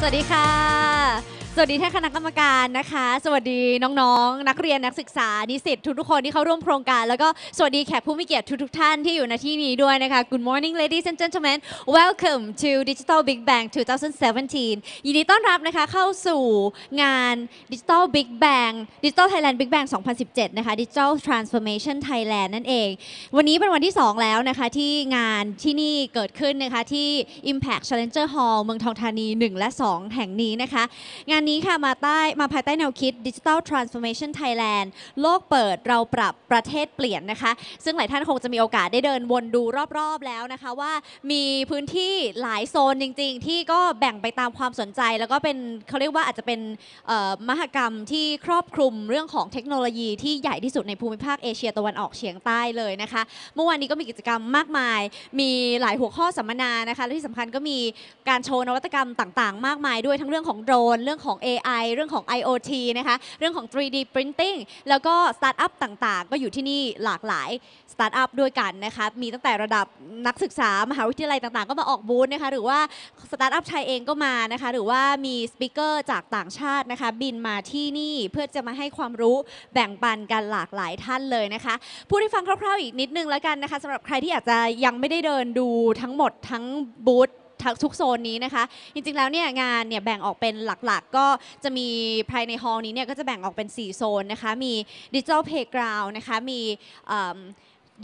สวัสดีค่ะสวัสดีท่านคณะกรรมการนะคะสวัสดีน้องๆ นักเรียนนักศึกษานิสิตทุกๆคนที่เข้าร่วมโครงการแล้วก็สวัสดีแขกผู้มีเกียรติทุกๆท่านที่อยู่ในที่นี้ด้วยนะคะ Good morning ladies and gentlemen welcome to Digital Big Bang 2017 ยินดีต้อนรับนะคะเข้าสู่งาน Digital Big Bang Digital Thailand Big Bang 2017 นะคะ Digital Transformation Thailand นั่นเองวันนี้เป็นวันที่ 2 แล้วนะคะที่งานที่นี่เกิดขึ้นนะคะที่ Impact Challenger Hall เมืองทองธานี 1 และ 2 แห่งนี้นะคะงานนี้ค่ะมาภายใต้แนวคิด Digital Transformation Thailand โลกเปิดเราปรับประเทศเปลี่ยนนะคะซึ่งหลายท่านคงจะมีโอกาสได้เดินวนดูรอบๆแล้วนะคะว่ามีพื้นที่หลายโซนจริงๆที่ก็แบ่งไปตามความสนใจแล้วก็เป็นเขาเรียกว่าอาจจะเป็นมหกรรมที่ครอบคลุมเรื่องของเทคโนโลยีที่ใหญ่ที่สุดในภูมิภาคเอเชียตะวันออกเฉียงใต้เลยนะคะเมื่อวานนี้ก็มีกิจกรรมมากมายมีหลายหัวข้อสัมมนานะคะและที่สำคัญก็มีการโชว์นวัตกรรมต่างๆมากมายด้วยทั้งเรื่องของโดรนเรื่องของAI เรื่องของ IoT นะคะเรื่องของ 3D Printing แล้วก็สตาร์ทอัพต่างๆก็อยู่ที่นี่หลากหลายสตาร์ทอัพด้วยกันนะคะมีตั้งแต่ระดับนักศึกษามหาวิทยาลัยต่างๆก็มาออกบูธนะคะหรือว่าสตาร์ทอัพไทยเองก็มานะคะหรือว่ามีสปีกเกอร์จากต่างชาตินะคะบินมาที่นี่เพื่อจะมาให้ความรู้แบ่งปันกันหลากหลายท่านเลยนะคะผู้ที่ฟังคร่าวๆอีกนิดนึงแล้วกันนะคะสำหรับใครที่อาจจะยังไม่ได้เดินดูทั้งหมดทั้งบูธทุกโซนนี้นะคะจริงๆแล้วเนี่ยงานเนี่ยแบ่งออกเป็นหลักๆก็จะมีภายในฮอลล์นี้เนี่ยก็จะแบ่งออกเป็น4โซนนะคะมี Digital Playground นะคะมี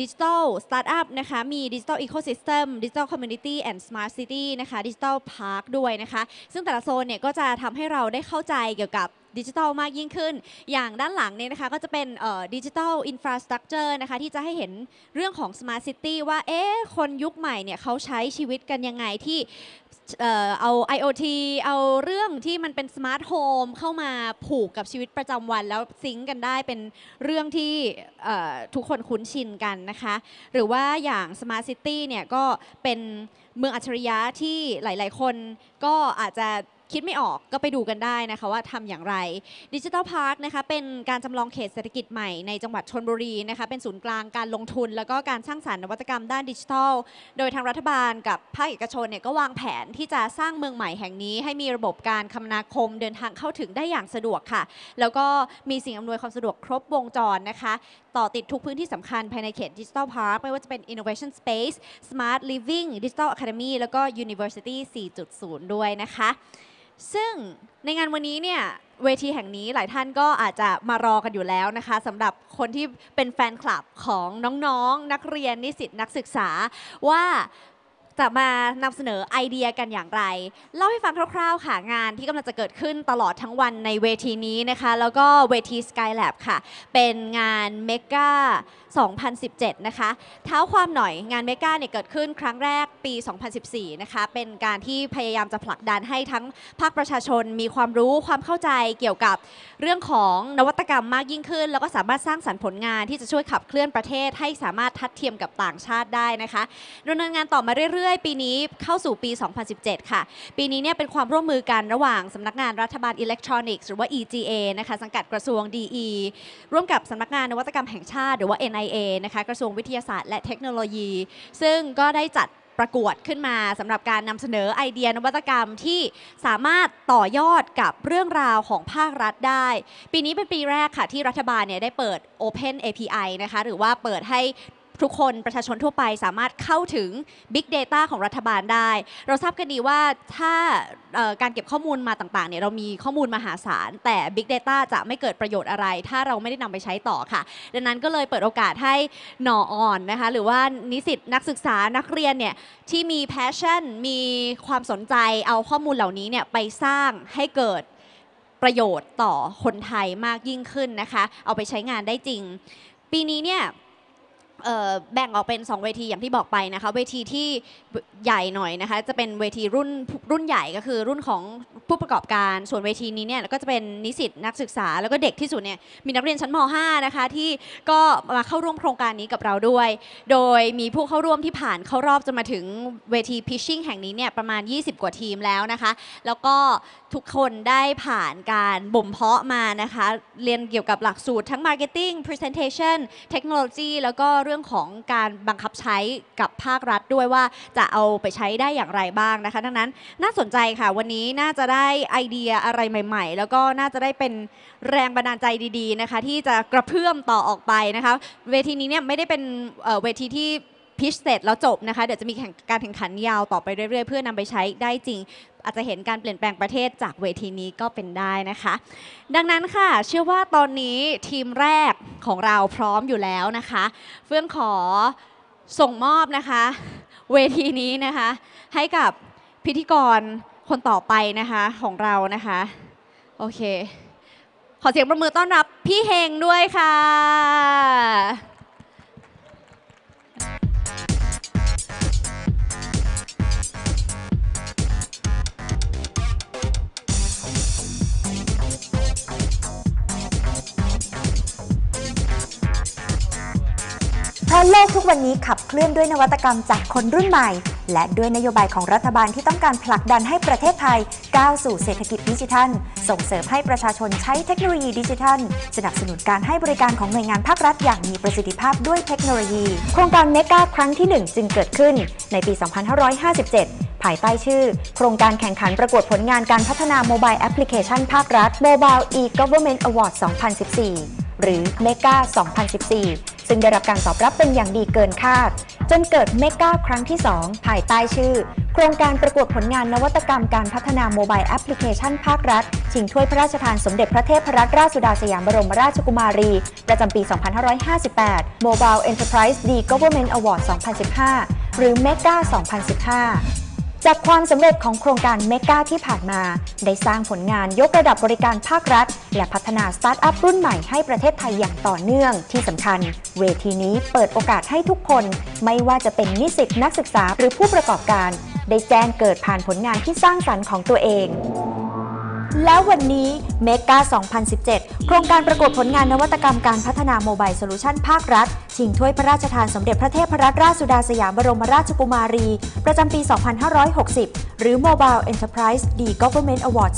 Digital Startup นะคะมี Digital Ecosystem Digital Community and Smart City นะคะ Digital Park ด้วยนะคะซึ่งแต่ละโซนเนี่ยก็จะทำให้เราได้เข้าใจเกี่ยวกับดิจิทัลมากยิ่งขึ้นอย่างด้านหลังเนี่ยนะคะก็จะเป็นดิจิทัลอินฟราสตรักเจอร์นะคะที่จะให้เห็นเรื่องของ Smart City ว่าเอ๊ะคนยุคใหม่เนี่ยเขาใช้ชีวิตกันยังไงที่เอา IoT เอาเรื่องที่มันเป็น Smart Home เข้ามาผูกกับชีวิตประจำวันแล้วซิงก์กันได้เป็นเรื่องที่ทุกคนคุ้นชินกันนะคะหรือว่าอย่าง Smart City เนี่ยก็เป็นเมืองอัจฉริยะที่หลายๆคนก็อาจจะคิดไม่ออกก็ไปดูกันได้นะคะว่าทำอย่างไร Digital Park นะคะเป็นการจำลองเขตเศรษฐกิจใหม่ในจังหวัดชลบุรีนะคะเป็นศูนย์กลางการลงทุนแล้วก็การสร้างสรรค์นวัตกรรมด้านดิจิทัลโดยทางรัฐบาลกับภาคเอกชนเนี่ยก็วางแผนที่จะสร้างเมืองใหม่แห่งนี้ให้มีระบบการคมนาคมเดินทางเข้าถึงได้อย่างสะดวกค่ะแล้วก็มีสิ่งอำนวยความสะดวกครบวงจรนะคะต่อติดทุกพื้นที่สำคัญภายในเขต Digital Park ไม่ว่าจะเป็น Innovation Space Smart Living Digital Academy แล้วก็ University 4.0 ด้วยนะคะซึ่งในงานวันนี้เนี่ยเวทีแห่งนี้หลายท่านก็อาจจะมารอกันอยู่แล้วนะคะสำหรับคนที่เป็นแฟนคลับของน้องๆ นักเรียนนิสิตนักศึกษาว่าจะมานำเสนอไอเดียกันอย่างไรเล่าให้ฟังคร่าวๆค่ะงานที่กำลังจะเกิดขึ้นตลอดทั้งวันในเวทีนี้นะคะแล้วก็เวที Skylab ค่ะเป็นงานเมกา2017นะคะเท้าความหน่อยงานเมกาเนี่ยเกิดขึ้นครั้งแรกปี2014นะคะเป็นการที่พยายามจะผลักดันให้ทั้งภาคประชาชนมีความรู้ความเข้าใจเกี่ยวกับเรื่องของนวัตกรรมมากยิ่งขึ้นแล้วก็สามารถสร้างสรรค์ผลงานที่จะช่วยขับเคลื่อนประเทศให้สามารถทัดเทียมกับต่างชาติได้นะคะดำเนินงานต่อมาเรื่อยๆปีนี้เข้าสู่ปี2017ค่ะปีนี้เนี่ยเป็นความร่วมมือกันระหว่างสำนักงานรัฐบาลอิเล็กทรอนิกส์หรือว่า EGA นะคะสังกัดกระทรวง DE ร่วมกับสำนักงานนวัตกรรมแห่งชาติหรือว่า NIA นะคะกระทรวงวิทยาศาสตร์และเทคโนโลยีซึ่งก็ได้จัดประกวดขึ้นมาสำหรับการนำเสนอไอเดียนวัตกรรมที่สามารถต่อยอดกับเรื่องราวของภาครัฐได้ปีนี้เป็นปีแรกค่ะที่รัฐบาลเนี่ยได้เปิด Open API นะคะหรือว่าเปิดให้ทุกคนประชาชนทั่วไปสามารถเข้าถึง Big Data ของรัฐบาลได้เราทราบกันดีว่าถ้าการเก็บข้อมูลมาต่างๆเนี่ยเรามีข้อมูลมหาศาลแต่ Big Data จะไม่เกิดประโยชน์อะไรถ้าเราไม่ได้นำไปใช้ต่อค่ะดังนั้นก็เลยเปิดโอกาสให้หน่ออ่อนนะคะหรือว่านิสิตนักศึกษานักเรียนเนี่ยที่มี passion มีความสนใจเอาข้อมูลเหล่านี้เนี่ยไปสร้างให้เกิดประโยชน์ต่อคนไทยมากยิ่งขึ้นนะคะเอาไปใช้งานได้จริงปีนี้เนี่ยแบ่งออกเป็น2เวทีอย่างที่บอกไปนะคะเวทีที่ใหญ่หน่อยนะคะจะเป็นเวทีรุ่นใหญ่ก็คือรุ่นของผู้ประกอบการส่วนเวทีนี้เนี่ยก็จะเป็นนิสิตนักศึกษาแล้วก็เด็กที่สุดเนี่ยมีนักเรียนชั้นม.5 นะคะที่ก็มาเข้าร่วมโครงการนี้กับเราด้วยโดยมีผู้เข้าร่วมที่ผ่านเข้ารอบจนมาถึงเวที pitching แห่งนี้เนี่ยประมาณ20กว่าทีมแล้วนะคะแล้วก็ทุกคนได้ผ่านการบ่มเพาะมานะคะเรียนเกี่ยวกับหลักสูตรทั้ง marketing presentation technology แล้วก็เ รื่องของการบังคับใช้กับภาครัฐด้วยว่าจะเอาไปใช้ได้อย่างไรบ้างนะคะดังนั้นน่าสนใจค่ะวันนี้น่าจะได้ไอเดียอะไรใหม่ๆแล้วก็น่าจะได้เป็นแรงบันดาลใจดีๆนะคะที่จะกระเพื่อมต่อออกไปนะคะเวทีนี้เนี่ยไม่ได้เป็นเวทีที่พิชเสร็จแล้วจบนะคะเดี๋ยวจะมีการแข่งขันยาวต่อไปเรื่อยๆเพื่อนำไปใช้ได้จริงอาจจะเห็นการเปลี่ยนแปลงประเทศจากเวทีนี้ก็เป็นได้นะคะดังนั้นค่ะเชื่อว่าตอนนี้ทีมแรกของเราพร้อมอยู่แล้วนะคะเฟื่องขอส่งมอบนะคะเวทีนี้นะคะให้กับพิธีกรคนต่อไปนะคะของเรานะคะโอเคขอเสียงประมือต้อนรับพี่เฮงด้วยค่ะเพราะโลกทุกวันนี้ขับเคลื่อนด้วยนวัตกรรมจากคนรุ่นใหม่และด้วยนโยบายของรัฐบาลที่ต้องการผลักดันให้ประเทศไทยก้าวสู่เศรษฐกิจดิจิทัลส่งเสริมให้ประชาชนใช้เทคโนโลยีดิจิทัลสนับสนุนการให้บริการของหน่วยงานภาครัฐอย่างมีประสิทธิภาพด้วยเทคโนโลยีโครงการเมกาครั้งที่1จึงเกิดขึ้นในปี 2557ภายใต้ชื่อโครงการแข่งขันประกวดผลงานการพัฒนาโมบายแอปพลิเคชันภาครัฐ Mobile E-Government Award 2014 หรือ Mega 2014 ซึ่งได้รับการตอบรับเป็นอย่างดีเกินคาดจนเกิด Mega ครั้งที่ 2 ภายใต้ชื่อโครงการประกวดผลงานนวัตกรรมการพัฒนาโมบายแอปพลิเคชันภาครัฐชิงถ้วยพระราชทานสมเด็จพระเทพรัตนราชสุดาสยามบรมราชกุมารีประจำปี 2558 Mobile Enterprise D Government Award 2015 หรือ Mega 2015จากความสำเร็จของโครงการเมกาที่ผ่านมาได้สร้างผลงานยกระดับบริการภาครัฐและพัฒนาสตาร์ทอัพรุ่นใหม่ให้ประเทศไทยอย่างต่อเนื่องที่สำคัญเวทีนี้เปิดโอกาสให้ทุกคนไม่ว่าจะเป็นนิสิตนักศึกษาหรือผู้ประกอบการได้แจ้งเกิดผ่านผลงานที่สร้างสรรค์ของตัวเองแล้ววันนี้เมกา 2017 โครงการประกวดผลงานนวัตกรรมการพัฒนาโมบายโซลูชันภาครัฐชิงถ้วยพระราชทานสมเด็จพระเทพรัตนราชสุดาสยามบรมราชกุมารีประจำปี 2560 หรือ Mobile Enterprise D Government Award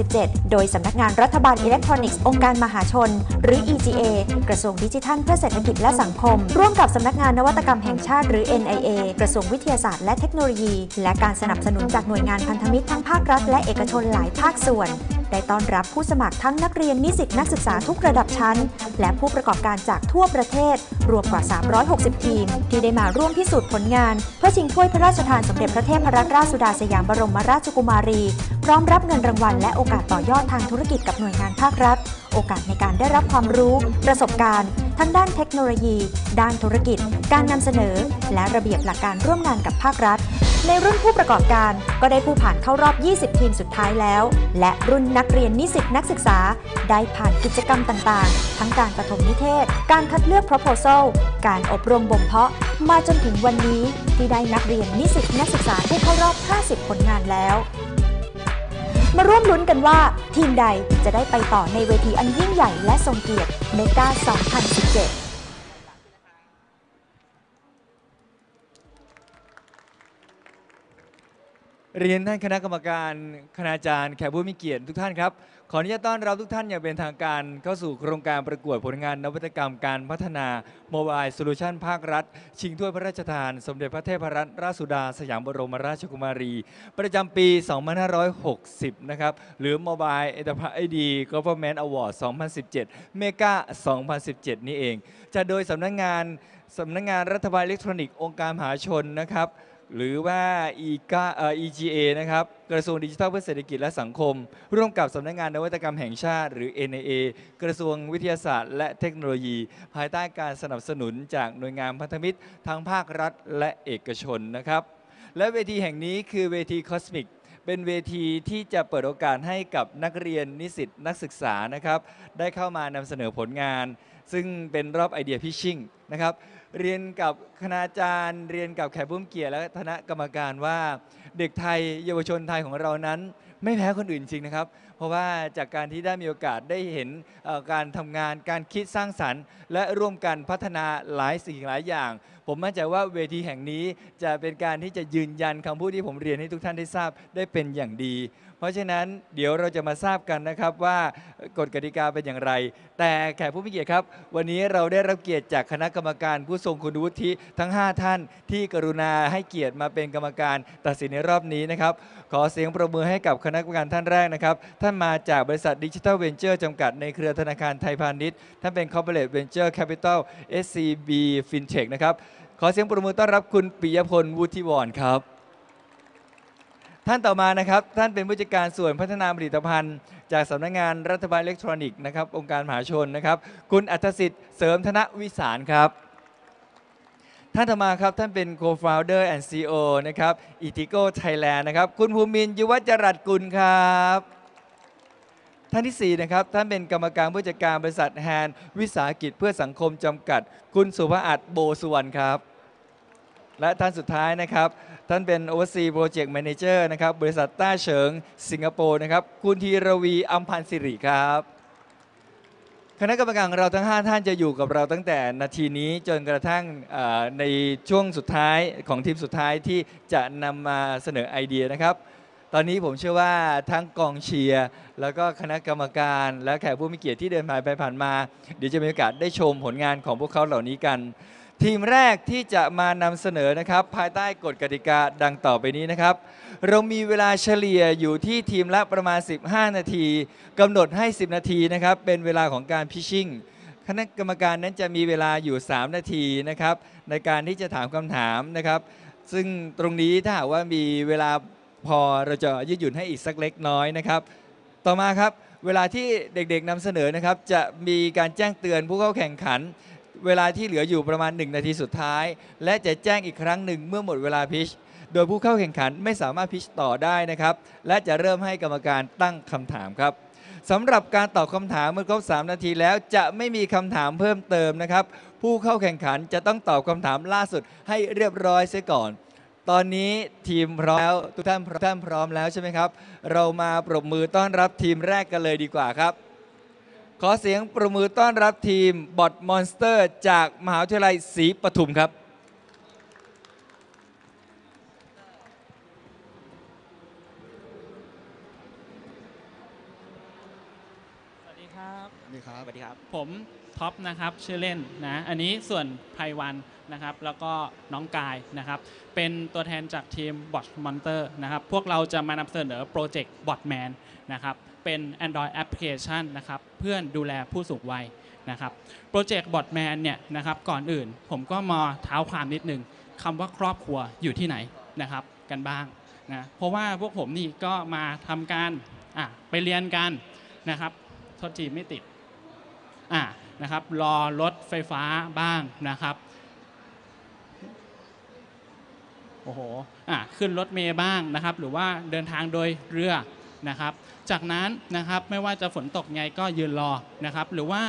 2017 โดยสำนักงานรัฐบาลอิเล็กทรอนิกส์องค์การมหาชนหรือ EGA กระทรวงดิจิทัลเพื่อเศรษฐกิจและสังคมร่วมกับสำนักงานนวัตกรรมแห่งชาติหรือ NIA กระทรวงวิทยาศาสตร์และเทคโนโลยีและการสนับสนุนจากหน่วยงานพันธมิตรทั้งภาครัฐและเอกชนหลายภาคส่วนได้ต้อนรับผู้สมัครทั้งนักเรียนนิสิตนักศึกษาทุกระดับชั้นและผู้ประกอบการจากทั่วประเทศรวมกว่า360ทีมที่ได้มาร่วมพิสูจน์ผลงานเพื่อชิงถ้วยพระราชทานสมเด็จพระเทพรัตนราชสุดาสยามบรมราชกุมารีพร้อมรับเงินรางวัลและโอกาสต่อยอดทางธุรกิจกับหน่วยงานภาครัฐโอกาสในการได้รับความรู้ประสบการณ์ทั้งด้านเทคโนโลยีด้านธุรกิจการนำเสนอและระเบียบหลักการร่วมงานกับภาครัฐในรุ่นผู้ประกอบการก็ได้ผู้ผ่านเข้ารอบ 20 ทีมสุดท้ายแล้วและรุ่นนักเรียนนิสิตนักศึกษาได้ผ่านกิจกรรมต่างๆทั้งการปฐมนิเทศการคัดเลือก proposal การอบรมบ่มเพาะมาจนถึงวันนี้ที่ได้นักเรียนนิสิตนักศึกษาที่เข้ารอบ 50 ผลงานแล้วมาร่วมลุ้นกันว่าทีมใดจะได้ไปต่อในเวทีอันยิ่งใหญ่และทรงเกียรติเมกา 2017เรียนท่านคณะกรรมการคณาจารย์แขกผู้มีเกียรติทุกท่านครับขออนุญาตต้อนรับทุกท่านอย่างเป็นทางการเข้าสู่โครงการประกวดผลงานนวัตกรรมการพัฒนาโมบายโซลูชันภาครัฐชิงถ้วยพระราชทานสมเด็จพระเทพรัตนราชสุดาสยามบรมราชกุมารีประจำปี 2560 นะครับหรือ Mobile Enterprise D Government Award 2017 Mega 2017 นี่เองจัดโดยสำนักงานรัฐบาลอิเล็กทรอนิกส์องค์การมหาชนนะครับหรือว่า EGA นะครับกระทรวงดิจิทัลเพื่อเศรษฐกิจและสังคมร่วมกับสำนักงานนวัตกรรมแห่งชาติหรือ NIA กระทรวงวิทยาศาสตร์และเทคโนโลยีภายใต้การสนับสนุนจากหน่วยงานพันธมิตรทั้งภาครัฐและเอกชนนะครับและเวทีแห่งนี้คือเวที Cosmic เป็นเวทีที่จะเปิดโอกาสให้กับนักเรียนนิสิตนักศึกษานะครับได้เข้ามานำเสนอผลงานซึ่งเป็นรอบไอเดียพิชชิ่งนะครับเรียนกับคณาจารย์เรียนกับแขกผู้มีเกียรติและคณะกรรมการว่าเด็กไทยเยาวชนไทยของเรานั้นไม่แพ้คนอื่นจริงนะครับเพราะว่าจากการที่ได้มีโอกาสได้เห็นการทำงานการคิดสร้างสรรค์และร่วมกันพัฒนาหลายสิ่งหลายอย่างผมมั่นใจว่าเวทีแห่งนี้จะเป็นการที่จะยืนยันคำพูดที่ผมเรียนให้ทุกท่านได้ทราบได้เป็นอย่างดีเพราะฉะนั้นเดี๋ยวเราจะมาทราบกันนะครับว่ากฎกติกาเป็นอย่างไรแต่แขกผู้มีเกียรติครับ วันนี้เราได้รับเกียรติจากคณะกรรมการผู้ทรงคุณวุฒิทั้ง5ท่านที่กรุณาให้เกียรติมาเป็นกรรมการตัดสินในรอบนี้นะครับขอเสียงประมือให้กับคณะกรรมการท่านแรกนะครับท่านมาจากบริษัท Digital Venture จำกัดในเครือธนาคารไทยพาณิชย์ท่านเป็น Corporate Venture Capital SCB Fintech นะครับขอเสียงประมือต้อนรับคุณปิยพลวุฒิวรครับท่านต่อมานะครับท่านเป็นผู้จัดการส่วนพัฒนาผลิตภัณฑ์จากสำนักงานรัฐบาลอิเล็กทรอนิกส์นะครับองค์การมหาชนนะครับคุณอัธสิทธิ์เสริมธนวิสารครับท่านต่อมาครับท่านเป็น Co-founder and CEO นะครับ Ethico Thailand นะครับคุณภูมินทร์ยุวจรัตน์กุลครับท่านที่4นะครับท่านเป็นกรรมการผู้จัดการบริษัทแฮนด์วิสาหกิจเพื่อสังคมจำกัดคุณสุภอัตโบสุวรรณครับและท่านสุดท้ายนะครับท่านเป็น Overseas Project Manager นะครับบริษัทต้าเฉิงสิงคโปร์นะครับคุณธีรวีอัมพันธ์สิริครับคณะกรรมการของเราทั้ง5ท่านจะอยู่กับเราตั้งแต่นาทีนี้จนกระทั่งในช่วงสุดท้ายของทีมสุดท้ายที่จะนำมาเสนอไอเดียนะครับตอนนี้ผมเชื่อว่าทั้งกองเชียร์แล้วก็คณะกรรมการและแขกผู้มีเกียรติที่เดินผ่านไปผ่านมาเดี๋ยวจะมีโอกาสได้ชมผลงานของพวกเขาเหล่านี้กันทีมแรกที่จะมานำเสนอนะครับภายใต้กฎกติกาดังต่อไปนี้นะครับเรามีเวลาเฉลี่ยอยู่ที่ทีมละประมาณ15นาทีกำหนดให้10นาทีนะครับเป็นเวลาของการพิชชิ่งคณะกรรมการนั้นจะมีเวลาอยู่3นาทีนะครับในการที่จะถามคำถามนะครับซึ่งตรงนี้ถ้าหากว่ามีเวลาพอเราจะยืดหยุ่นให้อีกสักเล็กน้อยนะครับต่อมาครับเวลาที่เด็กๆนำเสนอนะครับจะมีการแจ้งเตือนผู้เข้าแข่งขันเวลาที่เหลืออยู่ประมาณ1นาทีสุดท้ายและจะแจ้งอีกครั้งหนึ่งเมื่อหมดเวลาพิชโดยผู้เข้าแข่งขันไม่สามารถพิชต่อได้นะครับและจะเริ่มให้กรรมการตั้งคำถามครับสำหรับการตอบคำถามเมื่อครบ3นาทีแล้วจะไม่มีคำถามเพิ่มเติมนะครับผู้เข้าแข่งขันจะต้องตอบคำถามล่าสุดให้เรียบร้อยเสียก่อนตอนนี้ทีมพร้อมแล้วทุกท่านพร้อมแล้วใช่ไหมครับเรามาปรบมือต้อนรับทีมแรกกันเลยดีกว่าครับขอเสียงปรบมือต้อนรับทีมบอทมอนสเตอร์จากมหาวิทยาลัยศรีปทุมครับสวัสดีครับสวัสดีครับสวัสดีครับผมท็อปนะครับชื่อเล่นนะอันนี้ส่วนไพวันนะครับแล้วก็น้องกายนะครับเป็นตัวแทนจากทีมบอทมอนสเตอร์นะครับพวกเราจะมานำเสนอโปรเจกต์บอทแมนนะครับเป็น Android Application นะครับเพื่อนดูแลผู้สูงวัยนะครับโปรเจกต์บอทแมนเนี่ยนะครับก่อนอื่นผมก็มาเท้าความนิดนึงคำว่าครอบครัวอยู่ที่ไหนนะครับกันบ้างนะเพราะว่าพวกผมนี่ก็มาทำการไปเรียนกันนะครับโทษทีไม่ติดนะครับรอรถไฟฟ้าบ้างนะครับโอ้โหขึ้นรถเมล์บ้างนะครับหรือว่าเดินทางโดยเรือนะครับจากนั้นนะครับไม่ว่าจะฝนตกไงก็ยืนรอนะครับหรือว่า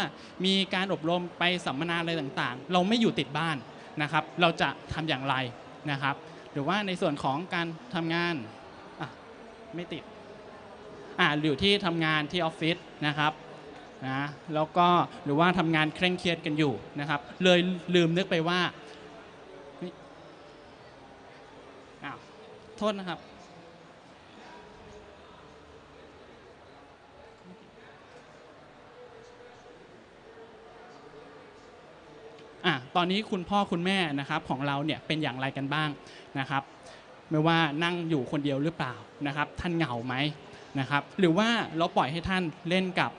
มีการอบรมไปสัมมนาอะไรต่างๆเราไม่อยู่ติดบ้านนะครับเราจะทำอย่างไรนะครับหรือว่าในส่วนของการทำงานไม่ติดอยู่ที่ทำงานที่ออฟฟิศนะครับนะแล้วก็หรือว่าทำงานเคร่งเครียดกันอยู่นะครับเลยลืมนึกไปว่าโทษนะครับตอนนี้คุณพ่อคุณแม่นะครับของเราเนี่ยเป็นอย่างไรกันบ้างนะครับไม่ว่านั่งอยู่คนเดียวหรือเปล่านะครับท่านเหงาไหมนะครับหรือว่าเราปล่อยให้ท่านเล่นกับ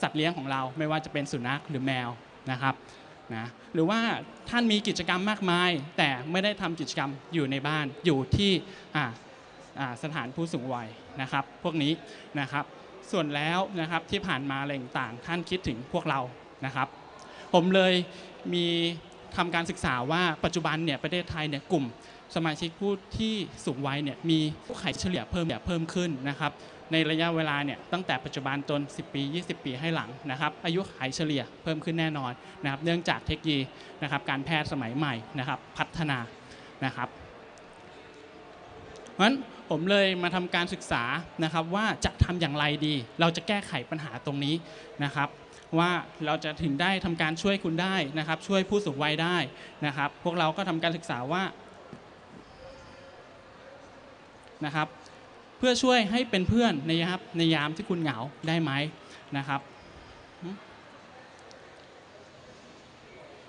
สัตว์เลี้ยงของเราไม่ว่าจะเป็นสุนัขหรือแมวนะครับนะหรือว่าท่านมีกิจกรรมมากมายแต่ไม่ได้ทำกิจกรรมอยู่ในบ้านอยู่ที่สถานผู้สูงวัยนะครับพวกนี้นะครับส่วนแล้วนะครับที่ผ่านมาอะไรต่างๆท่านคิดถึงพวกเรานะครับผมเลยมีทำการศึกษาว่าปัจจุบันเนี่ยประเทศไทยเนี่ยกลุ่มสมาชิกผู้ที่สูงวัยเนี่ยมีผู้ขายเฉลี่ยเพิ่มขึ้นนะครับในระยะเวลาเนี่ยตั้งแต่ปัจจุบันจน10ปี20ปีให้หลังนะครับอายุขายเฉลี่ยเพิ่มขึ้นแน่นอนนะครับเนื่องจากเทคโนโลยีนะครับการแพทย์สมัยใหม่นะครับพัฒนานะครับเพราะฉะนั้นผมเลยมาทำการศึกษานะครับว่าจะทำอย่างไรดีเราจะแก้ไขปัญหาตรงนี้นะครับว่าเราจะถึงได้ทำการช่วยคุณได้นะครับช่วยผู้สูงวัยได้นะครับพวกเราก็ทำการศึกษาว่านะครับเพื่อช่วยให้เป็นเพื่อนนะครับในยามที่คุณเหงาได้ไหมนะครับ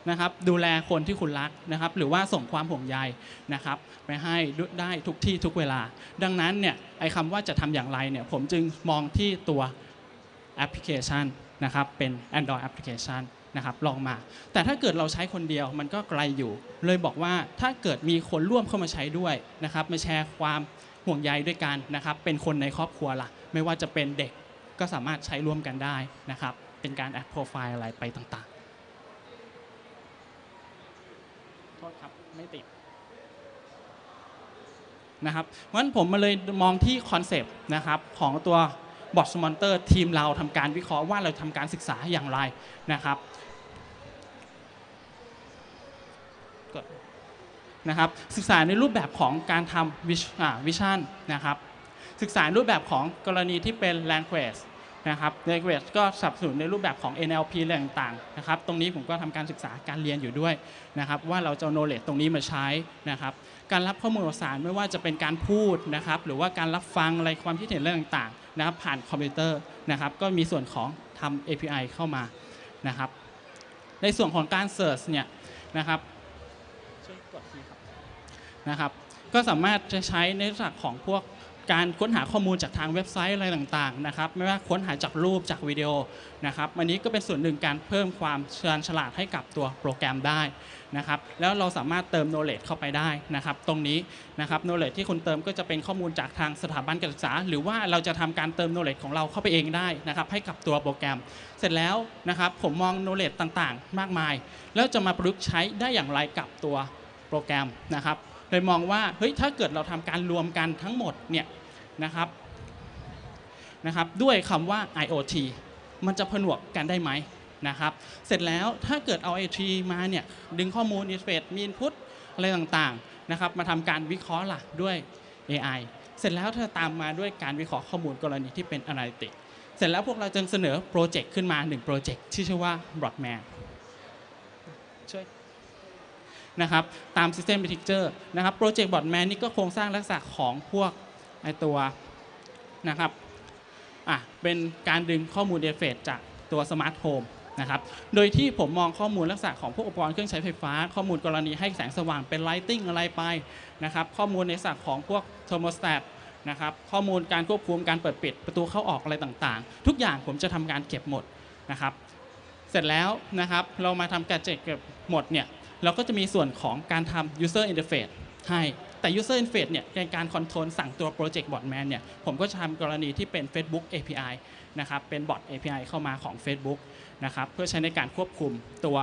นะครับดูแลคนที่คุณรักนะครับหรือว่าส่งความห่วงใยนะครับไปให้ได้ทุกที่ทุกเวลาดังนั้นเนี่ยไอ้คำว่าจะทำอย่างไรเนี่ยผมจึงมองที่ตัวแอปพลิเคชันนะครับเป็น Android แอปพลิเคชันนะครับลองมาแต่ถ้าเกิดเราใช้คนเดียวมันก็ไกลอยู่เลยบอกว่าถ้าเกิดมีคนร่วมเข้ามาใช้ด้วยนะครับมาแชร์ความห่วงใยด้วยกันนะครับเป็นคนในครอบครัวล่ะไม่ว่าจะเป็นเด็กก็สามารถใช้ร่วมกันได้นะครับเป็นการแอดโปรไฟล์อะไรไปต่างๆโทษครับไม่ติดนะครับเพราะฉะนั้นผมมาเลยมองที่คอนเซปต์นะครับของตัวบอทสมอนเตอร์ทีมเราทำการวิเคราะห์ว่าเราทำการศึกษาอย่างไรนะครับศึกษาในรูปแบบของการทำวิชั่นนะครับศึกษารูปแบบของกรณีที่เป็น language นะครับ language ก็สนับสนุนในรูปแบบของ NLP อะไรต่างๆนะครับตรงนี้ผมก็ทำการศึกษาการเรียนอยู่ด้วยนะครับว่าเราจะเอา knowledge ตรงนี้มาใช้นะครับการรับข้อมูลข่าวสารไม่ว่าจะเป็นการพูดนะครับหรือว่าการรับฟังอะไรความคิดเห็นเรื่องต่างๆนะครับผ่านคอมพิวเตอร์นะครับก็มีส่วนของทำ API เข้ามานะครับในส่วนของการ search เนี่ยนะครับก็สามารถจะใช้ในลักษณะของพวกการค้นหาข้อมูลจากทางเว็บไซต์อะไรต่างๆนะครับไม่ว่าค้นหาจากรูปจากวิดีโอนะครับอันนี้ก็เป็นส่วนหนึ่งการเพิ่มความเฉลียวฉลาดให้กับตัวโปรแกรมได้นะครับแล้วเราสามารถเติม knowledge เข้าไปได้นะครับตรงนี้นะครับ knowledge ที่คุณเติมก็จะเป็นข้อมูลจากทางสถาบันการศึกษาหรือว่าเราจะทำการเติม knowledge ของเราเข้าไปเองได้นะครับให้กับตัวโปรแกรมเสร็จแล้วนะครับผมมอง knowledge ต่างๆมากมายแล้วจะมาประยุกต์ใช้ได้อย่างไรกับตัวโปรแกรมนะครับโดยมองว่าเฮ้ยถ้าเกิดเราทำการรวมกันทั้งหมดเนี่ยนะครับด้วยคำว่า IoT มันจะผนวกกันได้ไหมนะครับเสร็จแล้วถ้าเกิดเอา IoT มาเนี่ยดึงข้อมูล input มี input อะไรต่างๆนะครับมาทำการวิเคราะห์ล่ะด้วย AI เสร็จแล้วถ้าตามมาด้วยการวิเคราะห์ข้อมูลกรณีที่เป็น Analytics เสร็จแล้วพวกเราจึงเสนอโปรเจกต์ขึ้นมา1โปรเจกต์ที่ชื่อว่า Broadman ช่วยนะครับตาม System Picture นะครับโปรเจกต์บอร์ดแมนนี่ก็โครงสร้างลักษณะของพวกไอตัวนะครับเป็นการดึงข้อมูล Data จากตัว Smart Home นะครับโดยที่ผมมองข้อมูลลักษณะของพวกอุปกรณ์เครื่องใช้ไฟฟ้าข้อมูลกรณีให้แสงสว่างเป็น Lighting อะไรไปนะครับข้อมูลในลักษณะของพวก Thermostat นะครับข้อมูลการควบคุมการเปิดปิดประตูเข้าออกอะไรต่างๆทุกอย่างผมจะทำการเก็บหมดนะครับเสร็จแล้วนะครับเรามาทำการเก็บหมดเนี่ยเราก็จะมีส่วนของการทำ user interface ให้แต่ user interface เนี่ยในการคอนโทรลสั่งตัว project botman เนี่ยผมก็จะทำกรณีที่เป็น Facebook API นะครับเป็น bot API เข้ามาของ Facebook นะครับเพื่อใช้ในการควบคุมตัว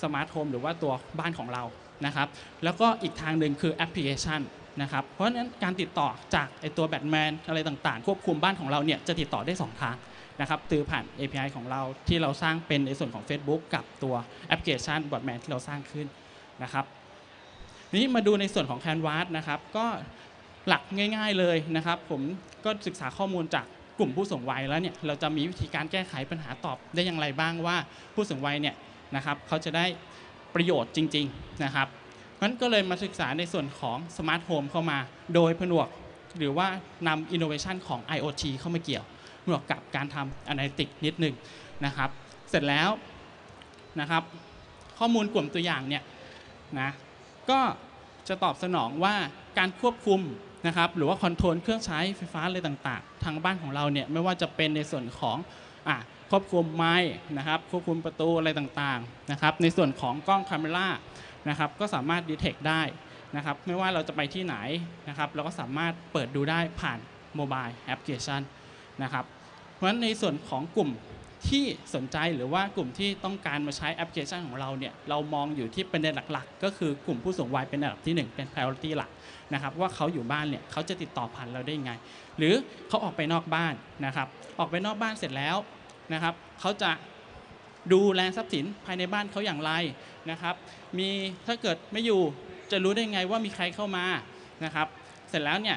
smart home หรือว่าตัวบ้านของเรานะครับแล้วก็อีกทางหนึ่งคือ application นะครับเพราะฉะนั้นการติดต่อจากไอตัว Batman อะไรต่างๆควบคุมบ้านของเราเนี่ยจะติดต่อได้2ทางนะครับตือผ่าน API ของเราที่เราสร้างเป็นในส่วนของ Facebook กับตัวแอปพลิเคชัน Botman ที่เราสร้างขึ้นนะครับนี้มาดูในส่วนของ Canvas นะครับก็หลักง่ายๆเลยนะครับผมก็ศึกษาข้อมูลจากกลุ่มผู้สูงวัยแล้วเนี่ยเราจะมีวิธีการแก้ไขปัญหาตอบได้อย่างไรบ้างว่าผู้สูงวัยเนี่ยนะครับเขาจะได้ประโยชน์จริงๆนะครับนั้นก็เลยมาศึกษาในส่วนของ Smart Home เข้ามาโดยผนวกหรือว่านำ Innovation ของ IoT เข้ามาเกี่ยวรวมกับการทำ Analytics นิดนึงนะครับเสร็จแล้วนะครับข้อมูลกลุ่มตัวอย่างเนี่ยนะก็จะตอบสนองว่าการควบคุมนะครับหรือว่าคอนโทรลเครื่องใช้ไฟฟ้าอะไรต่างๆทางบ้านของเราเนี่ยไม่ว่าจะเป็นในส่วนของควบคุมไม้นะครับควบคุมประตูอะไรต่างๆนะครับในส่วนของกล้องคาเมร่านะครับก็สามารถ detect ได้นะครับไม่ว่าเราจะไปที่ไหนนะครับเราก็สามารถเปิดดูได้ผ่าน mobile applicationนะครับเพราะฉะนั้นในส่วนของกลุ่มที่สนใจหรือว่ากลุ่มที่ต้องการมาใช้แอปพลิเคชันของเราเนี่ยเรามองอยู่ที่ประเด็นหลักๆก็คือกลุ่มผู้สูงวัยเป็นอันดับที่1เป็น priority หลักนะครับว่าเขาอยู่บ้านเนี่ยเขาจะติดต่อผ่านเราได้ยังไงหรือเขาออกไปนอกบ้านนะครับออกไปนอกบ้านเสร็จแล้วนะครับเขาจะดูแลทรัพย์สินภายในบ้านเขาอย่างไรนะครับมีถ้าเกิดไม่อยู่จะรู้ได้ยังไงว่ามีใครเข้ามานะครับเสร็จแล้วเนี่ย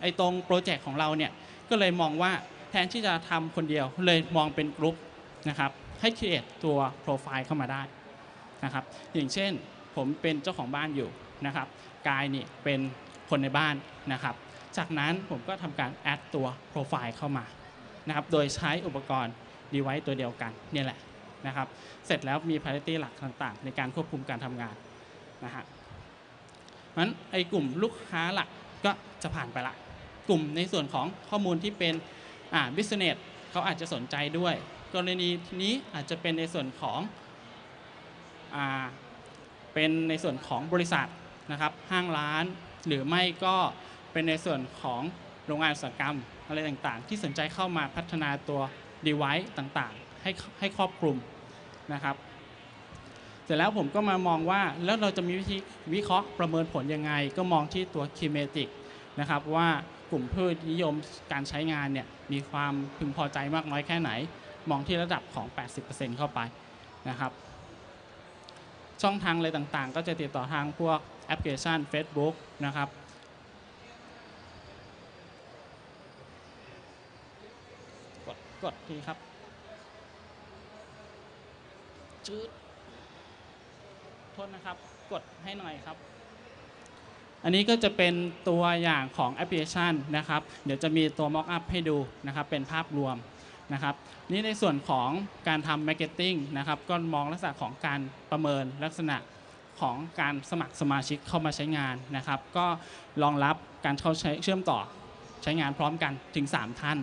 ไอ้ตรงโปรเจกต์ของเราเนี่ยก็เลยมองว่าแทนที่จะทำคนเดียวเลยมองเป็นกลุ่มนะครับให้ create ตัวโปรไฟล์เข้ามาได้นะครับอย่างเช่นผมเป็นเจ้าของบ้านอยู่นะครับกายนี่เป็นคนในบ้านนะครับจากนั้นผมก็ทำการ add ตัวโปรไฟล์เข้ามานะครับโดยใช้อุปกรณ์ device ตัวเดียวกันนี่แหละ นะครับเสร็จแล้วมี priority หลักต่างๆในการควบคุมการทำงานนะฮะเพราะฉะนั้นไอ้กลุ่มลูกค้าหลักก็จะผ่านไปละกลุ่มในส่วนของข้อมูลที่เป็นbusiness เขาอาจจะสนใจด้วยกรณีนี้อาจจะเป็นในส่วนของบริษัทนะครับห้างร้านหรือไม่ก็เป็นในส่วนของโรงงานอุตสาหกรรมอะไรต่างๆที่สนใจเข้ามาพัฒนาตัว device ต่างๆให้ครอบคลุมนะครับเสร็จแล้วผมก็มามองว่าแล้วเราจะมีวิธีวิเคราะห์ประเมินผลยังไงก็มองที่ตัว Kinetic นะครับว่ากลุ่มผู้นิยมการใช้งานเนี่ยมีความพึงพอใจมากน้อยแค่ไหนมองที่ระดับของ 80% เข้าไปนะครับช่องทางอะไรต่างๆก็จะติดต่อทางพวกแอปพลิเคชัน Facebook นะครับกดทีครับจืดโทษนะครับกดให้หน่อยครับอันนี้ก็จะเป็นตัวอย่างของแอปพลิเคชันนะครับเดี๋ยวจะมีตัว mock up ให้ดูนะครับเป็นภาพรวมนะครับนี่ในส่วนของการทำ marketing นะครับก็มองลักษณะของการประเมินลักษณะของการสมัครสมาชิกเข้ามาใช้งานนะครับก็รองรับการเข้าใช้เชื่อมต่อใช้งานพร้อมกันถึง3ท่าน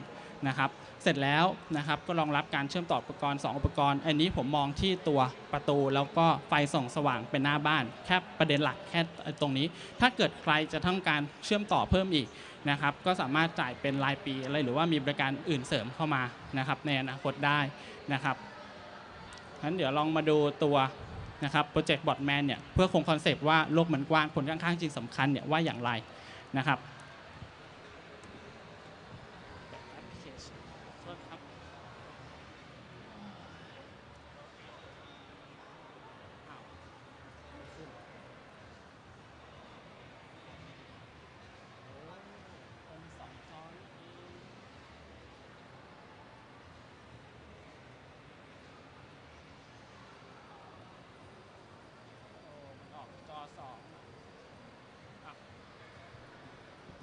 นะครับเสร็จแล้วนะครับก็รองรับการเชื่อมต่ออุปกรณ์2อุปกรณ์อันนี้ผมมองที่ตัวประตูแล้วก็ไฟส่องสว่างเป็นหน้าบ้านแค่ประเด็นหลักแค่ตรงนี้ถ้าเกิดใครจะต้องการเชื่อมต่อเพิ่มอีกนะครับก็สามารถจ่ายเป็นรายปีอะไรหรือว่ามีบริการอื่นเสริมเข้ามานะครับในอนาคตได้นะครับงั้นเดี๋ยวลองมาดูตัวนะครับโปรเจกต์บอร์ดแมนเนี่ยเพื่อคงคอนเซปต์ว่าโลกมันกว้างผลข้างๆจริงสำคัญเนี่ยว่าอย่างไรนะครับ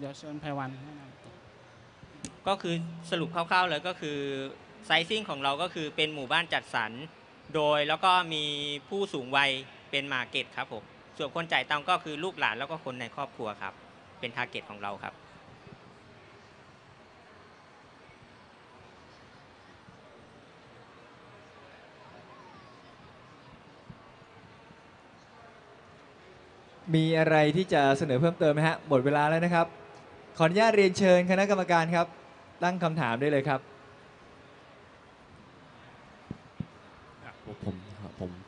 เดี๋ยวเชิญไพวันก็คือสรุปคร่าวๆเลยก็คือไซซิ่งของเราก็คือเป็นหมู่บ้านจัดสรรโดยแล้วก็มีผู้สูงวัยเป็นมาร์เก็ตครับผมส่วนคนจ่ายตังก็คือลูกหลานแล้วก็คนในครอบครัวครับเป็นทาร์เก็ตของเราครับมีอะไรที่จะเสนอเพิ่มเติมไหมฮะหมดเวลาแล้วนะครับขออนุญาตเรียนเชิญคณะกรรมการครับตั้งคำถามได้เลยครับ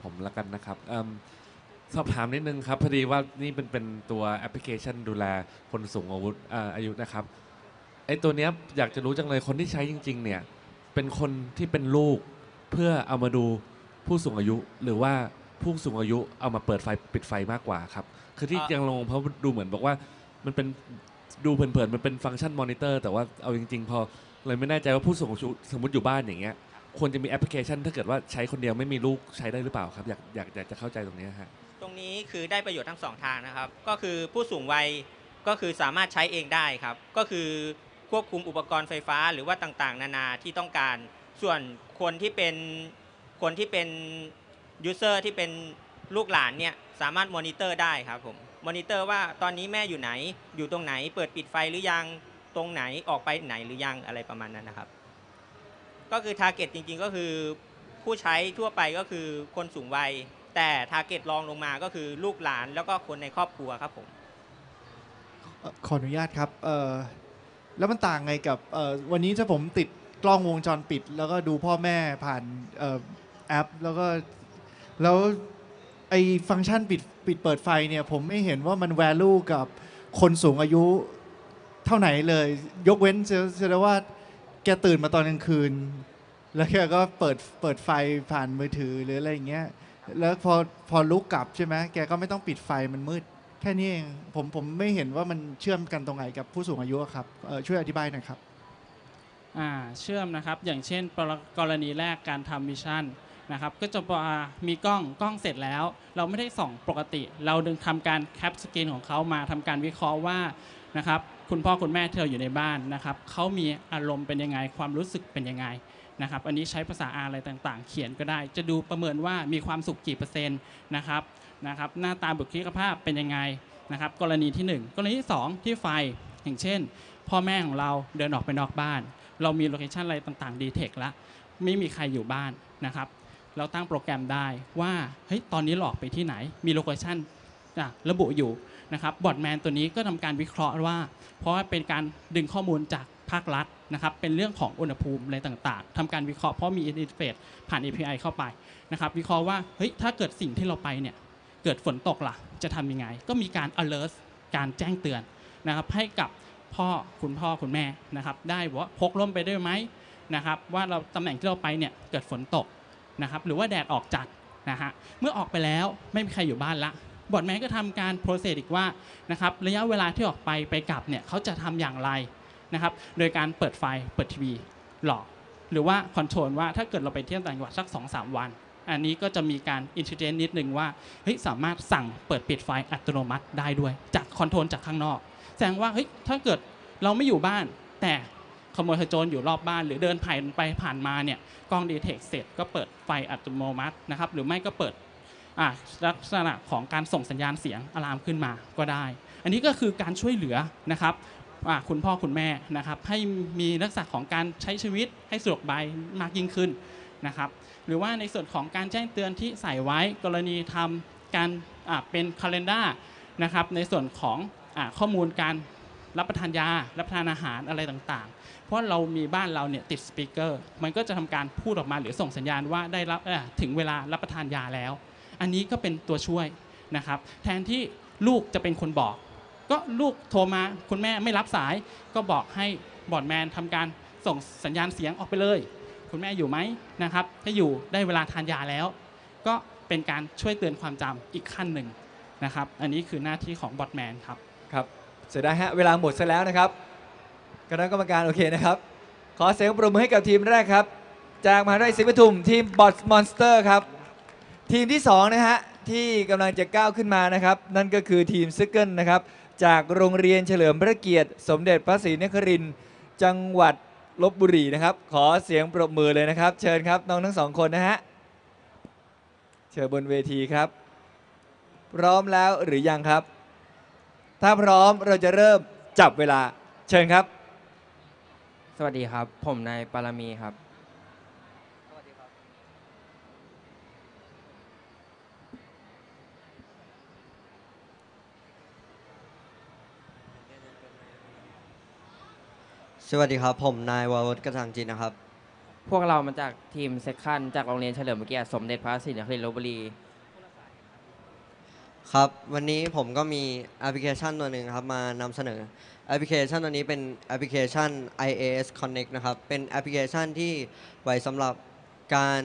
ผมละกันนะครับสอบถามนิดนึงครับพอดีว่านี่เป็นตัวแอปพลิเคชันดูแลคนสูงอายุนะครับไอตัวเนี้ยอยากจะรู้จังเลยคนที่ใช้จริงๆเนี่ยเป็นคนที่เป็นลูกเพื่อเอามาดูผู้สูงอายุหรือว่าผู้สูงอายุเอามาเปิดไฟปิดไฟมากกว่าครับคือที่ยังลงเพราะดูเหมือนบอกว่ามันเป็นดูเผินๆมันเป็นฟังก์ชันมอนิเตอร์แต่ว่าเอาจริงๆพอเลยไม่แน่ใจว่าผู้สูงอายุสมมติอยู่บ้านอย่างเงี้ยควรจะมีแอปพลิเคชันถ้าเกิดว่าใช้คนเดียวไม่มีลูกใช้ได้หรือเปล่าครับอยากจะเข้าใจตรงนี้ฮะตรงนี้คือได้ประโยชน์ทั้ง2ทางนะครับก็คือผู้สูงวัยก็คือสามารถใช้เองได้ครับก็คือควบคุมอุปกรณ์ไฟฟ้าหรือว่าต่างๆนานาที่ต้องการส่วนคนที่เป็นยูเซอร์ที่เป็นลูกหลานเนี่ยสามารถมอนิเตอร์ได้ครับผมมอนิเตอร์ว่าตอนนี้แม่อยู่ไหนอยู่ตรงไหนเปิดปิดไฟหรือยังตรงไหนออกไปไหนหรือยังอะไรประมาณนั้นนะครับก็คือ target จริงๆก็คือผู้ใช้ทั่วไปก็คือคนสูงวัยแต่ target รองลงมาก็คือลูกหลานแล้วก็คนในครอบครัวครับผมขออนุญาตครับแล้วมันต่างไงกับวันนี้ถ้าผมติดกล้องวงจรปิดแล้วก็ดูพ่อแม่ผ่านแอปแล้วไอ้ฟังก์ชันปิดเปิดไฟเนี่ยผมไม่เห็นว่ามันแวลูกับคนสูงอายุเท่าไหนเลยยกเว้นเสียว่าแกตื่นมาตอนกลางคืนแล้วแกก็เปิดไฟผ่านมือถือหรืออะไรอย่างเงี้ยแล้วพอลุกกลับใช่ไหมแกก็ไม่ต้องปิดไฟมันมืดแค่นี้เองผมไม่เห็นว่ามันเชื่อมกันตรงไหนกับผู้สูงอายุครับช่วยอธิบายหน่อยครับเชื่อมนะครับอย่างเช่นกรณีแรกการทำมิชชั่นนะครับก็จะมีกล้องเสร็จแล้วเราไม่ได้ส่องปกติเราดึงทำการแคปสกรีนของเขามาทำการวิเคราะห์ว่านะครับคุณพ่อคุณแม่เธออยู่ในบ้านนะครับเขามีอารมณ์เป็นยังไงความรู้สึกเป็นยังไง นะครับอันนี้ใช้ภาษา R อะไรต่างๆเขียนก็ได้จะดูประเมินว่ามีความสุขกี่เปอร์เซ็นต์นะครับหน้าตาบุคลิกภาพเป็นยังไงนะครับกรณีที่1กรณีที่2ที่ไฟอย่างเช่นพ่อแม่ของเราเดินออกไปนอกบ้านเรามีโลเคชั่นอะไรต่างๆดีเทคละไม่มีใครอยู่บ้านนะครับเราตั้งโปรแกรมได้ว่าเฮ้ยตอนนี้หลอกไปที่ไหนมีโลเคชั่นระบุอยู่นะครับบอทแมนตัวนี้ก็ทำการวิเคราะห์ว่าเพราะว่าเป็นการดึงข้อมูลจากภาครัฐนะครับเป็นเรื่องของอุณหภูมิอะไรต่างๆทำการวิเคราะห์เพราะมีอินเทอร์เฟซผ่าน API เข้าไปนะครับวิเคราะห์ว่าเฮ้ยถ้าเกิดสิ่งที่เราไปเนี่ยเกิดฝนตกล่ะจะทำยังไงก็มีการ alert การแจ้งเตือนนะครับให้กับพ่อคุณแม่นะครับได้ว่าพกร่มไปได้ไหมนะครับว่าเราตำแหน่งที่เราไปเนี่ยเกิดฝนตกนะครับหรือว่าแดดออกจัดนะฮะเมื่อออกไปแล้วไม่มีใครอยู่บ้านละบอทแมนก็ทำการโปรเซสอีกว่านะครับระยะเวลาที่ออกไปกลับเนี่ยเขาจะทำอย่างไรนะครับโดยการเปิดไฟเปิดทีวีหลอกหรือว่าคอนโทรลว่าถ้าเกิดเราไปเที่ยวต่างจังหวัดสัก 2-3 วันอันนี้ก็จะมีการอินทิเจนนิดนึงว่าเฮ้ยสามารถสั่งเปิดปิดไฟอัตโนมัติได้ด้วยจากคอนโทรลจากข้างนอกแสดงว่าเฮ้ยถ้าเกิดเราไม่อยู่บ้านแต่ขโมยขโจรอยู่รอบบ้านหรือเดินผ่านไปผ่านมาเนี่ยกล้องดีเทคเสร็จก็เปิดไฟอัตโนมัตินะครับหรือไม่ก็เปิดลักษณะของการส่งสัญญาณเสียงอะลามขึ้นมาก็ได้อันนี้ก็คือการช่วยเหลือนะครับคุณพ่อคุณแม่นะครับให้มีลักษณะของการใช้ชีวิตให้สะดวกสบายมากยิ่งขึ้นนะครับหรือว่าในส่วนของการแจ้งเตือนที่ใส่ไว้กรณีทำการเป็นแคลนเดอร์นะครับในส่วนของข้อมูลการรับประทานยารับประทานอาหารอะไรต่างๆเพราะเรามีบ้านเราเนี่ยติดสปีกเกอร์มันก็จะทำการพูดออกมาหรือส่งสัญญาณว่าได้รับถึงเวลารับประทานยาแล้วอันนี้ก็เป็นตัวช่วยนะครับแทนที่ลูกจะเป็นคนบอกก็ลูกโทรมาคุณแม่ไม่รับสายก็บอกให้บอทแมนทำการส่งสัญญาณเสียงออกไปเลยคุณแม่อยู่ไหมนะครับถ้าอยู่ได้เวลาทานยาแล้วก็เป็นการช่วยเตือนความจำอีกขั้นหนึ่งนะครับอันนี้คือหน้าที่ของบอทแมนครับครับเสร็จได้ฮะเวลาหมดซะแล้วนะครับคณะกรรมการโอเคนะครับขอเสียงปรบมือให้กับทีมแรกครับจากมหาวิทยาลัยศรีปทุมทีมบอทมอนสเตอร์ครับทีมที่2นะฮะที่กำลังจะก้าวขึ้นมานะครับนั่นก็คือทีมซิกเกิลนะครับจากโรงเรียนเฉลิมพระเกียรติสมเด็จพระศรีนครินทร์จังหวัดลพบุรีนะครับขอเสียงปรบมือเลยนะครับเชิญครับน้องทั้งสองคนนะฮะเชิญบนเวทีครับพร้อมแล้วหรือยังครับถ้าพร้อมเราจะเริ่มจับเวลาเชิญครับสวัสดีครับผมนายปารมีครับสวัสดีครับผมนายวรวุฒิกระสังจินนะครับพวกเรามาจากทีมเซคันจากโรงเรียนเฉลิมพระเกียรติสมเด็จพระศรีนครินทร์ลพบุรีครับวันนี้ผมก็มีแอปพลิเคชันตัวหนึ่งครับมานำเสนอแอปพลิเคชันตัวนี้เป็นแอปพลิเคชัน IAS Connect นะครับเป็นแอปพลิเคชันที่ไว้สำหรับการ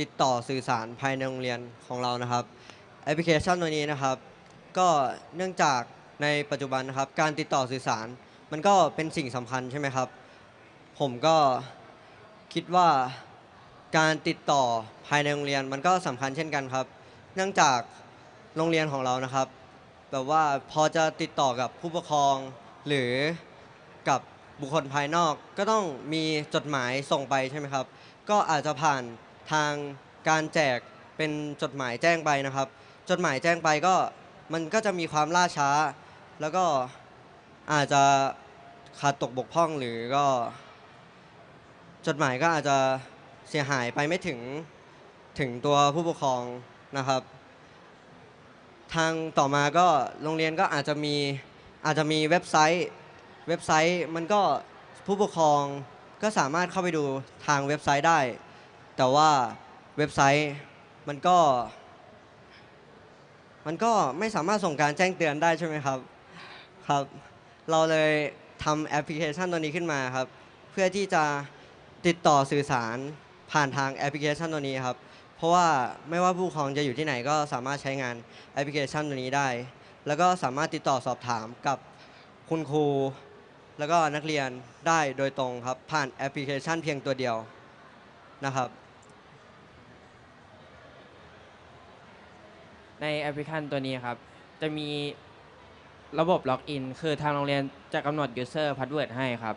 ติดต่อสื่อสารภายในโรงเรียนของเรานะครับแอปพลิเคชันตัวนี้นะครับก็เนื่องจากในปัจจุบันนะครับการติดต่อสื่อสารมันก็เป็นสิ่งสำคัญใช่ไหมครับผมก็คิดว่าการติดต่อภายในโรงเรียนมันก็สำคัญเช่นกันครับเนื่องจากโรงเรียนของเรานะครับแบบว่าพอจะติดต่อกับผู้ปกครองหรือกับบุคคลภายนอกก็ต้องมีจดหมายส่งไปใช่ไหมครับก็อาจจะผ่านทางการแจกเป็นจดหมายแจ้งไปนะครับจดหมายแจ้งไปก็มันก็จะมีความล่าช้าแล้วก็อาจจะขาดตกบกพร่องหรือก็จดหมายก็อาจจะเสียหายไปไม่ถึงตัวผู้ปกครองนะครับทางต่อมาก็โรงเรียนก็อาจจะมีเว็บไซต์มันก็ผู้ปกครองก็สามารถเข้าไปดูทางเว็บไซต์ได้แต่ว่าเว็บไซต์มันก็ไม่สามารถส่งการแจ้งเตือนได้ใช่ไหมครับครับเราเลยทำแอปพลิเคชันตัวนี้ขึ้นมาครับเพื่อที่จะติดต่อสื่อสารผ่านทางแอปพลิเคชันตัวนี้ครับเพราะว่าไม่ว่าผู้ปกครองจะอยู่ที่ไหนก็สามารถใช้งานแอปพลิเคชันตัวนี้ได้แล้วก็สามารถติดต่อสอบถามกับคุณครูแล้วก็นักเรียนได้โดยตรงครับผ่านแอปพลิเคชันเพียงตัวเดียวนะครับในแอปพลิเคชันตัวนี้ครับจะมีระบบล็อกอินคือทางโรงเรียนจะกำหนด user password ให้ครับ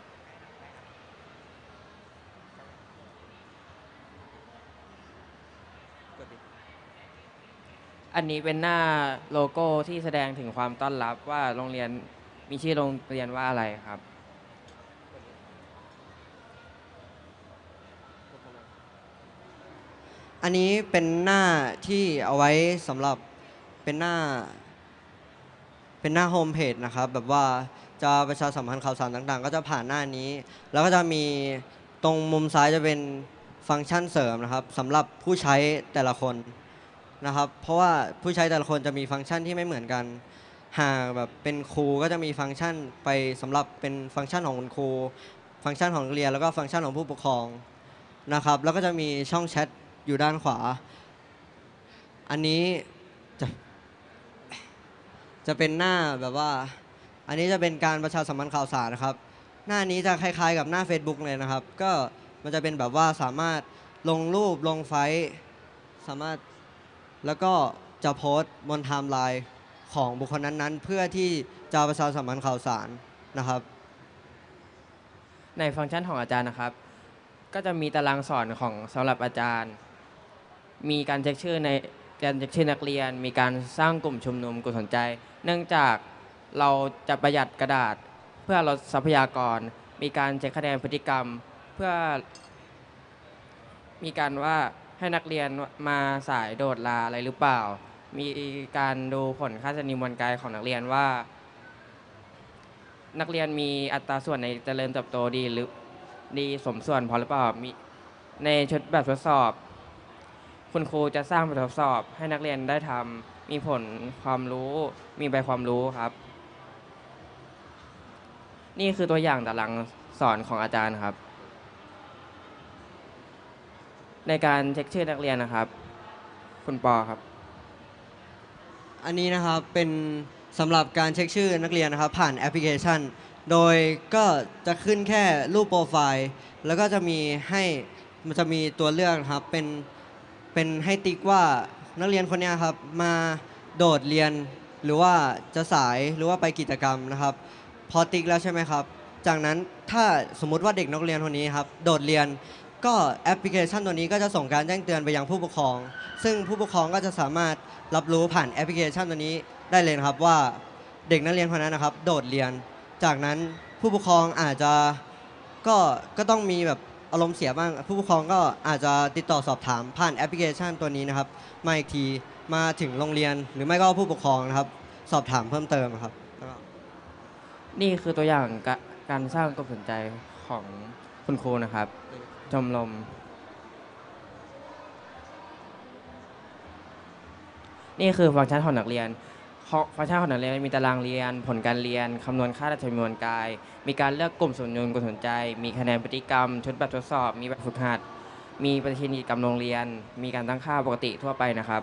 อันนี้เป็นหน้าโลโก้ที่แสดงถึงความต้อนรับว่าโรงเรียนมีชื่อโรงเรียนว่าอะไรครับอันนี้เป็นหน้าที่เอาไว้สำหรับเป็นหน้าโฮมเพจนะครับแบบว่าจะประชาสัมพันธ์ข่าวสารต่างๆก็จะผ่านหน้านี้แล้วก็จะมีตรงมุมซ้ายจะเป็นฟังก์ชันเสริมนะครับสำหรับผู้ใช้แต่ละคนนะครับเพราะว่าผู้ใช้แต่ละคนจะมีฟังก์ชันที่ไม่เหมือนกันหากแบบเป็นครูก็จะมีฟังก์ชันไปสำหรับเป็นฟังก์ชันของคุณครูฟังก์ชันของนักเรียนแล้วก็ฟังก์ชันของผู้ปกครองนะครับแล้วก็จะมีช่องแชทอยู่ด้านขวาอันนี้จะเป็นหน้าแบบว่าอันนี้จะเป็นการประชาสัมพันธ์ข่าวสารนะครับหน้านี้จะคล้ายๆกับหน้า Facebook เลยนะครับก็มันจะเป็นแบบว่าสามารถลงรูปลงไฟล์สามารถแล้วก็จะโพสต์บนไทม์ไลน์ของบุคคลนั้นๆเพื่อที่จะประชาสัมพันธ์ข่าวสารนะครับในฟังก์ชันของอาจารย์นะครับก็จะมีตารางสอนของสำหรับอาจารย์มีการเช็คชื่อในการเช็คชื่อนักเรียนมีการสร้างกลุ่มชุมนุมกลุ่มสนใจเนื่องจากเราจะประหยัดกระดาษเพื่อลดทรัพยากรมีการเช็คคะแนนพฤติกรรมเพื่อมีการว่าให้นักเรียนมาสายโดดลาอะไรหรือเปล่ามีการดูผลค่าสนิมมวลกายของนักเรียนว่านักเรียนมีอัตราส่วนในเจริญเติบโตดีหรือดีสมส่วนพอหรือเปล่ามีในชุดแบบทดสอบคุณครูจะสร้างแบบทดสอบให้นักเรียนได้ทำมีผลความรู้มีใบความรู้ครับนี่คือตัวอย่างตารางสอนของอาจารย์ครับในการเช็คชื่อนักเรียนนะครับคุณปอครับอันนี้นะครับเป็นสำหรับการเช็คชื่อนักเรียนนะครับผ่านแอปพลิเคชันโดยก็จะขึ้นแค่รูปโปรไฟล์แล้วก็จะมีให้มันจะมีตัวเลือกครับเป็นให้ติ๊กว่านักเรียนคนนี้ครับมาโดดเรียนหรือว่าจะสายหรือว่าไปกิจกรรมนะครับพอติ๊กแล้วใช่ไหมครับจากนั้นถ้าสมมุติว่าเด็กนักเรียนคนนี้ครับโดดเรียนก็แอปพลิเคชันตัวนี้ก็จะส่งการแจ้งเตือนไปยังผู้ปกครองซึ่งผู้ปกครองก็จะสามารถรับรู้ผ่านแอปพลิเคชันตัวนี้ได้เลยครับว่าเด็กนักเรียนคนนั้นนะครับโดดเรียนจากนั้นผู้ปกครองอาจจะก็ต้องมีแบบอารมณ์เสียบ้างผู้ปกครองก็อาจจะติดต่อสอบถามผ่านแอปพลิเคชันตัวนี้นะครับมาอีกทีมาถึงโรงเรียนหรือไม่ก็ผู้ปกครองนะครับสอบถามเพิ่มเติมครับนี่คือตัวอย่างการสร้างความสนใจของคุณครูนะครับชมรมนี่คือฟังก์ชันของนักเรียนฟังก์ชันของนักเรียนมีตารางเรียนผลการเรียนคำนวณค่าดัชนีมวลกายมีการเลือกกลุ่มสนใจกลุ่มสนใจมีคะแนนพฤติกรรมชุดแบบทดสอบมีแบบฝึกหัดมีปฏิทินกิจกรรมโรงเรียนมีการตั้งค่าปกติทั่วไปนะครับ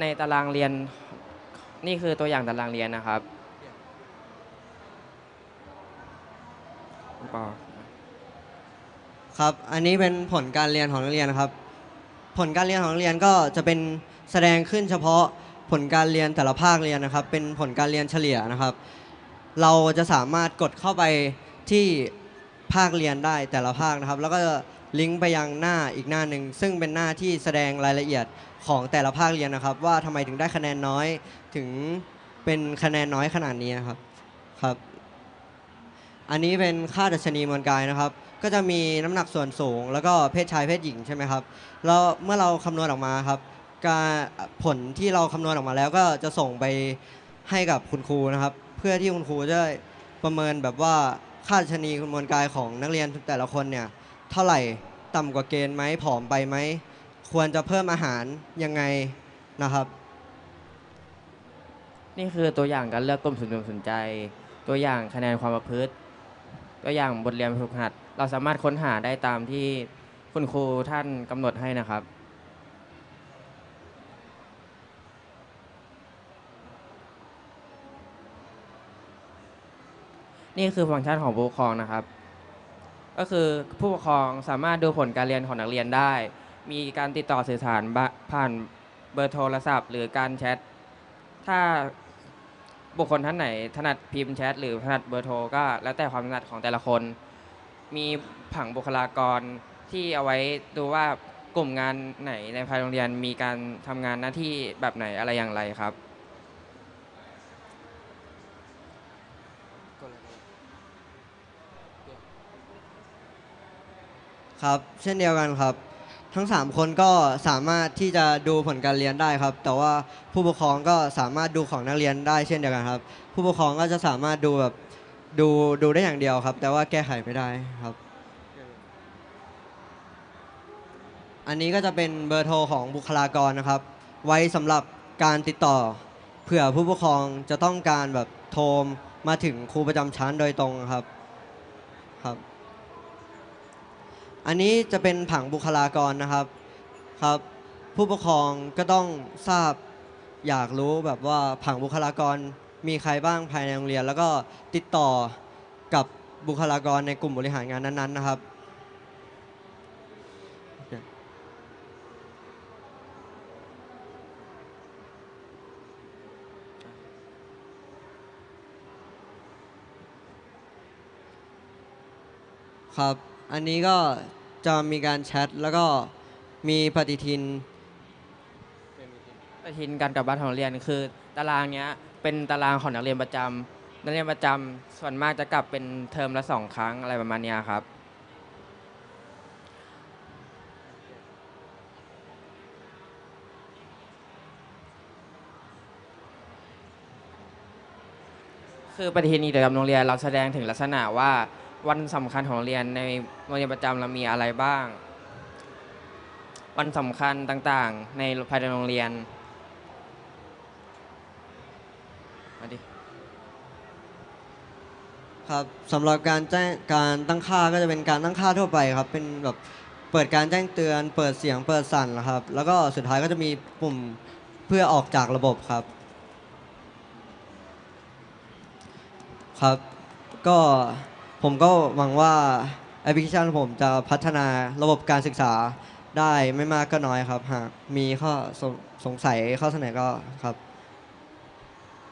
ในตารางเรียนนี่คือตัวอย่างตารางเรียนนะครับครับอันนี้เป็นผลการเรียนของนักเรียนนะครับผลการเรียนของนักเรียนก็จะเป็นแสดงขึ้นเฉพาะผลการเรียนแต่ละภาคเรียนนะครับเป็นผลการเรียนเฉลี่ยนะครับเราจะสามารถกดเข้าไปที่ภาคเรียนได้แต่ละภาคนะครับแล้วก็ลิงก์ไปยังหน้าอีกหน้าหนึ่งซึ่งเป็นหน้าที่แสดงรายละเอียดของแต่ละภาคเรียนนะครับว่าทำไมถึงได้คะแนนน้อยถึงเป็นคะแนนน้อยขนาดนี้ครับครับอันนี้เป็นค่าดัชนีมวลกายนะครับก็จะมีน้ำหนักส่วนสูงแล้วก็เพศชายเพศหญิงใช่ไหมครับแล้วเมื่อเราคำนวณออกมาครับผลที่เราคำนวณออกมาแล้วก็จะส่งไปให้กับคุณครูนะครับเพื่อที่คุณครูจะประเมินแบบว่าค่าดัชนีมวลกายของนักเรียนแต่ละคนเนี่ยเท่าไหร่ต่ำกว่าเกณฑ์ไหมผอมไปไหมควรจะเพิ่มอาหารยังไงนะครับนี่คือตัวอย่างการเลือกกลุ่มสนใจตัวอย่างคะแนนความประพฤติตัวอย่างบทเรียนฝึกหัดเราสามารถค้นหาได้ตามที่คุณครูท่านกำหนดให้นะครับนี่คือฟังก์ชันของผู้ปกครองนะครับก็คือผู้ปกครองสามารถดูผลการเรียนของนักเรียนได้มีการติดต่อสื่อสารผ่านเบอร์โทรศัพท์หรือการแชทถ้าบุคคลท่านไหนถนัดพิมพ์แชทหรือถนัดเบอร์โทรก็แล้วแต่ความถนัดของแต่ละคนมีผังบุคลากรที่เอาไว้ดูว่า กลุ่มงานไหนในภายในโรงเรียนมีการทำงานหน้าที่แบบไหนอะไรอย่างไรครับครับเช่นเดียวกันครับทั้ง3คนก็สามารถที่จะดูผลการเรียนได้ครับแต่ว่าผู้ปกครองก็สามารถดูของนักเรียนได้เช่นเดียวกันครับผู้ปกครองก็จะสามารถดูแบบดูได้อย่างเดียวครับแต่ว่าแก้ไขไม่ได้ครับอันนี้ก็จะเป็นเบอร์โทรของบุคลากรนะครับไว้สำหรับการติดต่อเผื่อผู้ปกครองจะต้องการแบบโทรมาถึงครูประจำชั้นโดยตรงครับอันนี้จะเป็นผังบุคลากรนะครับผู้ปกครองก็ต้องทราบอยากรู้แบบว่าผังบุคลากรมีใครบ้างภายในโรงเรียนแล้วก็ติดต่อกับบุคลากรในกลุ่มบริหารงานนั้นๆนะครับครับอันนี้ก็จะมีการแชทแล้วก็มีปฏิทินการกลับบ้านของเรียนคือตารางเนี้ยเป็นตารางของนักเรียนประจำส่วนมากจะกลับเป็นเทอมละ2ครั้งอะไรประมาณนี้ครับคือปฏิทินกิจกรรมโรงเรียนเราแสดงถึงลักษณะว่าวันสำคัญของเรียนในโรงเรียนประจำเรามีอะไรบ้างวันสำคัญต่างๆในภายในโรงเรียนมาดิครับสำหรับการแจ้งการตั้งค่าก็จะเป็นการตั้งค่าทั่วไปครับเป็นแบบเปิดการแจ้งเตือนเปิดเสียงเปิดสั่นนะครับแล้วก็สุดท้ายก็จะมีปุ่มเพื่อออกจากระบบครับก็ผมก็หวังว่าแอปพลิเคชันผมจะพัฒนาระบบการศึกษาได้ไม่มากก็น้อยครับหากมีข้อสงสัยข้อเสนอก็ครับ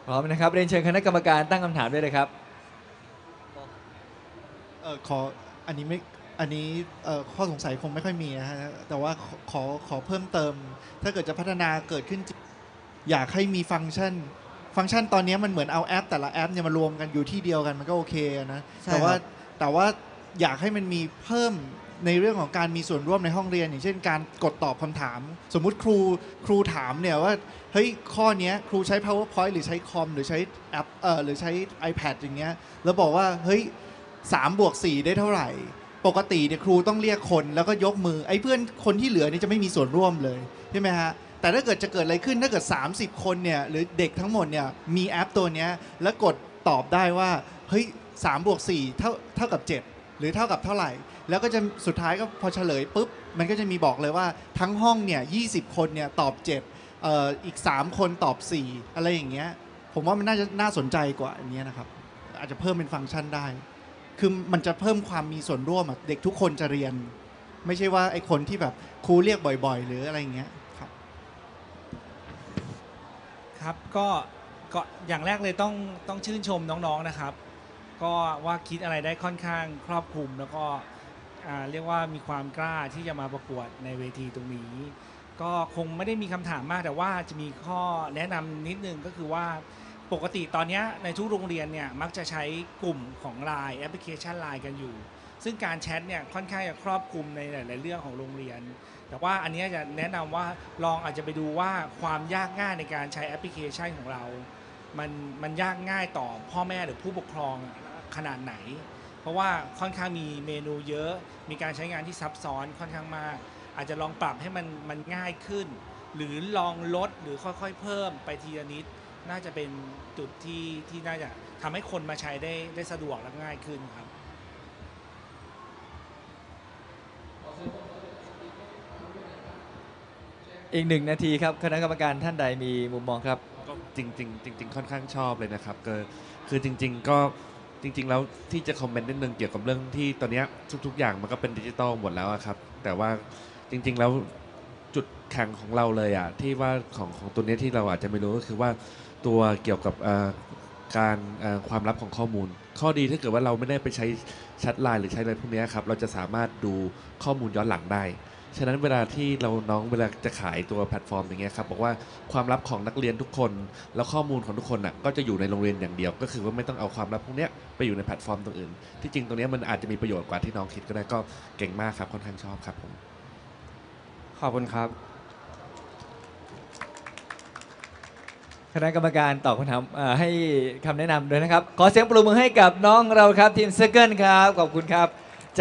พร้อมนะครับเรียนเชิญคณะกรรมการตั้งคำถามได้เลยครับขออันนี้ข้อสงสัยคงไม่ค่อยมีนะฮะแต่ว่าขอเพิ่มเติมถ้าเกิดจะพัฒนาเกิดขึ้นอยากให้มีฟังก์ชันตอนนี้มันเหมือนเอาแอปแต่ละแอปเนี่ยมารวมกันอยู่ที่เดียวกันมันก็โอเคนะแต่ว่าอยากให้มันมีเพิ่มในเรื่องของการมีส่วนร่วมในห้องเรียนอย่างเช่นการกดตอบคำถามสมมุติครูถามเนี่ยว่าเฮ้ยข้อนี้ครูใช้ PowerPoint หรือใช้คอมหรือใช้แอปหรือใช้ iPad อย่างเงี้ยแล้วบอกว่าเฮ้ย3+4ได้เท่าไหร่ปกติเนี่ยครูต้องเรียกคนแล้วก็ยกมือไอ้เพื่อนคนที่เหลือนี่จะไม่มีส่วนร่วมเลยใช่ไหมฮะแต่ถ้าเกิดจะเกิดอะไรขึ้นถ้าเกิด30คนเนี่ยหรือเด็กทั้งหมดเนี่ยมีแอปตัวนี้แล้วกดตอบได้ว่าเฮ้ย3+4เท่ากับ7หรือเท่ากับเท่าไหร่แล้วก็จะสุดท้ายก็พอเฉลยปุ๊บมันก็จะมีบอกเลยว่าทั้งห้องเนี่ย20คนเนี่ยตอบ7อีก3คนตอบ4อะไรอย่างเงี้ยผมว่ามันน่าจะน่าสนใจกว่าอันนี้นะครับอาจจะเพิ่มเป็นฟังก์ชันได้คือมันจะเพิ่มความมีส่วนร่วมเด็กทุกคนจะเรียนไม่ใช่ว่าไอ้คนที่แบบครูเรียกบ่อยๆหรืออะไรอย่างเงี้ยครับก็อย่างแรกเลยต้องชื่นชมน้องๆนะครับก็ว่าคิดอะไรได้ค่อนข้างครอบคลุมแล้วก็เรียกว่ามีความกล้าที่จะมาประกวดในเวทีตรงนี้ก็คงไม่ได้มีคำถามมากแต่ว่าจะมีข้อแนะนำนิดนึงก็คือว่าปกติตอนนี้ในทุกโรงเรียนเนี่ยมักจะใช้กลุ่มของ LINE แอปพลิเคชัน LINE กันอยู่ซึ่งการแชทเนี่ยค่อนข้างจะครอบคลุมในหลายๆเรื่องของโรงเรียนแต่ว่าอันนี้จะแนะนำว่าลองอาจจะไปดูว่าความยากง่ายในการใช้แอปพลิเคชันของเรามันยากง่ายต่อพ่อแม่หรือผู้ปกครองขนาดไหนเพราะว่าค่อนข้างมีเมนูเยอะมีการใช้งานที่ซับซ้อนค่อนข้างมากอาจจะลองปรับให้มันง่ายขึ้นหรือลองลดหรือค่อยๆเพิ่มไปทีละนิดน่าจะเป็นจุดที่น่าจะทำให้คนมาใช้ได้สะดวกและง่ายขึ้นครับอีก1 นาทีครับคณะกรรมการท่านใดมีมุมมองครับก็จริงค่อนข้างชอบเลยนะครับคือจริงๆแล้วที่จะคอมเมนต์นิดนึงเกี่ยวกับเรื่องที่ตอนนี้ทุกๆอย่างมันก็เป็นดิจิตอลหมดแล้วครับแต่ว่าจริงๆแล้วจุดแข็งของเราเลยที่ว่าของตัวนี้ที่เราอาจจะไม่รู้ก็คือว่าตัวเกี่ยวกับการความลับของข้อมูลข้อดีถ้าเกิดว่าเราไม่ได้ไปใช้แชทไลน์หรือใช้อะไรพวกนี้ครับเราจะสามารถดูข้อมูลย้อนหลังได้ ฉะนั้นเวลาที่เราน้องเวลาจะขายตัวแพลตฟอร์มอย่างเงี้ยครับบอกว่าความลับของนักเรียนทุกคนแล้วข้อมูลของทุกคนน่ะก็จะอยู่ในโรงเรียนอย่างเดียวก็คือว่าไม่ต้องเอาความลับพวกเนี้ยไปอยู่ในแพลตฟอร์มตัวอื่นที่จริงตรงนี้มันอาจจะมีประโยชน์กว่าที่น้องคิดก็ได้ก็เก่งมากครับค่อนข้างชอบครับผมขอบคุณครับคณะกรรมการตอบคำถามให้คำแนะนำด้วยนะครับขอเสียงปรบมือให้กับน้องเราครับทีมเซอร์เกิลครับขอบคุณครับ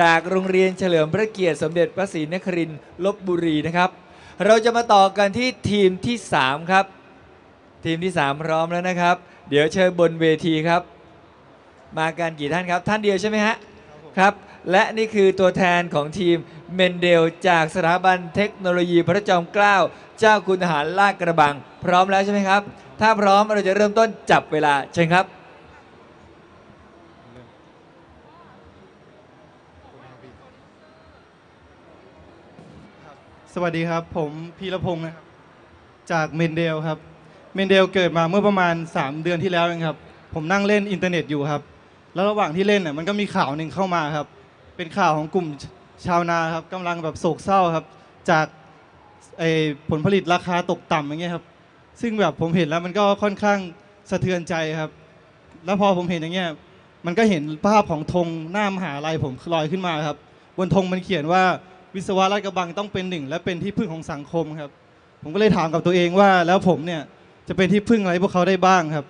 จากโรงเรียนเฉลิมพระเกียรติสมเด็จพระศรีนครินทร์ลพบุรีนะครับเราจะมาต่อกันที่ทีมที่3ครับทีมที่3พร้อมแล้วนะครับเดี๋ยวเชิญบนเวทีครับมากันกี่ท่านครับท่านเดียวใช่ไหมฮะครับและนี่คือตัวแทนของทีมเมนเดลจากสถาบันเทคโนโลยีพระจอมเกล้าเจ้าคุณทหารลาดกระบังพร้อมแล้วใช่ไหมครับถ้าพร้อมเราจะเริ่มต้นจับเวลาเชิญครับสวัสดีครับผมพีรพงศ์นะครับจากเมนเดลครับเมนเดลเกิดมาเมื่อประมาณ3เดือนที่แล้วนะครับผมนั่งเล่นอินเทอร์เน็ตอยู่ครับแล้วระหว่างที่เล่นน่ะมันก็มีข่าวหนึ่งเข้ามาครับเป็นข่าวของกลุ่มชาวนาครับกำลังแบบโศกเศร้าครับจากผลผลิตราคาตกต่ำอย่างเงี้ยครับซึ่งแบบผมเห็นแล้วมันก็ค่อนข้างสะเทือนใจครับแล้วพอผมเห็นอย่างเงี้ยมันก็เห็นภาพของธงหน้ามหาลัยผมลอยขึ้นมาครับบนธงมันเขียนว่าวิศวะลาดกระบังต้องเป็นหนึ่งและเป็นที่พึ่งของสังคมครับผมก็เลยถามกับตัวเองว่าแล้วผมเนี่ยจะเป็นที่พึ่งอะไรพวกเขาได้บ้างครับ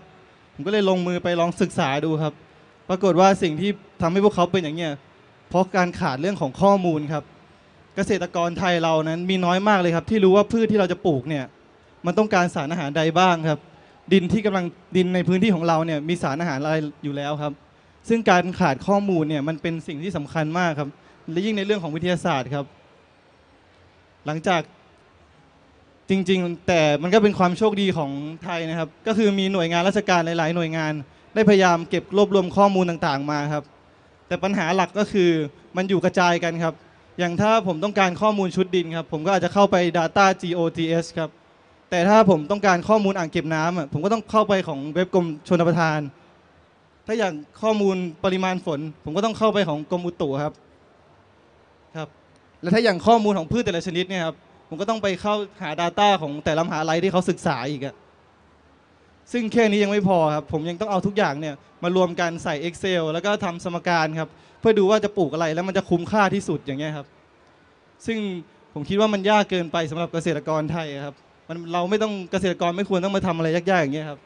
ผมก็เลยลงมือไปลองศึกษาดูครับปรากฏว่าสิ่งที่ทำให้พวกเขาเป็นอย่างเงี้ยเพราะการขาดเรื่องของข้อมูลครับเกษตรกรไทยเรานั้นมีน้อยมากเลยครับที่รู้ว่าพืชที่เราจะปลูกเนี่ยมันต้องการสารอาหารใดบ้างครับดินในพื้นที่ของเราเนี่ยมีสารอาหารอะไรอยู่แล้วครับซึ่งการขาดข้อมูลเนี่ยมันเป็นสิ่งที่สำคัญมากครับและยิ่งในเรื่องของวิทยาศาสตร์ครับหลังจากจริงๆแต่มันก็เป็นความโชคดีของไทยนะครับก็คือมีหน่วยงานราชการหลายๆหน่วยงานได้พยายามเก็บรวบรวมข้อมูลต่างๆมาครับแต่ปัญหาหลักก็คือมันอยู่กระจายกันครับอย่างถ้าผมต้องการข้อมูลชุดดินครับผมก็อาจจะเข้าไป Data.go.th ครับแต่ถ้าผมต้องการข้อมูลอ่างเก็บน้ำผมก็ต้องเข้าไปของเว็บกรมชลประทานถ้าอย่างข้อมูลปริมาณฝนผมก็ต้องเข้าไปของกรมอุตุครับและถ้าอย่างข้อมูลของพืชแต่ละชนิดเนี่ยครับผมก็ต้องไปเข้าหา Data ของแต่ละมหาลัยที่เขาศึกษาอีกอะซึ่งแค่นี้ยังไม่พอครับผมยังต้องเอาทุกอย่างเนี่ยมารวมกันใส่ Excel แล้วก็ทำสมการครับเพื่อดูว่าจะปลูกอะไรแล้วมันจะคุ้มค่าที่สุดอย่างเงี้ยครับซึ่งผมคิดว่ามันยากเกินไปสำหรับเกษตรกรไทยครับเราไม่ต้องเกษตรกรไม่ควรต้องมาทำอะไรยากๆอย่างเงี้ยครับ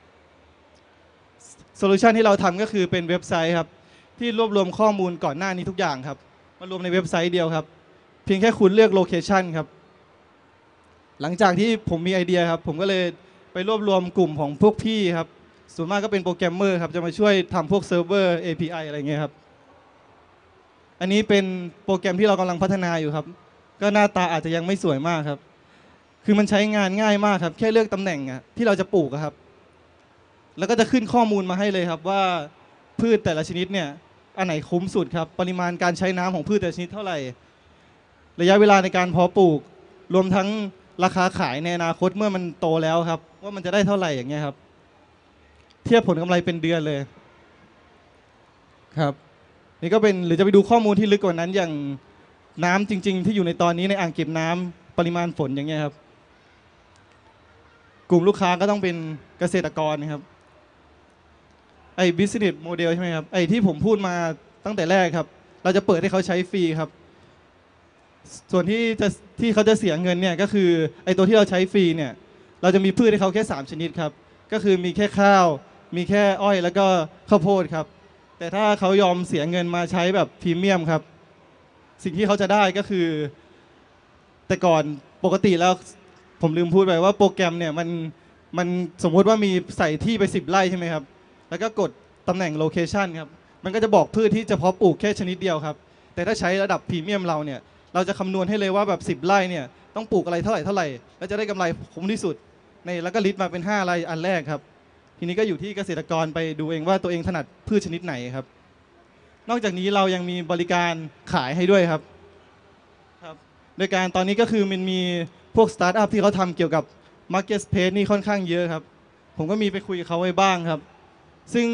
โซลูชันที่เราทำก็คือเป็นเว็บไซต์ครับที่รวบรวมข้อมูลก่อนหน้านี้ทุกอย่างครับมารวมในเว็บไซต์เดียวครับเพียงแค่คุณเลือกโลเคชันครับหลังจากที่ผมมีไอเดียครับผมก็เลยไปรวบรวมกลุ่มของพวกพี่ครับส่วนมากก็เป็นโปรแกรมเมอร์ครับจะมาช่วยทำพวกเซิร์ฟเวอร์ API อะไรเงี้ยครับอันนี้เป็นโปรแกรมที่เรากำลังพัฒนาอยู่ครับก็หน้าตาอาจจะยังไม่สวยมากครับคือมันใช้งานง่ายมากครับแค่เลือกตำแหน่งที่เราจะปลูกครับแล้วก็จะขึ้นข้อมูลมาให้เลยครับว่าพืชแต่ละชนิดเนี่ยอันไหนคุ้มสุดครับปริมาณการใช้น้ำของพืชแต่ละชนิดเท่าไหร่ระยะเวลาในการเพาะปลูกรวมทั้งราคาขายในอนาคตเมื่อมันโตแล้วครับว่ามันจะได้เท่าไหร่อย่างเงี้ยครับเทียบผลกำไรเป็นเดือนเลยครับนี่ก็เป็นหรือจะไปดูข้อมูลที่ลึกกว่านั้นอย่างน้ำจริงๆที่อยู่ในตอนนี้ในอ่างเก็บน้ำปริมาณฝนอย่างเงี้ยครับกลุ่มลูกค้าก็ต้องเป็นเกษตรกรนะครับไอ้ business model ใช่ไหมครับไอ้ที่ผมพูดมาตั้งแต่แรกครับเราจะเปิดให้เขาใช้ฟรีครับส่วนที่เขาจะเสียเงินเนี่ยก็คือไอตัวที่เราใช้ฟรีเนี่ยเราจะมีพืชให้เขาแค่3ชนิดครับก็คือมีแค่ข้าวมีแค่อ้อยแล้วก็ข้าวโพดครับแต่ถ้าเขายอมเสียเงินมาใช้แบบพรีเมียมครับสิ่งที่เขาจะได้ก็คือแต่ก่อนปกติแล้วผมลืมพูดไปว่าโปรแกรมเนี่ยมันสมมติว่ามีใส่ที่ไป10ไร่ใช่ไหมครับแล้วก็กดตำแหน่งโลเคชันครับมันก็จะบอกพืชที่จะเพาะปลูกแค่ชนิดเดียวครับแต่ถ้าใช้ระดับพรีเมียมเราเนี่ยเราจะคำนวณให้เลยว่าแบบ10ไร่เนี่ยต้องปลูกอะไรเท่าไหร่แล้วจะได้กำไรคุ้มที่สุดในแล้วก็ลิสต์มาเป็น5ไร่อันแรกครับทีนี้ก็อยู่ที่เกษตรกรไปดูเองว่าตัวเองถนัดพืชชนิดไหนครับนอกจากนี้เรายังมีบริการขายให้ด้วยครับโดยการตอนนี้ก็คือมันมีพวกสตาร์ทอัพที่เขาทำเกี่ยวกับ Market Space นี่ค่อนข้างเยอะครับผมก็มีไปคุยกับเขาไว้บ้างครับซึ่ง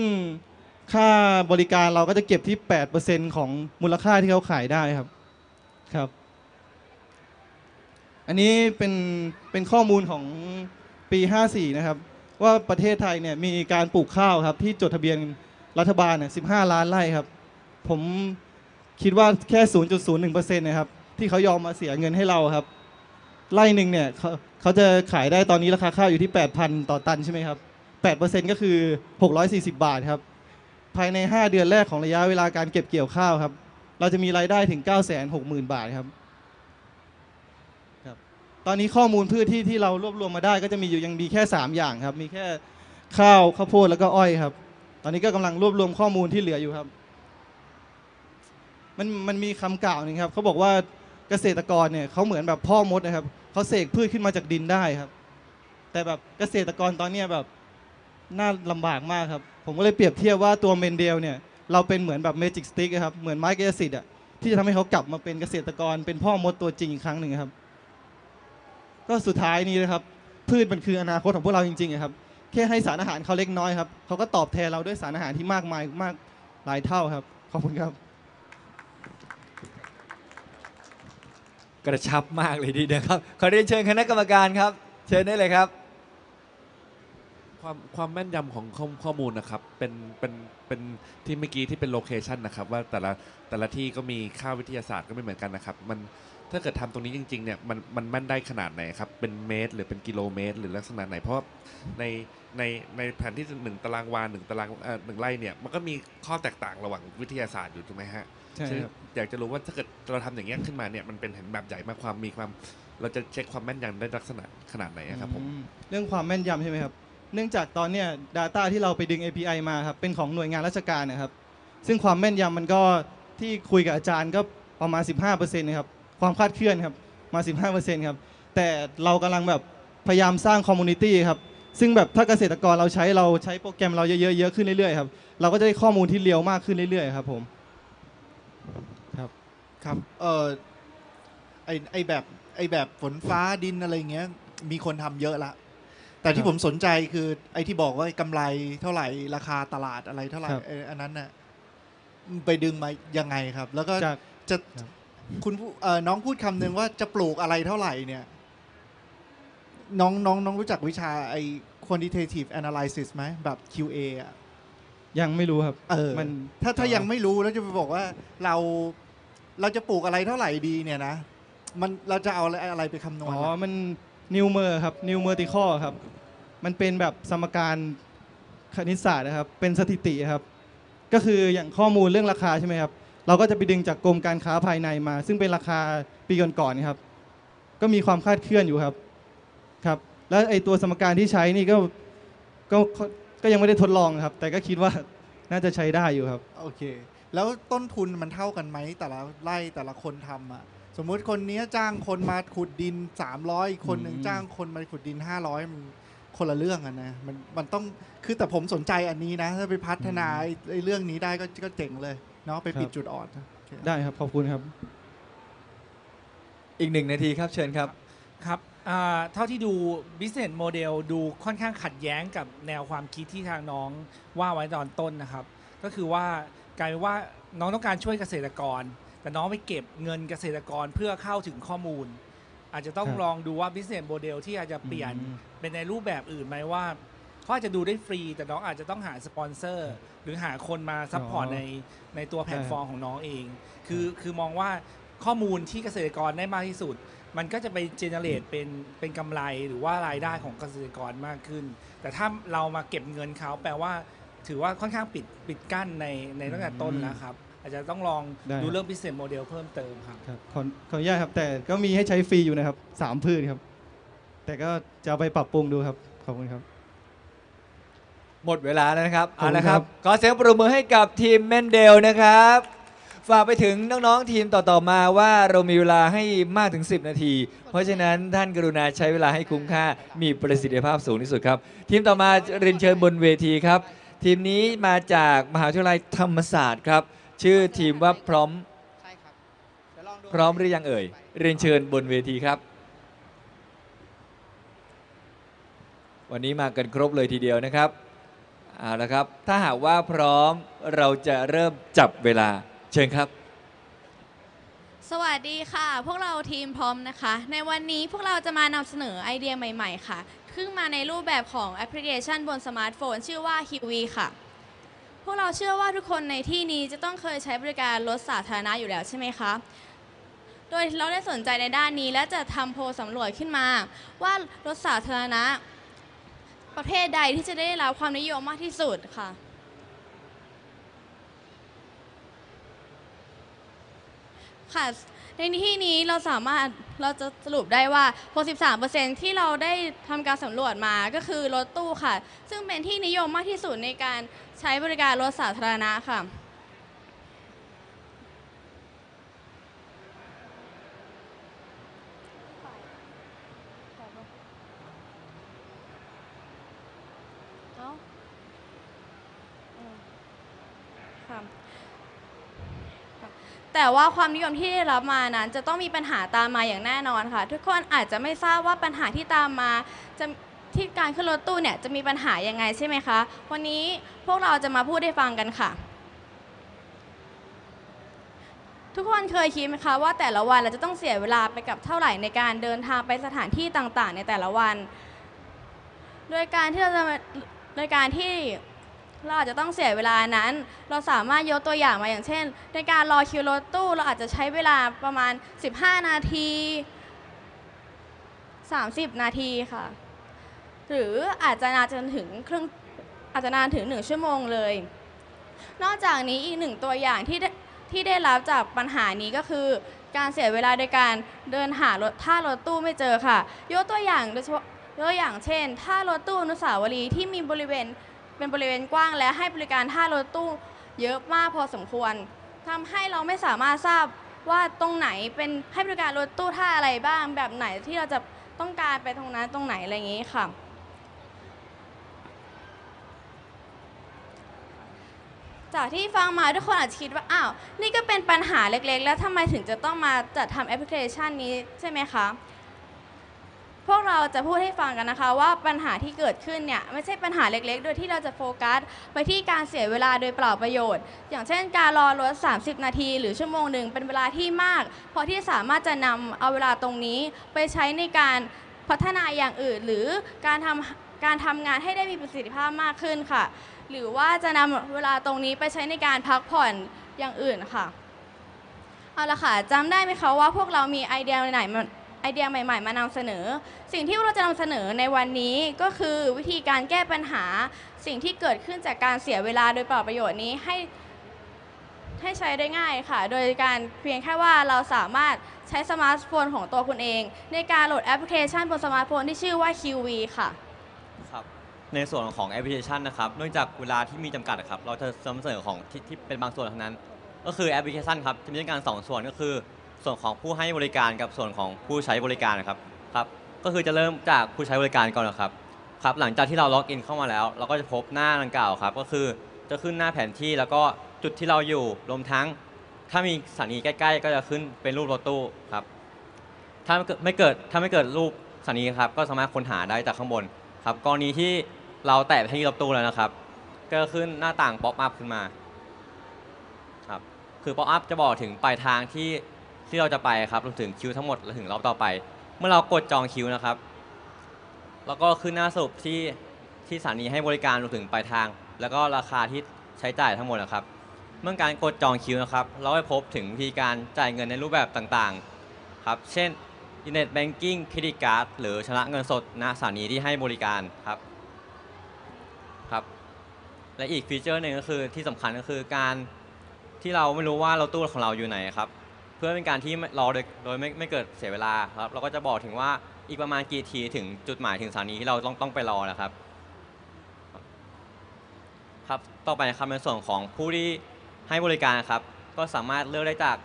ค่าบริการเราก็จะเก็บที่ 8% ของมูลค่าที่เขาขายได้ครับ อันนี้เป็นข้อมูลของปี54นะครับว่าประเทศไทยเนี่ยมีการปลูกข้าวครับที่จดทะเบียนรัฐบาลเนี่ย15 ล้านไร่ครับผมคิดว่าแค่ 0.01% นะครับที่เขายอมมาเสียเงินให้เราครับไร่หนึ่งเนี่ยเขาจะขายได้ตอนนี้ราคาข้าวอยู่ที่ 8,000 ต่อตันใช่ไหมครับ 8% ก็คือ640 บาทครับภายใน5 เดือนแรกของระยะเวลาการเก็บเกี่ยวข้าวครับเราจะมีรายได้ถึง 960,000 บาทครับตอนนี้ข้อมูลพืชที่เรารวบรวมมาได้ก็จะมีอยู่ยังมีแค่3อย่างครับมีแค่ข้าวโพดแล้วก็อ้อยครับตอนนี้ก็กำลังรวบรวมข้อมูลที่เหลืออยู่ครับมันมีคำกล่าวหนึ่งครับเขาบอกว่าเกษตรกรเนี่ยเขาเหมือนแบบพ่อมดนะครับเขาเสกพืชขึ้นมาจากดินได้ครับแต่แบบเกษตรกรตอนนี้แบบน่าลำบากมากครับผมก็เลยเปรียบเทียบว่าตัวเมนเดลเนี่ยเราเป็นเหมือนแบบเมจิกสติ๊กครับเหมือนไม้กายสิทธิ์อ่ะที่จะทำให้เขากลับมาเป็นเกษตรกรเป็นพ่อมดตัวจริงอีกครั้งหนึ่งครับก็สุดท้ายนี้นะครับพืชมันคืออนาคตของพวกเราจริงๆครับแค่ให้สารอาหารเขาเล็กน้อยครับเขาก็ตอบแทนเราด้วยสารอาหารที่มากมายมากหลายเท่าครับขอบคุณครับกระชับมากเลยดีนะครับขอเรียนเชิญคณะกรรมการครับเชิญได้เลยครับความแม่นยำของข้อมูลนะครับเป็นที่เมื่อกี้ที่เป็นโลเคชันนะครับว่าแต่ละที่ก็มีค่าวิทยาศาสตร์ก็ไม่เหมือนกันนะครับมันถ้าเกิดทำตรงนี้จริงๆเนี่ยมันแม่นได้ขนาดไหนครับเป็นเมตรหรือเป็นกิโลเมตรหรือลักษณะไหนเพราะในแผนที่1 ตารางวา 1 ไร่เนี่ยมันก็มีข้อแตกต่างระหว่างวิทยาศาสตร์อยู่ถูกไหมฮะใช่อยากจะรู้ว่าถ้าเกิดเราทำอย่างเงี้ยขึ้นมาเนี่ยมันเป็นเห็นแบบใหญ่มากมีความเราจะเช็คความแม่นยำได้ลักษณะขนาดไหนครับผมเรื่องความแม่นยำใช่ไหมครับเนื่องจากตอนเนี้ย Data ที่เราไปดึง API มาครับเป็นของหน่วยงานราชการนะครับซึ่งความแม่นยำมันก็ที่คุยกับอาจารย์ก็ประมาณ 15% นะครับความคาดเคลื่อนครับมา 15% ครับแต่เรากำลังแบบพยายามสร้างคอมมูนิตี้ครับซึ่งแบบถ้าเกษตรกรเราใช้โปรแกรมเราเยอะขึ้นเรื่อยๆครับเราก็จะได้ข้อมูลที่เร็วมากขึ้นเรื่อยๆครับผมครับไอแบบฝนฟ้าดินอะไรเงี้ยมีคนทำเยอะละแต่ที่ผมสนใจคือไอที่บอกว่ากำไรเท่าไหร่ราคาตลาดอะไรเท่าไหร่อันนั้นน่ะไปดึงมายังไงครับแล้วก็จะคุณน้องพูดคำหนึ่งว่าจะปลูกอะไรเท่าไหร่เนี่ยน้องรู้จักวิชาไอ quantitative analysis ไหมแบบ QA อ่ะยังไม่รู้ครับมันถ้ายังไม่รู้แล้วจะไปบอกว่าเราจะปลูกอะไรเท่าไหร่ดีเนี่ยนะมันเราจะเอาอะไรไปคำนวณมันนิวเมอร์ครับนิวเมอร์ติคอลครับมันเป็นแบบสมการคณิตศาสตร์นะครับเป็นสถิติครับก็คืออย่างข้อมูลเรื่องราคาใช่ไหมครับเราก็จะไปดึงจากกรมการค้าภายในมาซึ่งเป็นราคาปีก่อนๆครับก็มีความคาดเคลื่อนอยู่ครับแล้วไอตัวสมการที่ใช้นี่ก็ยังไม่ได้ทดลองครับแต่ก็คิดว่าน่าจะใช้ได้อยู่ครับโอเคแล้วต้นทุนมันเท่ากันไหมแต่ละไร่แต่ละคนทำอ่ะสมมุติคนนี้จ้างคนมาขุดดิน300อีกคนหนึ่งจ้างคนมาขุดดิน500มันคนละเรื่องกันนะมันต้องคือแต่ผมสนใจอันนี้นะถ้าไปพัฒนาไอเรื่องนี้ได้ก็เจ๋งเลยเนาะไปปิดจุดอ่อนได้ครับขอบคุณครับอีก1 นาทีครับเชิญครับครับเท่าที่ดู business model ดูค่อนข้างขัดแย้งกับแนวความคิดที่ทางน้องว่าไว้ตอนต้นนะครับก็คือว่ากลายเป็นว่าน้องต้องการช่วยเกษตรกรแต่น้องไปเก็บเงินเกษตรกรเพื่อเข้าถึงข้อมูลอาจจะต้องลองดูว่า business model ที่อาจจะเปลี่ยนเป็นในรูปแบบอื่นไหมว่าเขาอาจจะดูได้ฟรีแต่น้องอาจจะต้องหาสปอนเซอร์หรือหาคนมาซัพพอร์ตในตัวแพลตฟอร์มของน้องเองคือมองว่าข้อมูลที่เกษตรกรได้มากที่สุดมันก็จะไปเจเนเรตเป็นกำไรหรือว่ารายได้ของเกษตรกรมากขึ้นแต่ถ้าเรามาเก็บเงินเขาแปลว่าถือว่าค่อนข้างปิดกั้นในตั้งแต่ต้นแล้วครับอาจจะต้องลองดูเรื่อง business model เพิ่มเติมครับขออนุญาตครับแต่ก็มีให้ใช้ฟรีอยู่นะครับ3 พืชครับแต่ก็จะไปปรับปรุงดูครับขอบคุณครับหมดเวลาแล้วนะครับเอาละครับขอเสียงปรบมือให้กับทีมเมนเดลนะครับฝากไปถึงน้องๆทีมต่อๆมาว่าเรามีเวลาให้มากถึง10 นาทีเพราะฉะนั้นท่านกรุณาใช้เวลาให้คุ้มค่ามีประสิทธิภาพสูงที่สุดครับทีมต่อมาเรียนเชิญบนเวทีครับทีมนี้มาจากมหาวิทยาลัยธรรมศาสตร์ครับชื่อทีมว่าพร้อมหรือยังเอ่ยเรียนเชิญบนเวทีครับวันนี้มากันครบเลยทีเดียวนะครับเอาละครับถ้าหากว่าพร้อมเราจะเริ่มจับเวลาเชิญครับ สวัสดีค่ะพวกเราทีมพร้อมนะคะในวันนี้พวกเราจะมานำเสนอไอเดียใหม่ๆค่ะขึ้นมาในรูปแบบของแอปพลิเคชันบนสมาร์ทโฟนชื่อว่าฮิวีค่ะพวกเราเชื่อว่าทุกคนในที่นี้จะต้องเคยใช้บริการรถสาธารณะอยู่แล้วใช่ไหมคะโดยเราได้สนใจในด้านนี้และจะทำโพลสำรวจขึ้นมาว่ารถสาธารณะประเภทใดที่จะได้รับความนิยมมากที่สุดค่ะค่ะในที่นี้เราจะสรุปได้ว่า 63% ที่เราได้ทำการสำรวจมาก็คือรถตู้ค่ะซึ่งเป็นที่นิยมมากที่สุดในการใช้บริการรถสาธารณะค่ะแต่ว่าความนิยมที่ได้รับมานั้นจะต้องมีปัญหาตามมาอย่างแน่นอนค่ะทุกคนอาจจะไม่ทราบว่าปัญหาที่ตามมาที่การขึ้นรถตู้เนี่ยจะมีปัญหายังไงใช่ไหมคะวันนี้พวกเราจะมาพูดให้ฟังกันค่ะทุกคนเคยคิดไหมคะว่าแต่ละวันเราจะต้องเสียเวลาไปกับเท่าไหร่ในการเดินทางไปสถานที่ต่างๆในแต่ละวันโดยการที่เราอาจจะต้องเสียเวลานั้นเราสามารถยกตัวอย่างมาอย่างเช่นในการรอคิวรถตู้เราอาจจะใช้เวลาประมาณ15นาที30นาทีค่ะหรืออาจจะนานจนถึง1ชั่วโมงเลยนอกจากนี้อีกหนึ่งตัวอย่างที่ได้รับจากปัญหานี้ก็คือการเสียเวลาโดยการเดินหารถตู้ไม่เจอค่ะยกตัวอย่างโดยเฉพาะตัวอย่างเช่นท่ารถตู้อนุสาวรีย์ที่มีเป็นบริเวณกว้างและให้บริการท่ารถตู้เยอะมากพอสมควรทำให้เราไม่สามารถทราบว่าตรงไหนเป็นให้บริการรถตู้ท่าอะไรบ้างแบบไหนที่เราจะต้องการไปตรงนั้นตรงไหนอะไรอย่างนี้ค่ะจากที่ฟังมาทุกคนอาจจะคิดว่าอ้าวนี่ก็เป็นปัญหาเล็กๆแล้วทำไมถึงจะต้องมาจัดทำแอปพลิเคชันนี้ใช่ไหมคะพวกเราจะพูดให้ฟังกันนะคะว่าปัญหาที่เกิดขึ้นเนี่ยไม่ใช่ปัญหาเล็กๆโดยที่เราจะโฟกัสไปที่การเสียเวลาโดยเปล่าประโยชน์อย่างเช่นการรอรถ30นาทีหรือชั่วโมงหนึ่งเป็นเวลาที่มากพอที่สามารถจะนำเอาเวลาตรงนี้ไปใช้ในการพัฒนาอย่างอื่นหรือการทำงานให้ได้มีประสิทธิภาพมากขึ้นค่ะหรือว่าจะนำเวลาตรงนี้ไปใช้ในการพักผ่อนอย่างอื่นค่ะเอาละค่ะจำได้ไหมคะว่าพวกเรามีไอเดียไหนใหม่ๆมานำเสนอสิ่งที่เราจะนำเสนอในวันนี้ก็คือวิธีการแก้ปัญหาสิ่งที่เกิดขึ้นจากการเสียเวลาโดยเปล่าประโยชน์นี้ให้ใช้ได้ง่ายค่ะโดยการเพียงแค่ว่าเราสามารถใช้สมาร์ทโฟนของตัวคุณเองในการโหลดแอปพลิเคชันบนสมาร์ทโฟนที่ชื่อว่า QV ค่ะครับในส่วนของแอปพลิเคชันนะครับเนื่องจากเวลาที่มีจำกัดครับเราจะนำเสนอของที่เป็นบางส่วนเท่านั้นก็คือแอปพลิเคชันครับจะมีด้วยกัน2ส่วนก็คือส่วนของผู้ให้บริการกับส่วนของผู้ใช้บริการนะครับก็คือจะเริ่มจากผู้ใช้บริการก่อนนะครับหลังจากที่เราล็อกอินเข้ามาแล้วเราก็จะพบหน้าดังกล่าวครับก็คือจะขึ้นหน้าแผนที่แล้วก็จุดที่เราอยู่รวมทั้งถ้ามีสถานีใกล้ๆก็จะขึ้นเป็นรูปรถตู้ครับถ้าไม่เกิดรูปสถานีครับก็สามารถค้นหาได้จากข้างบนครับกรณีที่เราแตะไปที่รถตู้แล้วนะครับก็จะขึ้นหน้าต่างป๊อปอัพขึ้นมาครับคือป๊อปอัพจะบอกถึงปลายทางที่เราจะไปครับรวมถึงคิวทั้งหมดและถึงรอบต่อไปเมื่อเรากดจองคิวนะครับแล้วก็ขึ้นหน้าสรุปที่สถานีให้บริการรวมถึงปลายทางแล้วก็ราคาที่ใช้จ่ายทั้งหมดนะครับเมื่อการกดจองคิวนะครับเราได้พบถึงวิธีการจ่ายเงินในรูปแบบต่างๆครับเช่น Internet Banking เครดิตการ์ดหรือชำระเงินสดณสถานีที่ให้บริการครับและอีกฟีเจอร์หนึ่งก็คือที่สำคัญก็คือการที่เราไม่รู้ว่ารถตู้ของเราอยู่ไหนครับเพื่อเป็นการที่รอโดยไม่เกิดเสียเวลาครับเราก็จะบอกถึงว่าอีกประมาณกี่ทีถึงจุดหมายถึงสถานีที่เราต้องไปรอนะครับต่อไปครับในส่วนของผู้ที่ให้บริการครับก็สามารถเลือกได้จาก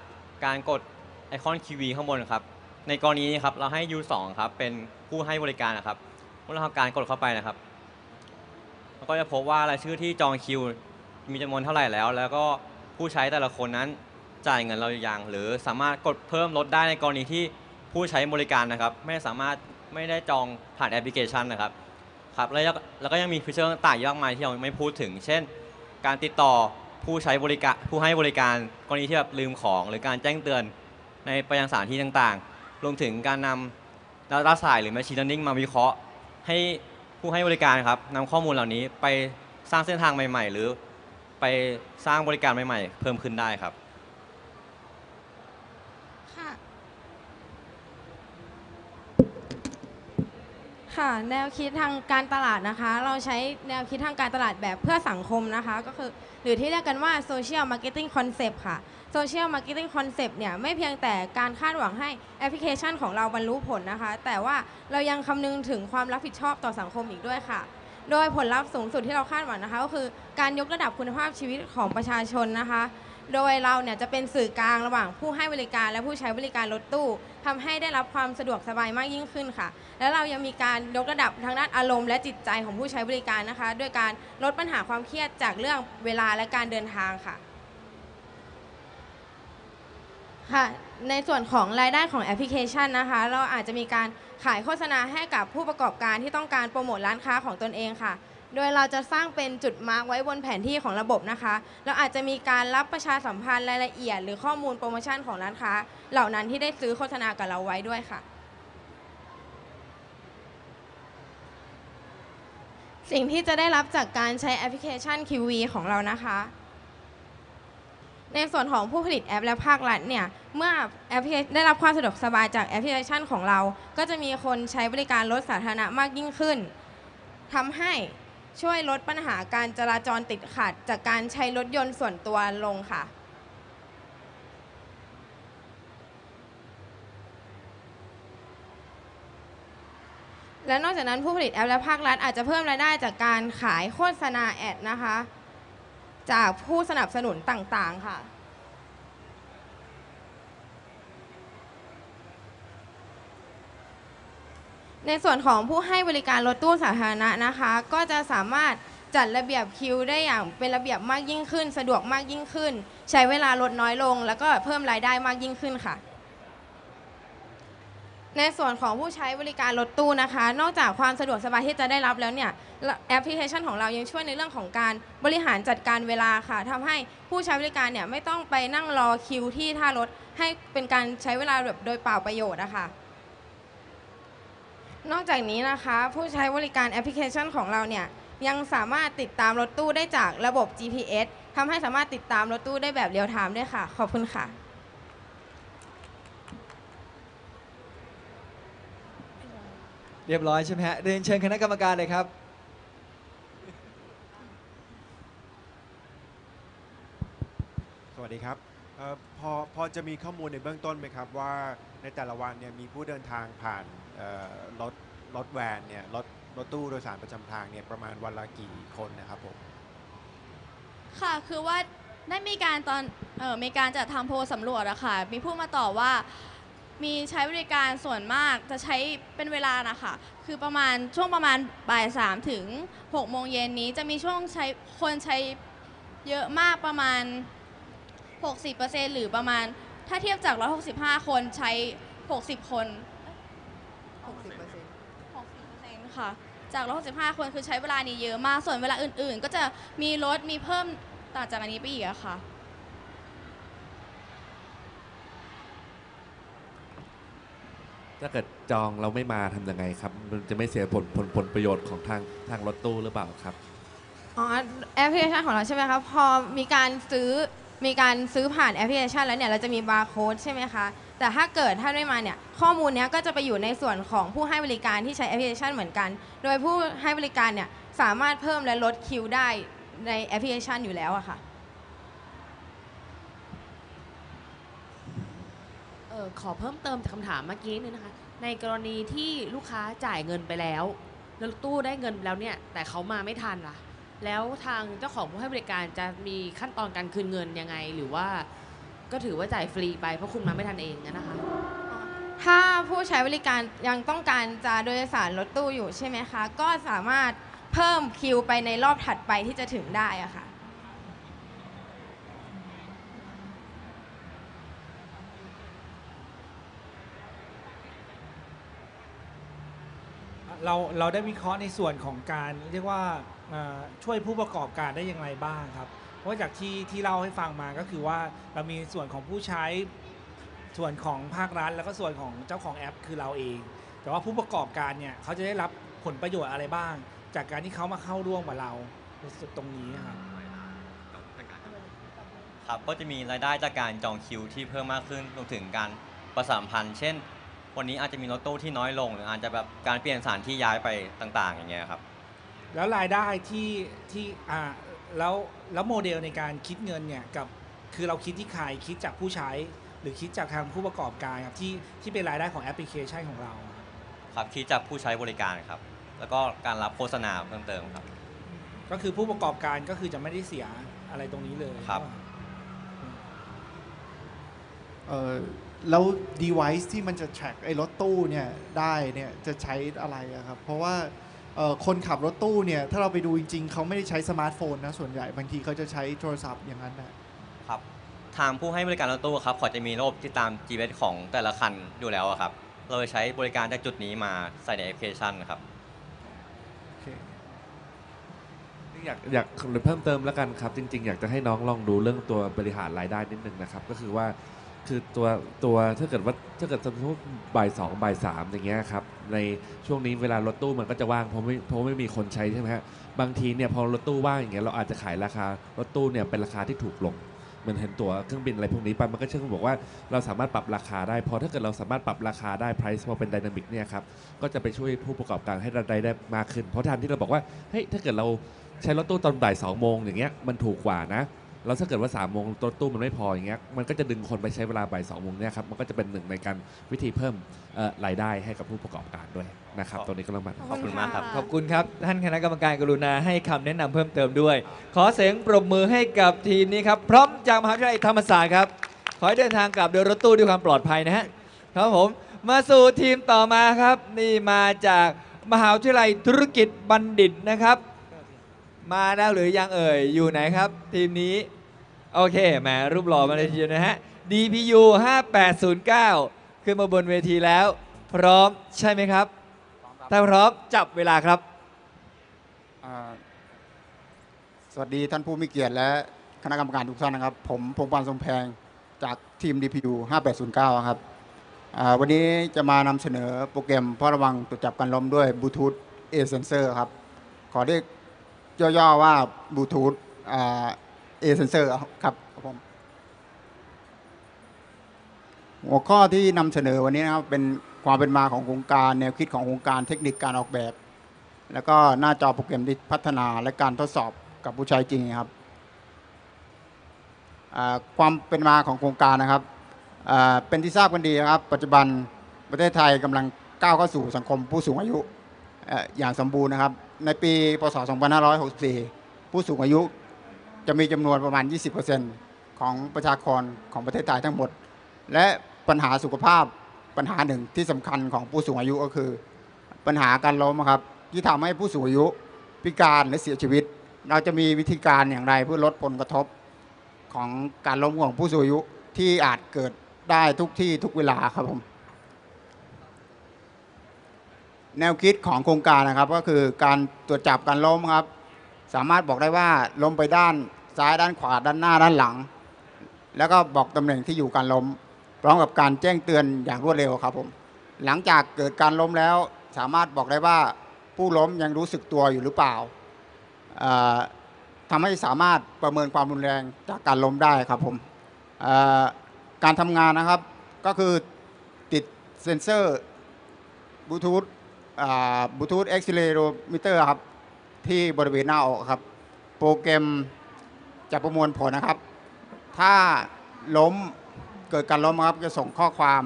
การกดไอคอน QV ข้างบนครับในกรณีนี้ครับเราให้ U2 ครับเป็นผู้ให้บริการนะครับเมื่อเราทำการกดเข้าไปนะครับเราก็จะพบว่ารายชื่อที่จองคิวมีจำนวนเท่าไหร่แล้วก็ผู้ใช้แต่ละคนนั้นจ่ายเงินเราอย่างหรือสามารถกดเพิ่มลดได้ในกรณีที่ผู้ใช้บริการนะครับไม่ได้จองผ่านแอปพลิเคชันนะครับแล้วก็ยังมีฟีเจอร์ต่างๆมากมายที่เราไม่พูดถึงเช่นการติดต่อผู้ให้บริการกรณีที่แบบลืมของหรือการแจ้งเตือน ในไปยังสถานที่ต่างๆรวมถึงการนำ Data Science หรือ Machine Learning มาวิเคราะห์ให้ผู้ให้บริการครับนำข้อมูลเหล่านี้ไปสร้างเส้นทางใหม่ๆหรือไปสร้างบริการใหม่ๆเพิ่มขึ้นได้ครับค่ะแนวคิดทางการตลาดนะคะเราใช้แนวคิดทางการตลาดแบบเพื่อสังคมนะคะก็คือหรือที่เรียกกันว่า Social Marketing Concept ค่ะ Social Marketing Concept เนี่ยไม่เพียงแต่การคาดหวังให้แอปพลิเคชันของเราบรรลุผลนะคะแต่ว่าเรายังคำนึงถึงความรับผิดชอบต่อสังคมอีกด้วยค่ะโดยผลลัพธ์สูงสุดที่เราคาดหวังนะคะก็คือการยกระดับคุณภาพชีวิตของประชาชนนะคะโดยเราเนี่ยจะเป็นสื่อกลางระหว่างผู้ให้บริการและผู้ใช้บริการรถตู้ทำให้ได้รับความสะดวกสบายมากยิ่งขึ้นค่ะและเรายังมีการยกระดับทางด้านอารมณ์และจิตใจของผู้ใช้บริการนะคะด้วยการลดปัญหาความเครียดจากเรื่องเวลาและการเดินทางค่ะค่ะในส่วนของรายได้ของแอปพลิเคชันนะคะเราอาจจะมีการขายโฆษณาให้กับผู้ประกอบการที่ต้องการโปรโมทร้านค้าของตนเองค่ะโดยเราจะสร้างเป็นจุดมาร์กไว้บนแผนที่ของระบบนะคะเราอาจจะมีการรับประชาสัมพันธ์รายละเอียดหรือข้อมูลโปรโมชั่นของร้านค้าเหล่านั้นที่ได้ซื้อโฆษณากับเราไว้ด้วยค่ะสิ่งที่จะได้รับจากการใช้แอปพลิเคชัน QV ของเรานะคะในส่วนของผู้ผลิตแอปและภาครัฐเนี่ยเมื่อแอปได้รับความสะดวกสบายจากแอปพลิเคชันของเราก็จะมีคนใช้บริการรถสาธารณะมากยิ่งขึ้นทำให้ช่วยลดปัญหาการจราจรติดขัดจากการใช้รถยนต์ส่วนตัวลงค่ะและนอกจากนั้นผู้ผลิตแอปและภาครัฐอาจจะเพิ่มรายได้จากการขายโฆษณาแอดนะคะจากผู้สนับสนุนต่างๆค่ะในส่วนของผู้ให้บริการรถตู้สาธารณะนะคะก็จะสามารถจัดระเบียบคิวได้อย่างเป็นระเบียบมากยิ่งขึ้นสะดวกมากยิ่งขึ้นใช้เวลาลดน้อยลงแล้วก็เพิ่มรายได้มากยิ่งขึ้นค่ะในส่วนของผู้ใช้บริการรถตู้นะคะนอกจากความสะดวกสบายที่จะได้รับแล้วเนี่ยแอปพลิเคชันของเรายังช่วยในเรื่องของการบริหารจัดการเวลาค่ะทำให้ผู้ใช้บริการเนี่ยไม่ต้องไปนั่งรอคิวที่ท่ารถให้เป็นการใช้เวลาแบบโดยเปล่าประโยชน์นะคะนอกจากนี้นะคะผู้ใช้บริการแอปพลิเคชันของเราเนี่ยยังสามารถติดตามรถตู้ได้จากระบบ GPS ทำให้สามารถติดตามรถตู้ได้แบบเรียลไทม์ได้ค่ะขอบคุณค่ะเรียบร้อยใช่ไหมฮะเรียนเชิญคณะกรรมการเลยครับสวัสดีครับพอจะมีข้อมูลในเบื้องต้นไหมครับว่าในแต่ละวันเนี่ยมีผู้เดินทางผ่านรถแวนเนี่ยรถตู้โดยสารประจำทางเนี่ยประมาณวันละกี่คนนะครับผมค่ะคือว่าได้มีการตอนมีการจัดทำโพลสำรวจอะค่ะมีผู้มาตอบว่ามีใช้บริการส่วนมากจะใช้เป็นเวลานะคะคือประมาณช่วงประมาณบ่ายสามถึง6โมงเย็นนี้จะมีช่วงใช้คนใช้เยอะมากประมาณ 60% หรือประมาณถ้าเทียบจาก165คนใช้60คน60% ค่ะจาก165คนคือใช้เวลานี้เยอะมากส่วนเวลาอื่นๆก็จะมีลดมีเพิ่มต่างจากอันนี้ไปอีกอะค่ะถ้าเกิดจองเราไม่มาทำยังไงครับมันจะไม่เสียผลประโยชน์ของทางรถตู้หรือเปล่าครับอ๋อแอปพลิเคชันของเราใช่ไหมครับพอมีการซื้อผ่านแอปพลิเคชันแล้วเนี่ยเราจะมีบาร์โค้ดใช่ไหมคะแต่ถ้าเกิดถ้าไม่มาเนี่ยข้อมูลนี้ก็จะไปอยู่ในส่วนของผู้ให้บริการที่ใช้แอปพลิเคชันเหมือนกันโดยผู้ให้บริการเนี่ยสามารถเพิ่มและลดคิวได้ในแอปพลิเคชันอยู่แล้วอะค่ะขอเพิ่มเติมจากคำถามเมื่อกี้นึงนะคะในกรณีที่ลูกค้าจ่ายเงินไปแล้วรถตู้ได้เงินแล้วเนี่ยแต่เขามาไม่ทันล่ะแล้วทางเจ้าของผู้ให้บริการจะมีขั้นตอนการคืนเงินยังไงหรือว่าก็ถือว่าจ่ายฟรีไปเพราะคุณมาไม่ทันเองนะคะถ้าผู้ใช้บริการยังต้องการจะโดยสารรถตู้อยู่ใช่ไหมคะก็สามารถเพิ่มคิวไปในรอบถัดไปที่จะถึงได้อะค่ะเราได้วิเคราะห์ในส่วนของการเรียกว่าช่วยผู้ประกอบการได้อย่างไรบ้างครับเพราะจากที่เล่าให้ฟังมาก็คือว่าเรามีส่วนของผู้ใช้ ส่วนของภาครัฐแล้วก็ส่วนของเจ้าของแอปคือเราเองแต่ว่าผู้ประกอบการเนี่ยเขาจะได้รับผลประโยชน์อะไรบ้างจากการที่เขามาเข้าร่วมกับเราในสุดตรงนี้ครับครับก็จะมีรายได้จากการจองคิวที่เพิ่มมากขึ้นรวมถึงการประสานพันธ์เช่นวันนี้อาจจะมีรถตู้ที่น้อยลงหรืออาจจะแบบการเปลี่ยนสถานที่ย้ายไปต่างๆอย่างเงี้ยครับแล้วรายได้แล้วโมเดลในการคิดเงินเนี่ยกับคือเราคิดที่ใครคิดจากผู้ใช้หรือคิดจากทางผู้ประกอบการครับที่เป็นรายได้ของแอปพลิเคชันของเราครับคิดจากผู้ใช้บริการครับแล้วก็การรับโฆษณาเพิ่มเติมครับก็คือผู้ประกอบการก็คือจะไม่ได้เสียอะไรตรงนี้เลยครับแล้ว device ที่มันจะ track ไอ้รถตู้เนี่ยได้เนี่ยจะใช้อะไรครับเพราะว่าคนขับรถตู้เนี่ยถ้าเราไปดูจริงๆเขาไม่ได้ใช้สมาร์ทโฟนนะส่วนใหญ่บางทีเขาจะใช้โทรศัพท์อย่างนั้นนะครับทางผู้ให้บริการรถตู้ครับเขาจะมีระบบที่ตาม GPS ของแต่ละคันอยู่แล้วครับเราใช้บริการจากจุดนี้มาใส่ในแอปพลิเคชันครับอยากเพิ่มเติมแล้วกันครับจริงๆอยากจะให้น้องลองดูเรื่องตัวบริหารรายได้นิดนึงนะครับก็คือว่าคือตัวถ้าเกิดสมมติบ่ายสองบ่ายสามอย่างเงี้ยครับในช่วงนี้เวลารถตู้มันก็จะว่างเพราะไม่มีคนใช้ใช่ไหมฮะบางทีเนี่ยพอรถตู้ว่างอย่างเงี้ยเราอาจจะขายราคารถตู้เนี่ยเป็นราคาที่ถูกลงเหมือนเห็นตัวเครื่องบินอะไรพวกนี้ไปมันก็เชื่อมบอกว่าเราสามารถปรับราคาได้พอถ้าเกิดเราสามารถปรับราคาได้ price พอเป็น dynamic เนี่ยครับก็จะไปช่วยผู้ประกอบการให้รายได้มากขึ้นเพราะแทนที่เราบอกว่าเฮ้ยถ้าเกิดเราใช้รถตู้ตอนบ่ายสองโมงอย่างเงี้ยมันถูกกว่านะแล้วถ้าเกิดว่า 3 โมงรถตู้มันไม่พออย่างเงี้ยมันก็จะดึงคนไปใช้เวลาบ่าย 2 โมงเนี่ยครับมันก็จะเป็นหนึ่งในการวิธีเพิ่มรายได้ให้กับผู้ประกอบการด้วยนะครับตอนนี้ก็ลำบากขอบคุณมากครับขอบคุณครับท่านคณะกรรมการกรุณาให้คำแนะนำเพิ่มเติมด้วยขอเสียงปรบมือให้กับทีมนี้ครับพร้อมจากมหาวิทยาลัยธรรมศาสตร์ครับขอให้เดินทางกลับโดยรถตู้ด้วยความปลอดภัยนะฮะครับผมมาสู่ทีมต่อมาครับนี่มาจากมหาวิทยาลัยธุรกิจบัณฑิตนะครับมาแล้วหรือยังเอ่ยอยู่ไหนครับทีมนี้โอเคแหมรูปหล่อมาเลยทีเดียวนะฮะ DPU 5809ขึ้นมาบนเวทีแล้วพร้อมใช่ไหมครับถ้าพร้อมจับเวลาครับสวัสดีท่านผู้มีเกียรติและคณะกรรมการทุกท่านนะครับผมพงษ์พันธ์สมแพงจากทีม DPU 5809ครับวันนี้จะมานำเสนอโปรแกรมเฝ้าระวังตรวจจับการล้มด้วย Bluetooth A-Sensor ครับขอเรียกย่อๆว่า Bluetooth A-Sensor ครับผมหัวข้อที่นำเสนอวันนี้นะครับเป็นความเป็นมาของโครงการแนวคิดของโครงการเทคนิคการออกแบบแล้วก็หน้าจอโปรแกรมที่พัฒนาและการทดสอบกับผู้ใช้จริงครับความเป็นมาของโครงการนะครับเป็นที่ทราบกันดีครับปัจจุบันประเทศไทยกำลังก้าวเข้าสู่สังคมผู้สูงอายุอย่างสมบูรณ์นะครับในปีพ.ศ. 2564ผู้สูงอายุจะมีจำนวนประมาณ 20% ของประชากรของประเทศไทยทั้งหมดและปัญหาสุขภาพปัญหาหนึ่งที่สำคัญของผู้สูงอายุก็คือปัญหาการล้มครับที่ทำให้ผู้สูงอายุพิการหรือเสียชีวิตเราจะมีวิธีการอย่างไรเพื่อลดผลกระทบของการล้มของผู้สูงอายุที่อาจเกิดได้ทุกที่ทุกเวลาครับผมแนวคิดของโครงการนะครับก็คือการตรวจจับการล้มครับสามารถบอกได้ว่าล้มไปด้านซ้ายด้านขวาด้านหน้าด้านหลังแล้วก็บอกตำแหน่งที่อยู่การล้มพร้อมกับการแจ้งเตือนอย่างรวดเร็วครับผมหลังจากเกิดการล้มแล้วสามารถบอกได้ว่าผู้ล้มยังรู้สึกตัวอยู่หรือเปล่าทำให้สามารถประเมินความรุนแรงจากการล้มได้ครับผมการทำงานนะครับก็คือติดเซ็นเซอร์บลูทูธBluetooth Accelerometer ครับที่บริเวณหน้าอกครับโปรแกรมจะประมวลผลนะครับถ้าล้มเกิดการล้มครับจะส่งข้อความ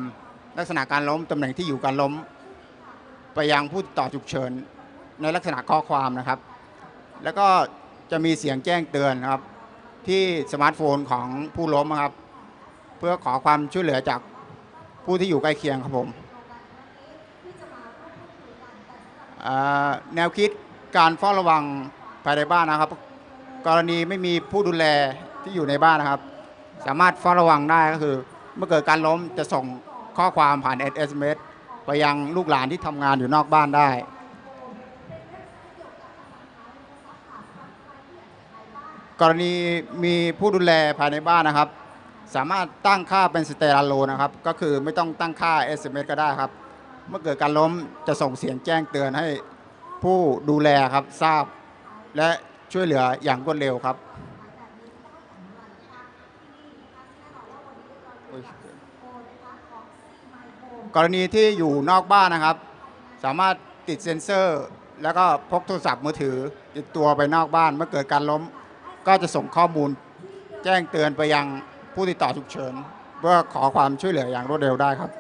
ลักษณะการล้มตำแหน่งที่อยู่การล้มไปยังผู้ติดต่อฉุกเฉินในลักษณะข้อความนะครับแล้วก็จะมีเสียงแจ้งเตือนครับที่สมาร์ทโฟนของผู้ล้มครับเพื่อขอความช่วยเหลือจากผู้ที่อยู่ใกล้เคียงครับผมแนวคิดการเฝ้าระวังภายในบ้านนะครับกรณีไม่มีผู้ดูแลที่อยู่ในบ้านนะครับสามารถเฝ้าระวังได้ก็คือเมื่อเกิดการล้มจะส่งข้อความผ่าน SMS ไปยังลูกหลานที่ทำงานอยู่นอกบ้านได้กรณีมีผู้ดูแลภายในบ้านนะครับ สามารถตั้งค่าเป็นสเตราโลนะครับก็คือไม่ต้องตั้งค่า SMS ก็ได้ครับเมื่อเกิดการล้มจะส่งเสียงแจ้งเตือนให้ผู้ดูแลครับทราบและช่วยเหลืออย่างรวดเร็วครับกรณีที่อยู่นอกบ้านนะครับสามารถติดเซ็นเซอร์แล้วก็พกโทรศัพท์มือถือติดตัวไปนอกบ้านเมื่อเกิดการล้มก็จะส่งข้อมูลแจ้งเตือนไปยังผู้ติดต่อฉุกเฉินเพื่อขอความช่วยเหลืออย่างรวดเร็วได้ครับ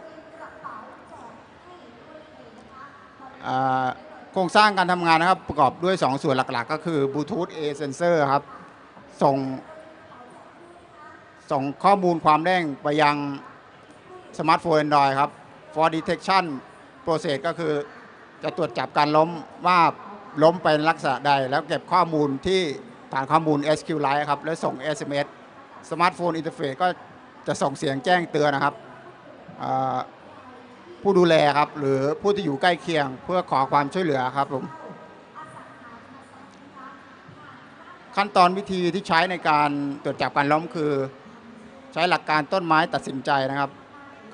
โครงสร้างการทำงานนะครับประกอบด้วย2 ส่วนหลักๆก็คือ Bluetooth A-Sensor ครับส่งข้อมูลความเร่งไปยังสมาร์ทโฟน Android ครับ for detection process ก็คือจะตรวจจับการล้มว่าล้มเป็นลักษณะใดแล้วเก็บข้อมูลที่ฐานข้อมูล SQ Line ครับแล้วส่ง SMS สมาร์ทโฟน Interface ก็จะส่งเสียงแจ้งเตือนนะครับผู้ดูแลครับหรือผู้ที่อยู่ใกล้เคียงเพื่อขอความช่วยเหลือครับผมขั้นตอนวิธีที่ใช้ในการตรวจจับการล้มคือใช้หลักการต้นไม้ตัดสินใจนะครับ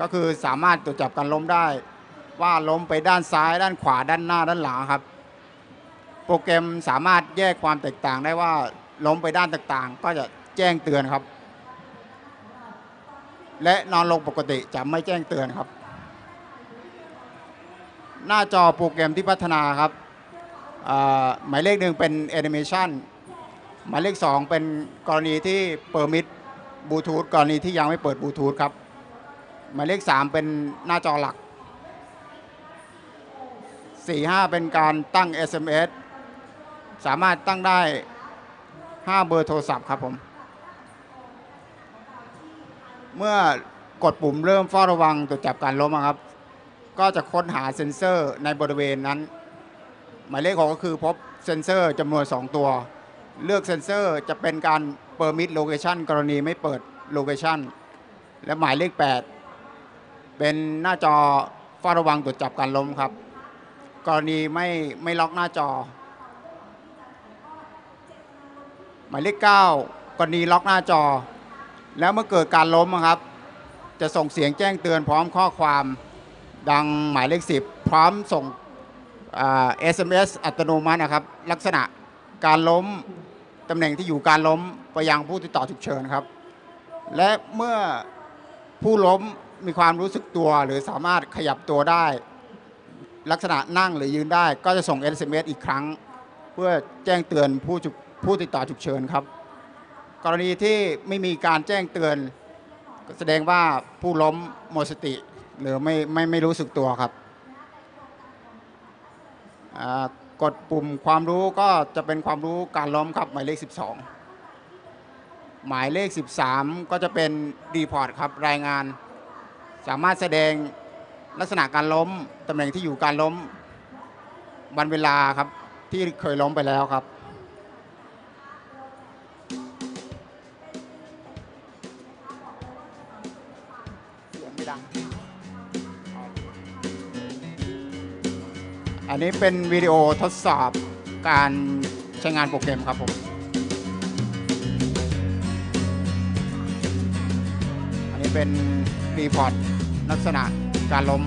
ก็คือสามารถตรวจจับการล้มได้ว่าล้มไปด้านซ้ายด้านขวาด้านหน้าด้านหลังครับโปรแกรมสามารถแยกความแตกต่างได้ว่าล้มไปด้านต่างๆก็จะแจ้งเตือนครับและนอนลงปกติจะไม่แจ้งเตือนครับหน้าจอโปรแกรมที่พัฒนาครับหมายเลข 1เป็นแอนิเมชันหมายเลข 2เป็นกรณีที่เปิดมิดบลูทูธกรณีที่ยังไม่เปิดบลูทูธครับหมายเลข 3เป็นหน้าจอหลัก 4-5 เป็นการตั้ง SMS สามารถตั้งได้5 เบอร์โทรศัพท์ครับผมเมื่อกดปุ่มเริ่มเฝ้าระวังตรวจจับการล้มครับก็จะค้นหาเซ็นเซอร์ในบริเวณนั้นหมายเลข 6ก็คือพบเซ็นเซอร์จำนวน2ตัวเลือกเซ็นเซอร์จะเป็นการเปิดมิดโลเคชันกรณีไม่เปิดโลเคชันและหมายเลข 8เป็นหน้าจอเฝ้าระวังตรวจจับการล้มครับกรณีไม่ล็อกหน้าจอหมายเลข 9กรณีล็อกหน้าจอแล้วเมื่อเกิดการล้มครับจะส่งเสียงแจ้งเตือนพร้อมข้อความดังหมายเลข 10พร้อมส่ง SMS อัตโนมัตินะครับลักษณะการล้มตำแหน่งที่อยู่การล้มไปยังผู้ติดต่อฉุกเฉินครับและเมื่อผู้ล้มมีความรู้สึกตัวหรือสามารถขยับตัวได้ลักษณะนั่งหรือยืนได้ก็จะส่ง SMS อีกครั้งเพื่อแจ้งเตือนผู้ติดต่อฉุกเฉินครับกรณีที่ไม่มีการแจ้งเตือนแสดงว่าผู้ล้มหมดสติหรือไม่รู้สึกตัวครับกดปุ่มความรู้ก็จะเป็นความรู้การล้มครับหมายเลข 12หมายเลข 13ก็จะเป็นรีพอร์ตครับรายงานสามารถแสดงลักษณะการล้มตำแหน่งที่อยู่การล้มวันเวลาครับที่เคยล้มไปแล้วครับอันนี้เป็นวิดีโอทดสอบการใช้งานโปรแกรมครับผมอันนี้เป็นรีพอร์ตลักษณะการล้ม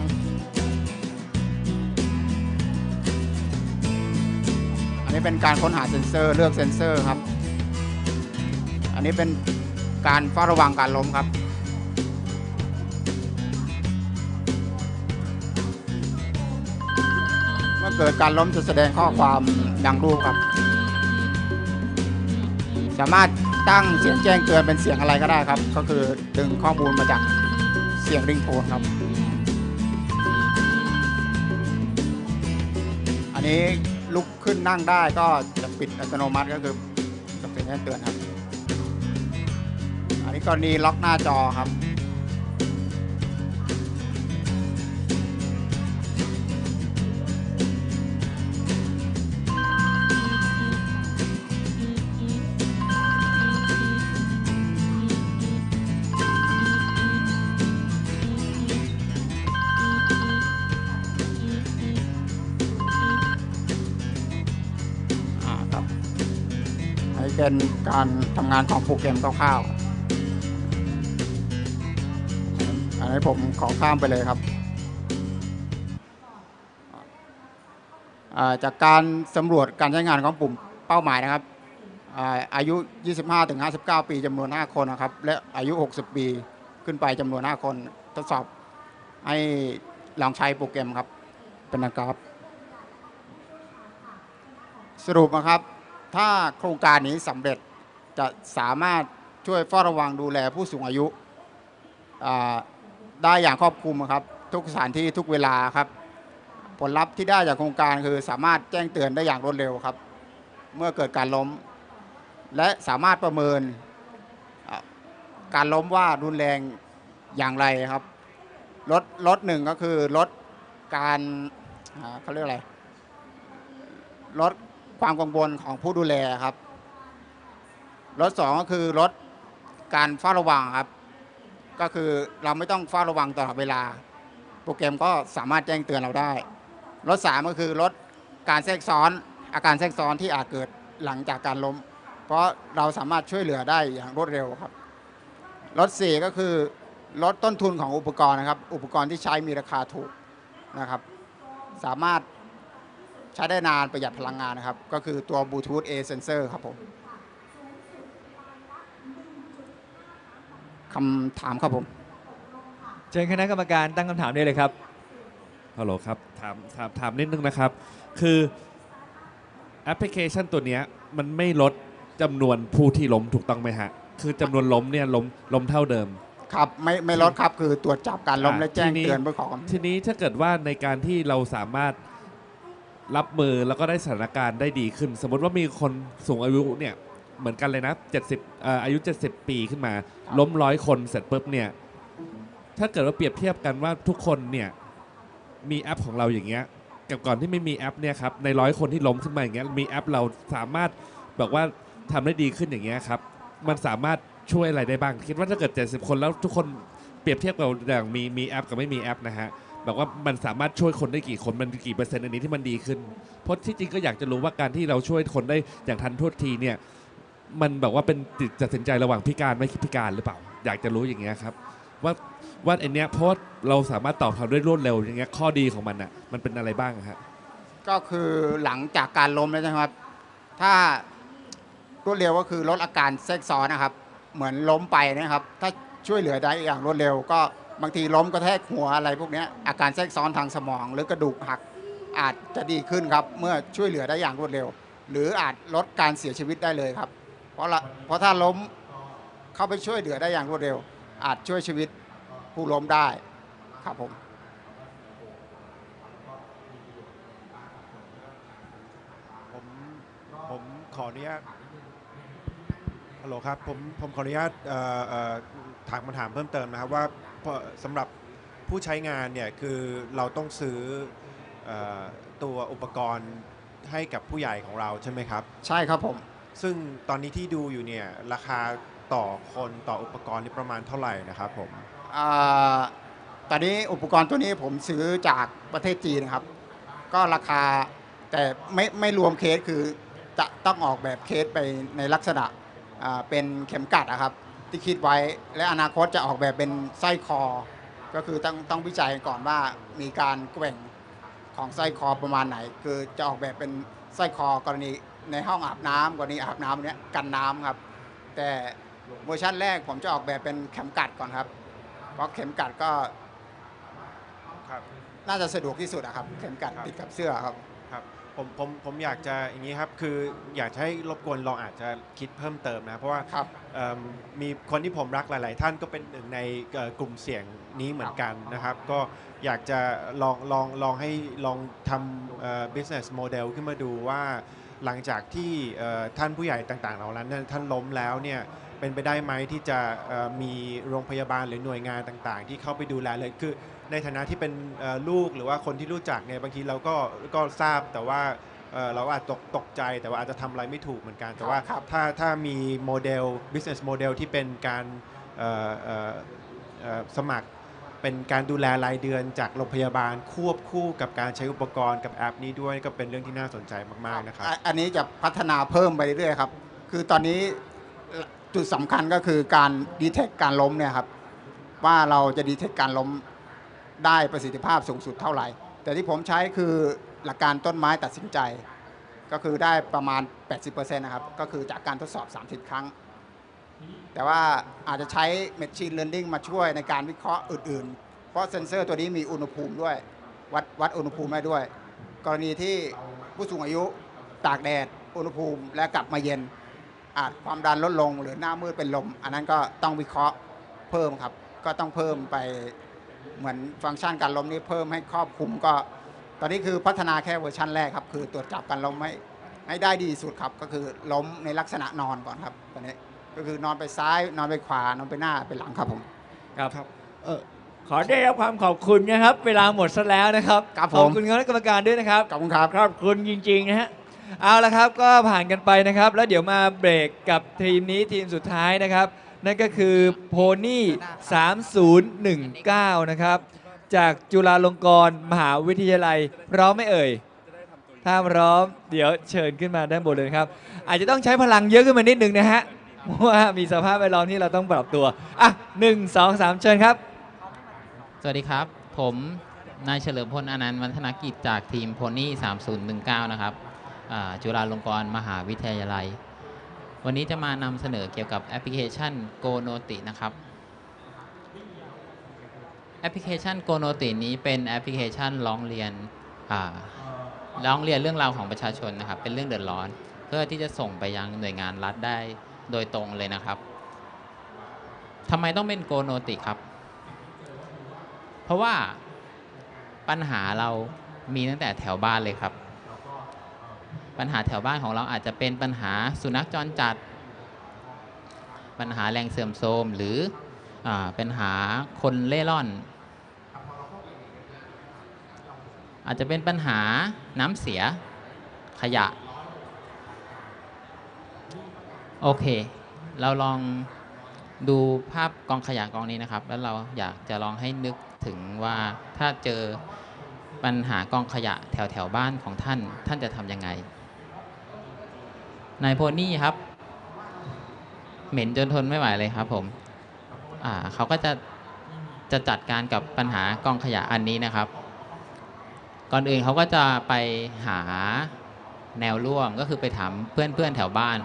อันนี้เป็นการค้นหาเซ็นเซอร์เลือกเซ็นเซอร์ครับอันนี้เป็นการเฝ้าระวังการล้มครับเกิดการล้มจะแสดงข้อความดังรูปครับสามารถตั้งเสียงแจ้งเตือนเป็นเสียงอะไรก็ได้ครับก็คือดึงข้อมูลมาจากเสียงริงโทนครับอันนี้ลุกขึ้นนั่งได้ก็จะปิดอัตโนมัติก็คือเสียงแจ้งเตือนครับอันนี้กรณีล็อกหน้าจอครับเป็นการทำงานของโปรแกรมคร่าวๆ ให้ผมขอข้ามไปเลยครับจากการสำรวจการใช้งานของกลุ่มเป้าหมายนะครับอายุ 25-59 ปีจำนวน5คนนะครับและอายุ60ปีขึ้นไปจำนวน5คนทดสอบให้ลองใช้โปรแกรมครับเป็นนะครับสรุปนะครับถ้าโครงการนี้สำเร็จจะสามารถช่วยเฝ้าระวังดูแลผู้สูงอายุได้อย่างครอบคลุมครับทุกสถานที่ทุกเวลาครับผลลัพธ์ที่ได้จากโครงการคือสามารถแจ้งเตือนได้อย่างรวดเร็วครับเมื่อเกิดการล้มและสามารถประเมินการล้มว่ารุนแรงอย่างไรครับลดหนึ่งก็คือลดการเขาเรียกอะไรลดความกังวลของผู้ดูแลครับลดสองก็คือลดการเฝ้าระวังครับก็คือเราไม่ต้องเฝ้าระวังตลอดเวลาโปรแกรมก็สามารถแจ้งเตือนเราได้ลดสามก็คือลดการแทรกซ้อนอาการแทรกซ้อนที่อาจเกิดหลังจากการล้มเพราะเราสามารถช่วยเหลือได้อย่างรวดเร็วครับลดสี่ก็คือลดต้นทุนของอุปกรณ์นะครับอุปกรณ์ที่ใช้มีราคาถูกนะครับสามารถใช้ได้นานประหยัดพลังงานนะครับก็คือตัว Bluetooth A-Sensor ครับผมคำถามครับผมเชิญคณะกรรมการตั้งคำถามได้เลยครับฮัลโหลครับถามนิดนึงนะครับคือแอปพลิเคชันตัวนี้มันไม่ลดจำนวนผู้ที่ล้มถูกต้องไหมฮะคือจำนวนล้มเนี่ยล้มเท่าเดิมครับไม่ลดครับคือตรวจจับการล้มและแจ้งเตือนเพื่อขอความทีนี้ถ้าเกิดว่าในการที่เราสามารถรับมือแล้วก็ได้สถานการณ์ได้ดีขึ้นสมมติว่ามีคนสูงอายุเนี่ยเหมือนกันเลยนะ70อายุ70ปีขึ้นมาล้ม100คนเสร็จปุ๊บเนี่ยถ้าเกิดว่าเปรียบเทียบกันว่าทุกคนเนี่ยมีแอปของเราอย่างเงี้ยกับก่อนที่ไม่มีแอปเนี่ยครับใน100คนที่ล้มขึ้นมาอย่างเงี้ยมีแอปเราสามารถบอกว่าทำได้ดีขึ้นอย่างเงี้ยครับมันสามารถช่วยอะไรได้บ้างคิดว่าถ้าเกิด70คนแล้วทุกคนเปรียบเทียบกับอย่างมีแอปกับไม่มีแอปนะฮะแบบว่ามันสามารถช่วยคนได้กี่คนมันกี่เปอร์เซ็นต์อันนี้ที่มันดีขึ้นเพราะที่จริงก็อยากจะรู้ว่าการที่เราช่วยคนได้อย่างทันท่วงทีเนี่ยมันแบบว่าเป็นตัดสินใจระหว่างพิการไม่พิการหรือเปล่าอยากจะรู้อย่างเงี้ยครับว่าไอเนี้ยเพราะเราสามารถตอบคำได้รวดเร็วอย่างเงี้ยข้อดีของมันอ่ะมันเป็นอะไรบ้างครับก็คือหลังจากการล้มแล้วนะครับถ้ารวดเร็วก็คือลดอาการแทรกซ้อนนะครับเหมือนล้มไปนะครับถ้าช่วยเหลือได้อย่างรวดเร็วก็บางทีล้มกระแทกหัวอะไรพวกนี้อาการแทรกซ้อนทางสมองหรือกระดูกหักอาจจะดีขึ้นครับเมื่อช่วยเหลือได้อย่างรวดเร็วหรืออาจลดการเสียชีวิตได้เลยครับเพราะถ้าล้มเข้าไปช่วยเหลือได้อย่างรวดเร็วอาจช่วยชีวิตผู้ล้มได้ครับผมผมขออนุญาตฮัลโหลครับผมขออนุญาตถามคำถามเพิ่มเติมนะครับว่าสำหรับผู้ใช้งานเนี่ยคือเราต้องซื้อตัวอุปกรณ์ให้กับผู้ใหญ่ของเราใช่ไหมครับใช่ครับผมซึ่งตอนนี้ที่ดูอยู่เนี่ยราคาต่อคนต่ออุปกรณ์นี่ประมาณเท่าไหร่นะครับผมตอนนี้อุปกรณ์ตัวนี้ผมซื้อจากประเทศจีนนะครับก็ราคาแต่ไม่รวมเคสคือจะต้องออกแบบเคสไปในลักษณะเป็นเข็มกัดนะครับที่คิดไว้และอนาคตจะออกแบบเป็นสร้อยคอก็คือต้องวิจัยก่อนว่ามีการแกว่งของสร้อยคอประมาณไหนคือจะออกแบบเป็นสร้อยคอกรณีในห้องอาบน้ำกรณีอาบน้ำเนี้ยกันน้ำครับแต่เวอร์ชันแรกผมจะออกแบบเป็นเข็มกัดก่อนครับเพราะเข็มกัดก็น่าจะสะดวกที่สุดนะครับเข็มกัดติดกับเสื้อครับผมอยากจะอย่างนี้ครับคืออยากให้รบกวนลองอาจจะคิดเพิ่มเติมนะเพราะว่ามีคนที่ผมรักหลายๆท่านก็เป็นหนึ่งในกลุ่มเสี่ยงนี้เหมือนกันนะครับก็อยากจะลองให้ลองทำ business model ขึ้นมาดูว่าหลังจากที่ท่านผู้ใหญ่ต่างๆเหล่านั้นท่านล้มแล้วเนี่ยเป็นไปได้ไหมที่จะมีโรงพยาบาลหรือหน่วยงานต่างๆที่เข้าไปดูแลเลยคือในฐานะที่เป็นลูกหรือว่าคนที่รู้จักเนี่ยบางทีเราก็ทราบแต่ว่าเราอาจตกใจแต่ว่าอาจจะทำอะไรไม่ถูกเหมือนกันแต่ว่าถ้ามีโมเดล business model ที่เป็นการสมัครเป็นการดูแลรายเดือนจากโรงพยาบาลควบคู่กับการใช้อุปกรณ์กับแอปนี้ด้วยก็เป็นเรื่องที่น่าสนใจมากๆนะครับอันนี้จะพัฒนาเพิ่มไปเรื่อยๆครับคือตอนนี้จุดสำคัญก็คือการดีเทคการล้มเนี่ยครับ ว่าเราจะดีเทคการล้มได้ประสิทธิภาพสูงสุดเท่าไหร่แต่ที่ผมใช้คือหลักการต้นไม้ตัดสินใจก็คือได้ประมาณ 80% นะครับก็คือจากการทดสอบ30 ครั้งแต่ว่าอาจจะใช้ Machine Learning มาช่วยในการวิเคราะห์อื่นๆเพราะเซ็นเซอร์ตัวนี้มีอุณหภูมิด้วยวัดอุณหภูมิได้ด้วยกรณีที่ผู้สูงอายุตากแดดอุณหภูมิและกลับมาเย็นอาจความดันลดลงหรือหน้ามืดเป็นลมอันนั้นก็ต้องวิเคราะห์เพิ่มครับก็ต้องเพิ่มไปเหมือนฟังก์ชันการล้มนี้เพิ่มให้ครอบคลุมก็ตอนนี้คือพัฒนาแค่เวอร์ชันแรกครับคือตรวจจับการล้มให้ได้ดีสุดครับก็คือล้มในลักษณะนอนก่อนครับตอนนี้ก็คือนอนไปซ้ายนอนไปขวานอนไปหน้าไปหลังครับผมครับขอได้รับความขอบคุณนะครับเวลาหมดซะแล้วนะครับขอบคุณคณะกรรมการด้วยนะครับขอบคุณครับขอบคุณจริงๆนะฮะเอาละครับก็ผ่านกันไปนะครับแล้วเดี๋ยวมาเบรกกับทีมนี้ทีมสุดท้ายนะครับนั่นก็คือโพนี่3019นะครับจากจุฬาลงกรณ์มหาวิทยาลัยพร้อมไหมเอ่ยถ้าพร้อมเดี๋ยวเชิญขึ้นมาด้านบนเลยครับอาจจะต้องใช้พลังเยอะขึ้นมานิดนึงนะฮะเพราะว่ามีสภาพแวดล้อมที่เราต้องปรับตัวอ่ะ1 2 3เชิญครับสวัสดีครับผมนายเฉลิมพลอนันต์วัฒนกิจจากทีมโพนี่3019นะครับจุฬาลงกรณ์มหาวิทยาลัยวันนี้จะมานำเสนอเกี่ยวกับแอปพลิเคชัน GoNoti นะครับแอปพลิเคชัน GoNoti นี้เป็นแอปพลิเคชันร้องเรียนเรื่องราวของประชาชนนะครับเป็นเรื่องเดือดร้อนเพื่อที่จะส่งไปยังหน่วยงานรัฐได้โดยตรงเลยนะครับทำไมต้องเป็น GoNoti ครับเพราะว่าปัญหาเรามีตั้งแต่แถวบ้านเลยครับปัญหาแถวบ้านของเราอาจจะเป็นปัญหาสุนัขจรจัดปัญหาแรงเสื่อมโทรมหรือปัญหาคนเล่ร่อนอาจจะเป็นปัญหาน้ำเสียขยะโอเคเราลองดูภาพกองขยะกองนี้นะครับแล้วเราอยากจะลองให้นึกถึงว่าถ้าเจอปัญหากองขยะแถวบ้านของท่านจะทำยังไงนายโพนี่ครับเหม็นจนทนไม่ไหวเลยครับผมเขาก็จะจัดการกับปัญหากองขยะอันนี้นะครับก่อนอื่นเขาก็จะไปหาแนวร่วมก็คือไปถามเพื่อนแถวบ้าน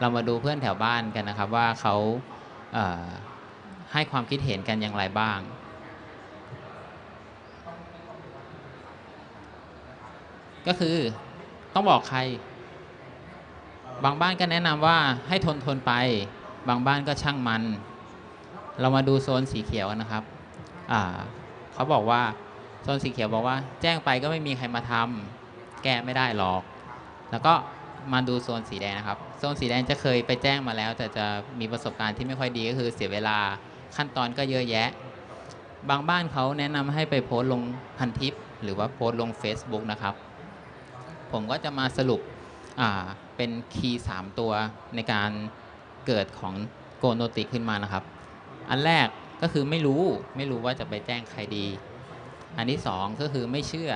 เรามาดูเพื่อนแถวบ้านกันนะครับว่าเขาให้ความคิดเห็นกันอย่างไรบ้างก็คือต้องบอกใครบางบ้านก็แนะนำว่าให้ทนไปบางบ้านก็ช่างมันเรามาดูโซนสีเขียวกันนะครับเขาบอกว่าโซนสีเขียวบอกว่าแจ้งไปก็ไม่มีใครมาทำแก้ไม่ได้หรอกแล้วก็มาดูโซนสีแดงนะครับโซนสีแดงจะเคยไปแจ้งมาแล้วแต่จะมีประสบการณ์ที่ไม่ค่อยดีก็คือเสียเวลาขั้นตอนก็เยอะแยะบางบ้านเขาแนะนำให้ไปโพสต์ลงพันทิปหรือว่าโพสต์ลง Facebook นะครับผมก็จะมาสรุปเป็นคีย์3ตัวในการเกิดของโกโนติขึ้นมานะครับอันแรกก็คือไม่รู้ว่าจะไปแจ้งใครดีอันที่2ก็คือไม่เชื่อ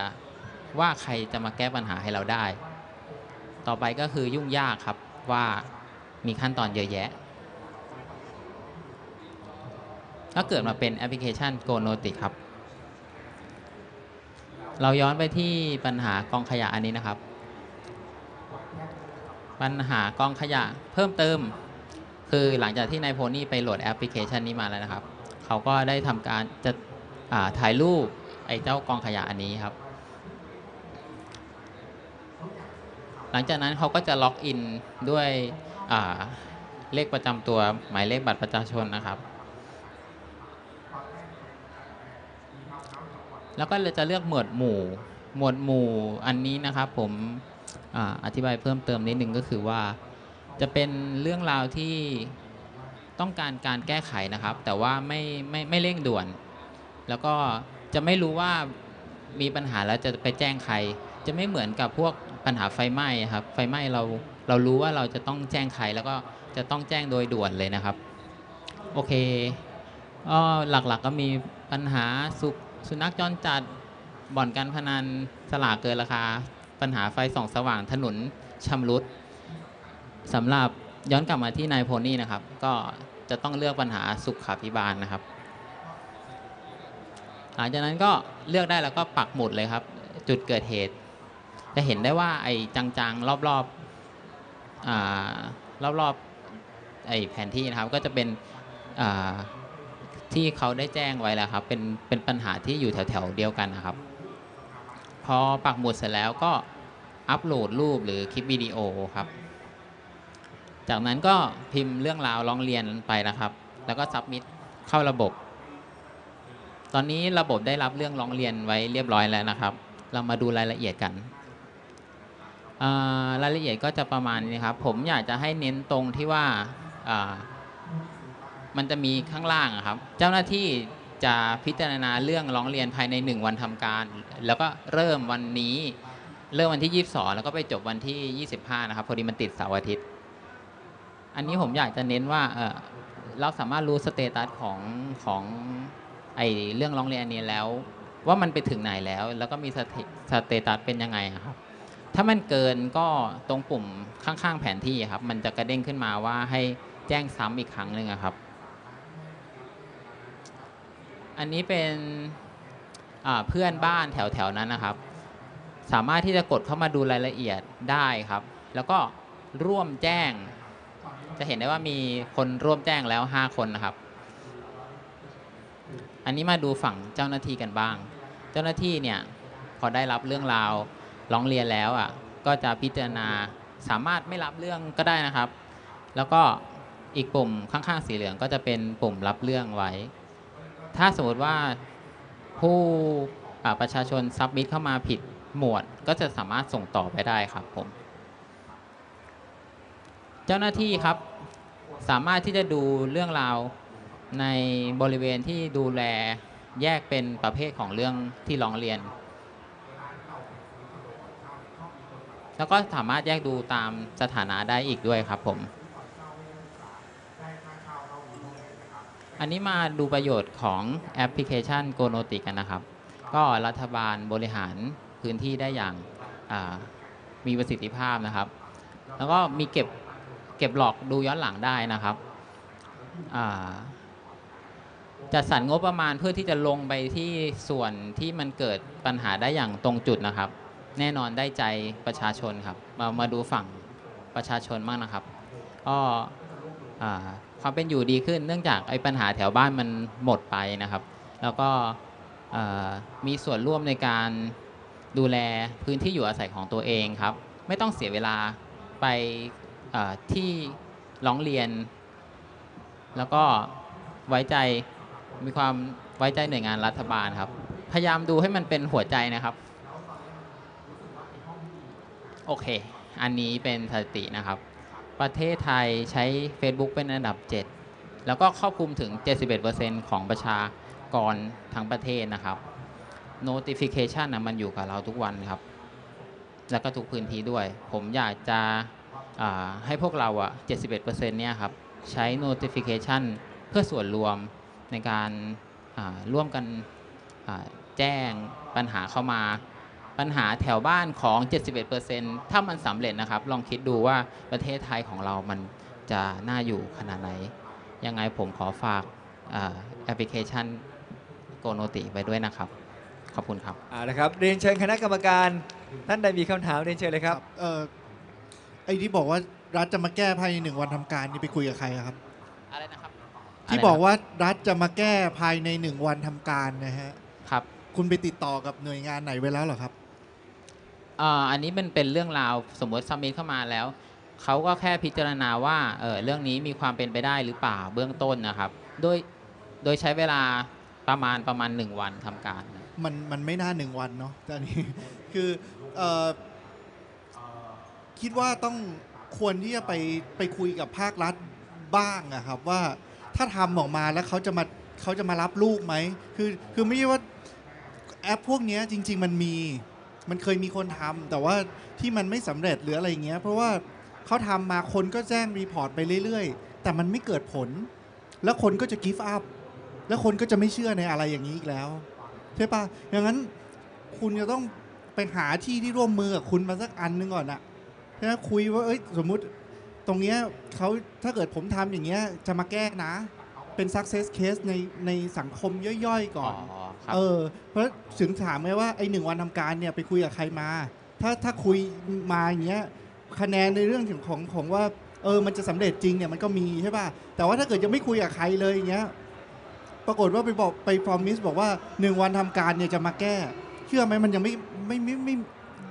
ว่าใครจะมาแก้ปัญหาให้เราได้ต่อไปก็คือยุ่งยากครับว่ามีขั้นตอนเยอะแยะก็เกิดมาเป็นแอปพลิเคชันโกโนติครับเราย้อนไปที่ปัญหากองขยะอันนี้นะครับปัญหากองขยะเพิ่มเติมคือหลังจากที่นายโพนี่ไปโหลดแอปพลิเคชันนี้มาแล้วนะครับเขาก็ได้ทำการจะถ่ายรูปไอ้เจ้ากองขยะอันนี้ครับหลังจากนั้นเขาก็จะล็อกอินด้วยเลขประจำตัวหมายเลขบัตรประชาชนนะครับแล้วก็จะเลือกหมวดหมู่อันนี้นะครับผม อธิบายเพิ่มเติมนิดนึงก็คือว่าจะเป็นเรื่องราวที่ต้องการการแก้ไขนะครับแต่ว่าไม่เร่งด่วนแล้วก็จะไม่รู้ว่ามีปัญหาแล้วจะไปแจ้งใครจะไม่เหมือนกับพวกปัญหาไฟไหม้ครับไฟไหม้เรารู้ว่าเราจะต้องแจ้งใครแล้วก็จะต้องแจ้งโดยด่วนเลยนะครับโอเคหลักๆ ก็มีปัญหาสุนัขจรจัดบ่อนการพนันสลากเกินราคาปัญหาไฟส่องสว่างถนนชำรุดสำหรับย้อนกลับมาที่นายโพนี่นะครับก็จะต้องเลือกปัญหาสุขาภิบาลนะครับ หลังจากนั้นก็เลือกได้แล้วก็ปักหมุดเลยครับจุดเกิดเหตุจะเห็นได้ว่าไอ้จางๆรอบไอ้แผนที่นะครับก็จะเป็นที่เขาได้แจ้งไว้แล้วครับเป็นปัญหาที่อยู่แถวๆเดียวกันนะครับพอปักหมุดเสร็จแล้วก็อัปโหลดรูปหรือคลิปวิดีโอครับจากนั้นก็พิมพ์เรื่องราวร้องเรียนไปนะครับแล้วก็ซับมิทเข้าระบบตอนนี้ระบบได้รับเรื่องร้องเรียนไว้เรียบร้อยแล้วนะครับเรามาดูรายละเอียดกันรายละเอียดก็จะประมาณนี้ครับผมอยากจะให้เน้นตรงที่ว่ามันจะมีข้างล่างครับเจ้าหน้าที่จะพิจารณาเรื่องร้องเรียนภายใน1 วันทำการแล้วก็เริ่มวันนี้เริ่มวันที่22แล้วก็ไปจบวันที่25นะครับพอดีมันติดเสาร์อาทิตย์อันนี้ผมอยากจะเน้นว่าเราสามารถรู้สเตตัสของไอเรื่องร้องเรียนอันนี้แล้วว่ามันไปถึงไหนแล้วก็มีสเตตัสเป็นยังไงครับถ้ามันเกินก็ตรงปุ่มข้างๆแผนที่ครับมันจะกระเด้งขึ้นมาว่าให้แจ้งซ้ำอีกครั้งหนึ่งครับอันนี้เป็นเพื่อนบ้านแถวๆนั้นนะครับสามารถที่จะกดเข้ามาดูรายละเอียดได้ครับแล้วก็ร่วมแจ้งจะเห็นได้ว่ามีคนร่วมแจ้งแล้ว5คนนะครับอันนี้มาดูฝั่งเจ้าหน้าที่กันบ้างเจ้าหน้าที่เนี่ยพอได้รับเรื่องราวร้องเรียนแล้วก็จะพิจารณาสามารถไม่รับเรื่องก็ได้นะครับแล้วก็อีกปุ่มข้างๆสีเหลืองก็จะเป็นปุ่มรับเรื่องไว้ถ้าสมมติว่าผู้ประชาชนซับมิทเข้ามาผิดหมวดก็จะสามารถส่งต่อไปได้ครับผมเจ้าหน้าที่ครับสามารถที่จะดูเรื่องราวในบริเวณที่ดูแลแยกเป็นประเภทของเรื่องที่ร้องเรียนแล้วก็สามารถแยกดูตามสถานะได้อีกด้วยครับผมอันนี้มาดูประโยชน์ของแอปพลิเคชันโกโนติกันนะครับก็รัฐบาลบริหารพื้นที่ได้อย่างมีประสิทธิภาพนะครับแล้วก็มีเก็บหลอกดูย้อนหลังได้นะครับจัดสรรงบประมาณเพื่อที่จะลงไปที่ส่วนที่มันเกิดปัญหาได้อย่างตรงจุดนะครับแน่นอนได้ใจประชาชนครับมาดูฝั่งประชาชนบ้างนะครับก็ความเป็นอยู่ดีขึ้นเนื่องจากไอ้ปัญหาแถวบ้านมันหมดไปนะครับแล้วก็มีส่วนร่วมในการดูแลพื้นที่อยู่อาศัยของตัวเองครับไม่ต้องเสียเวลาไปที่ร้องเรียนแล้วก็ไว้ใจมีความไว้ใจหน่วยงานรัฐบาลครับพยายามดูให้มันเป็นหัวใจนะครับโอเคอันนี้เป็นสถิตินะครับประเทศไทยใช้ Facebook เป็นอันดับ7แล้วก็ครอบคลุมถึง 71% ของประชากรทั้งประเทศนะครับ notification มันอยู่กับเราทุกวันครับแล้วก็ทุกพื้นที่ด้วยผมอยากจะให้พวกเรา71% เนี่ยครับใช้ notification เพื่อส่วนรวมในการร่วมกันแจ้งปัญหาเข้ามาปัญหาแถวบ้านของ 71% ถ้ามันสำเร็จนะครับลองคิดดูว่าประเทศไทยของเรามันจะน่าอยู่ขนาดไหนยังไงผมขอฝากแอปพลิเคชันโกโนติไปด้วยนะครับขอบคุณครับนะครับเรียนเชิญคณะกรรมการท่านใดมีคำถามเรียนเชิญเลยครับไอ้ที่บอกว่ารัฐจะมาแก้ภายใน1 วันทำการนี่ไปคุยกับใครครับอะไรนะครับที่บอกว่ารัฐจะมาแก้ภายใน1 วันทำการนะฮะครับคุณไปติดต่อกับหน่วยงานไหนไว้แล้วเหรอครับอันนี้มันเป็นเรื่องราวสมมติซัมมิทเข้ามาแล้วเขาก็แค่พิจารณาว่าเรื่องนี้มีความเป็นไปได้หรือเปล่าเบื้องต้นนะครับโดยใช้เวลาประมาณ1 วันทำการมันไม่น่า1 วันเนาะอันนี้คือคิดว่าต้องควรที่จะไปคุยกับภาครัฐบ้างครับว่าถ้าทำออกมาแล้วเขาจะมารับลูกไหมคือไม่ใช่ว่าแอปพวกนี้จริงๆมันเคยมีคนทำแต่ว่าที่มันไม่สำเร็จหรืออะไรเงี้ยเพราะว่าเขาทำมาคนก็แจ้งรีพอร์ตไปเรื่อยๆแต่มันไม่เกิดผลแล้วคนก็จะ give up แล้วคนก็จะไม่เชื่อในอะไรอย่างนี้อีกแล้วใช่ปะอย่างนั้นคุณจะต้องไปหาที่ที่ร่วมมือกับคุณมาสักอันนึงก่อนนะใช่ไหมคุยว่าเอ้ยสมมุติตรงเนี้ยเขาถ้าเกิดผมทำอย่างเงี้ยจะมาแก้นะเป็น success case ในสังคมย่อยๆก่อน เพราะถึงถามไหมว่าไอ้หนึ่งวันทำการเนี่ยไปคุยกับใครมาถ้าคุยมาอย่างเงี้ยคะแนนในเรื่องของว่ามันจะสำเร็จจริงเนี่ยมันก็มีใช่ป่ะแต่ว่าถ้าเกิดยังไม่คุยกับใครเลยอย่างเงี้ยปรากฏว่าไปบอกไปฟอร์มมิสบอกว่า1วันทำการเนี่ยจะมาแก้เชื่อไหมมันยังไม่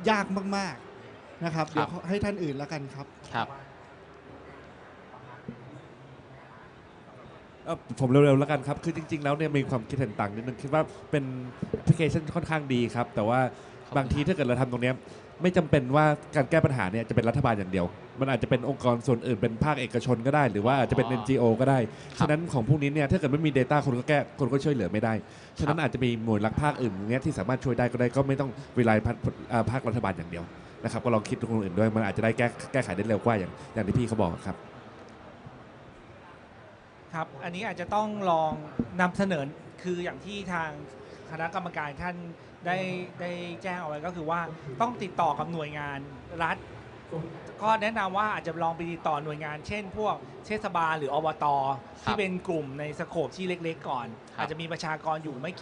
ยากมากๆนะครับเดี๋ยวให้ท่านอื่นแล้วกันครับครับผมเร็วๆแล้วกันครับคือจริงๆแล้วเนี่ยมีความคิดเห็นต่างนิดนึงคิดว่าเป็นแอปพลิเคชันค่อนข้างดีครับแต่ว่าบางทีถ้าเกิดเราทำตรงนี้ไม่จำเป็นว่าการแก้ปัญหาเนี่ยจะเป็นรัฐบาลอย่างเดียวมันอาจจะเป็นองค์กรส่วนอื่นเป็นภาคเอกชนก็ได้หรือว่าอาจจะเป็น NGO ก็ได้ฉะนั้นของพวกนี้เนี่ยถ้าเกิดไม่มี Data คนก็แก้คนก็ช่วยเหลือไม่ได้ฉะนั้นอาจจะมีหน่วยรักภาคอื่นเนี้ยที่สามารถช่วยได้ก็ได้ก็ไม่ต้องวิไลภาครัฐบาลอย่างเดียวนะครับก็ลองคิดคนอื่นด้วยมันอาจจะได้แก้ไขได้เร็วกว่าอย่างที่พี่เขาบอกครับครับอันนี้อาจจะต้องลองนำเสนอคืออย่างที่ทางคณะกรรมการท่านได้แจ้งเอาไว้ก็คือว่าต้องติดต่อกับหน่วยงานรัฐก็แนะนำว่าอาจจะลองไปติดต่อหน่วยงานเช่นพวกเทศบาลหรืออบต.ที่เป็นกลุ่มในสโคปที่เล็กๆก่อนอาจจะมีประชากรอยู่ไม่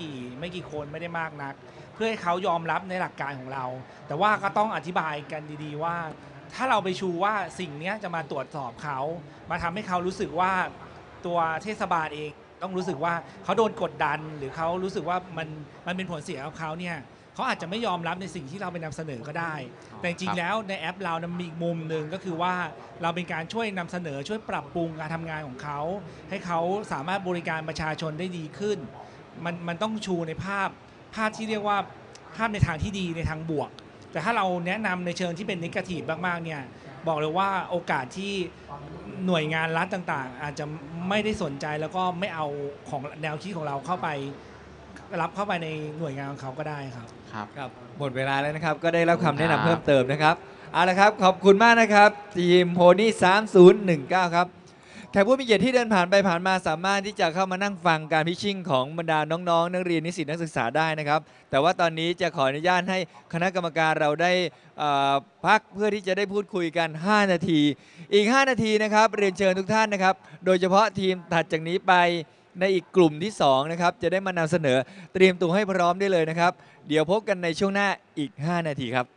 กี่คนไม่ได้มากนักเพื่อให้เขายอมรับในหลักการของเราแต่ว่าก็ต้องอธิบายกันดีๆว่าถ้าเราไปชูว่าสิ่งนี้จะมาตรวจสอบเขามาทำให้เขารู้สึกว่าตัวเทศบาลเองต้องรู้สึกว่าเขาโดนกดดันหรือเขารู้สึกว่ามันเป็นผลเสียกับเขาเนี่ยเขาอาจจะไม่ยอมรับในสิ่งที่เราไปนำเสนอก็ได้แต่จริงแล้วในแอปเรามีอีกมุมหนึ่งก็คือว่าเราเป็นการช่วยนำเสนอช่วยปรับปรุงการทำงานของเขาให้เขาสามารถบริการประชาชนได้ดีขึ้นมันต้องชูในภาพที่เรียกว่าภาพในทางที่ดีในทางบวกแต่ถ้าเราแนะนำในเชิงที่เป็นนิเกทีฟมากๆเนี่ยบอกเลยว่าโอกาสที่หน่วยงานรัฐต่างๆอาจจะไม่ได้สนใจแล้วก็ไม่เอาของแนวคิดของเราเข้าไปรับเข้าไปในหน่วยงานของเขาก็ได้ครับครับหมดเวลาแล้วนะครับก็ได้รับคำแนะนำเพิ่มเติมนะครับเอาละครับขอบคุณมากนะครับทีมโพนี่3019ครับแขกผู้มีเกียรติที่เดินผ่านไปผ่านมาสามารถที่จะเข้ามานั่งฟังการพิชชิ่งของบรรดาน้องๆนักเรียนนิสิตนักศึกษาได้นะครับแต่ว่าตอนนี้จะขออนุญาตให้คณะกรรมการเราได้พักเพื่อที่จะได้พูดคุยกัน5นาทีอีก5นาทีนะครับเรียนเชิญทุกท่านนะครับโดยเฉพาะทีมถัดจากนี้ไปในอีกกลุ่มที่2นะครับจะได้มานำเสนอเตรียมตัวให้พร้อมได้เลยนะครับเดี๋ยวพบกันในช่วงหน้าอีก5นาทีครับ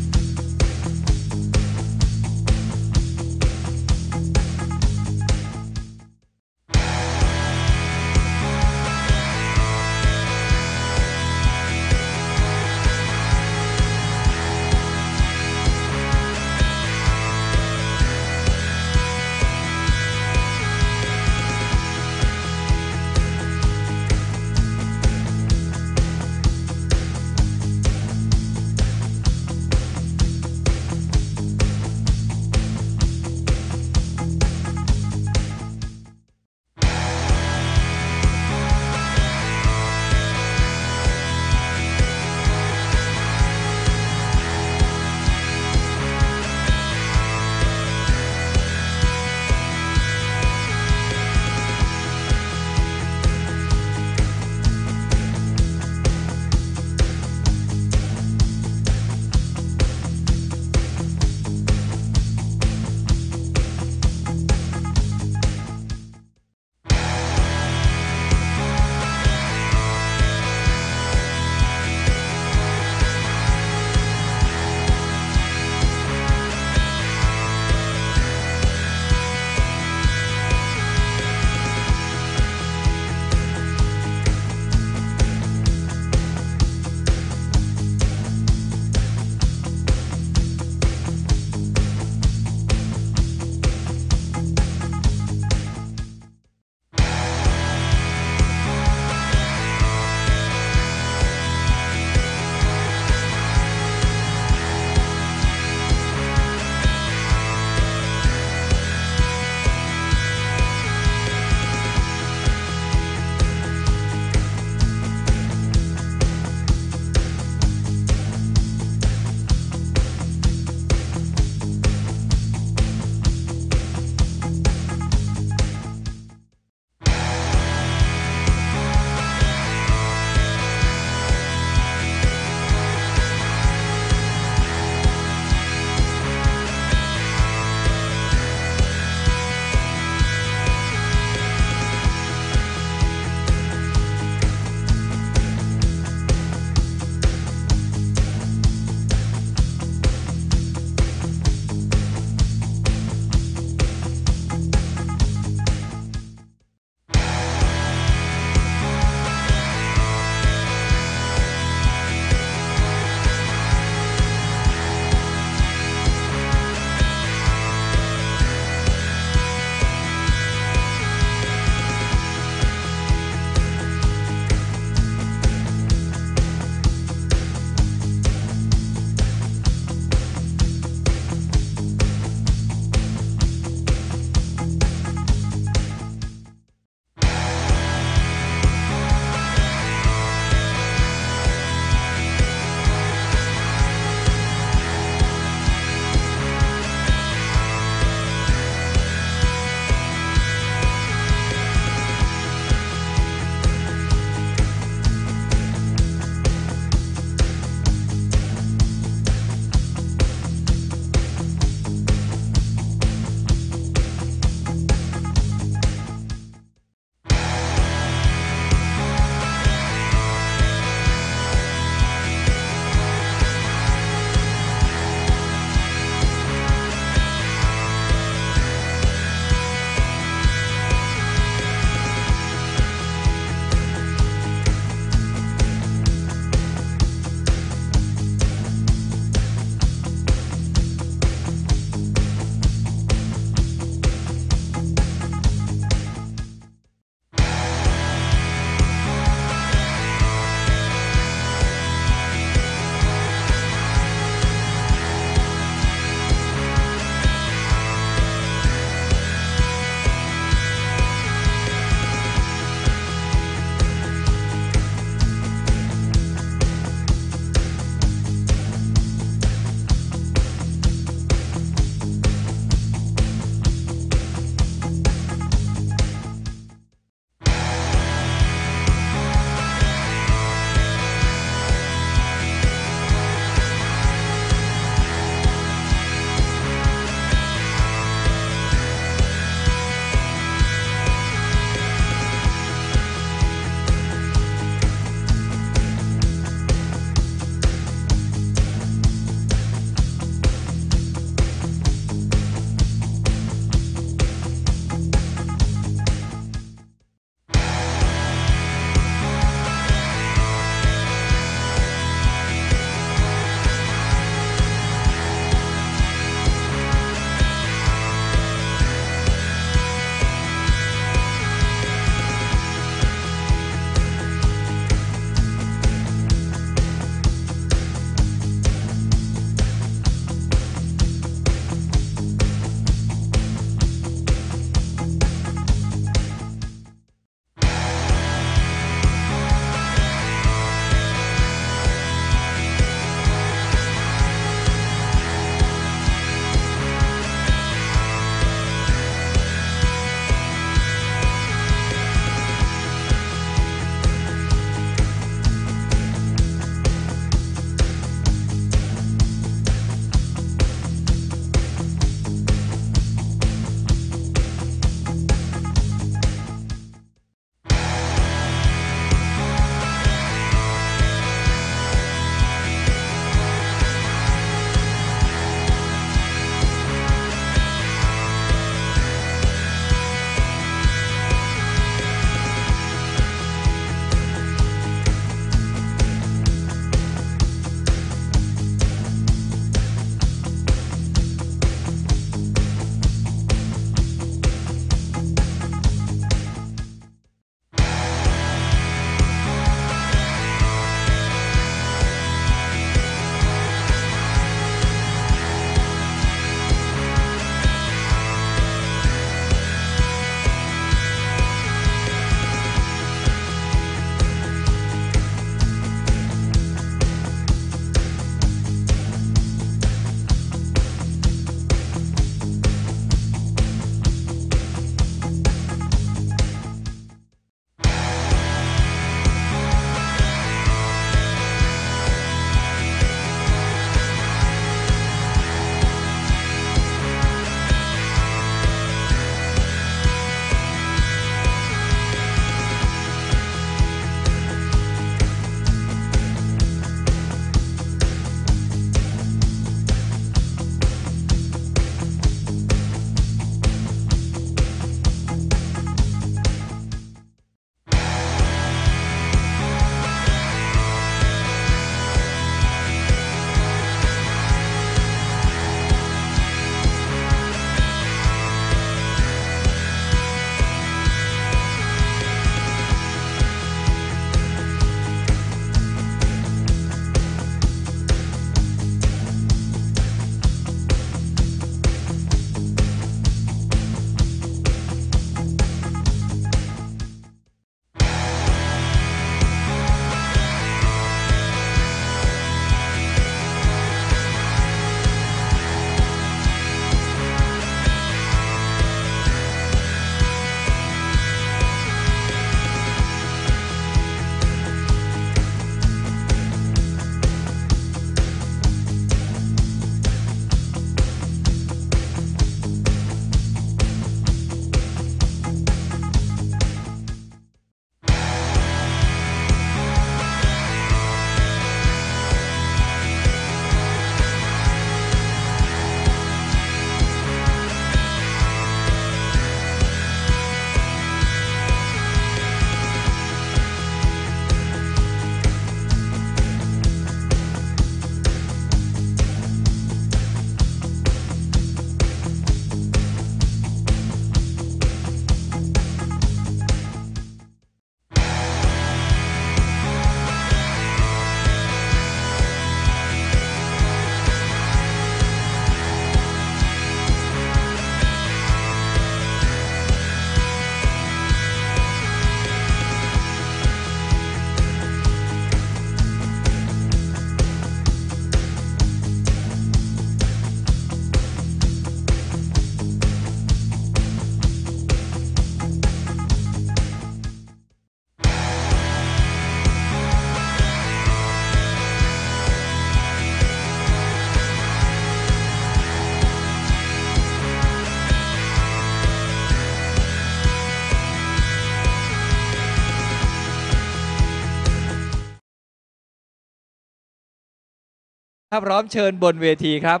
ถ้าพร้อมเชิญบนเวทีครับ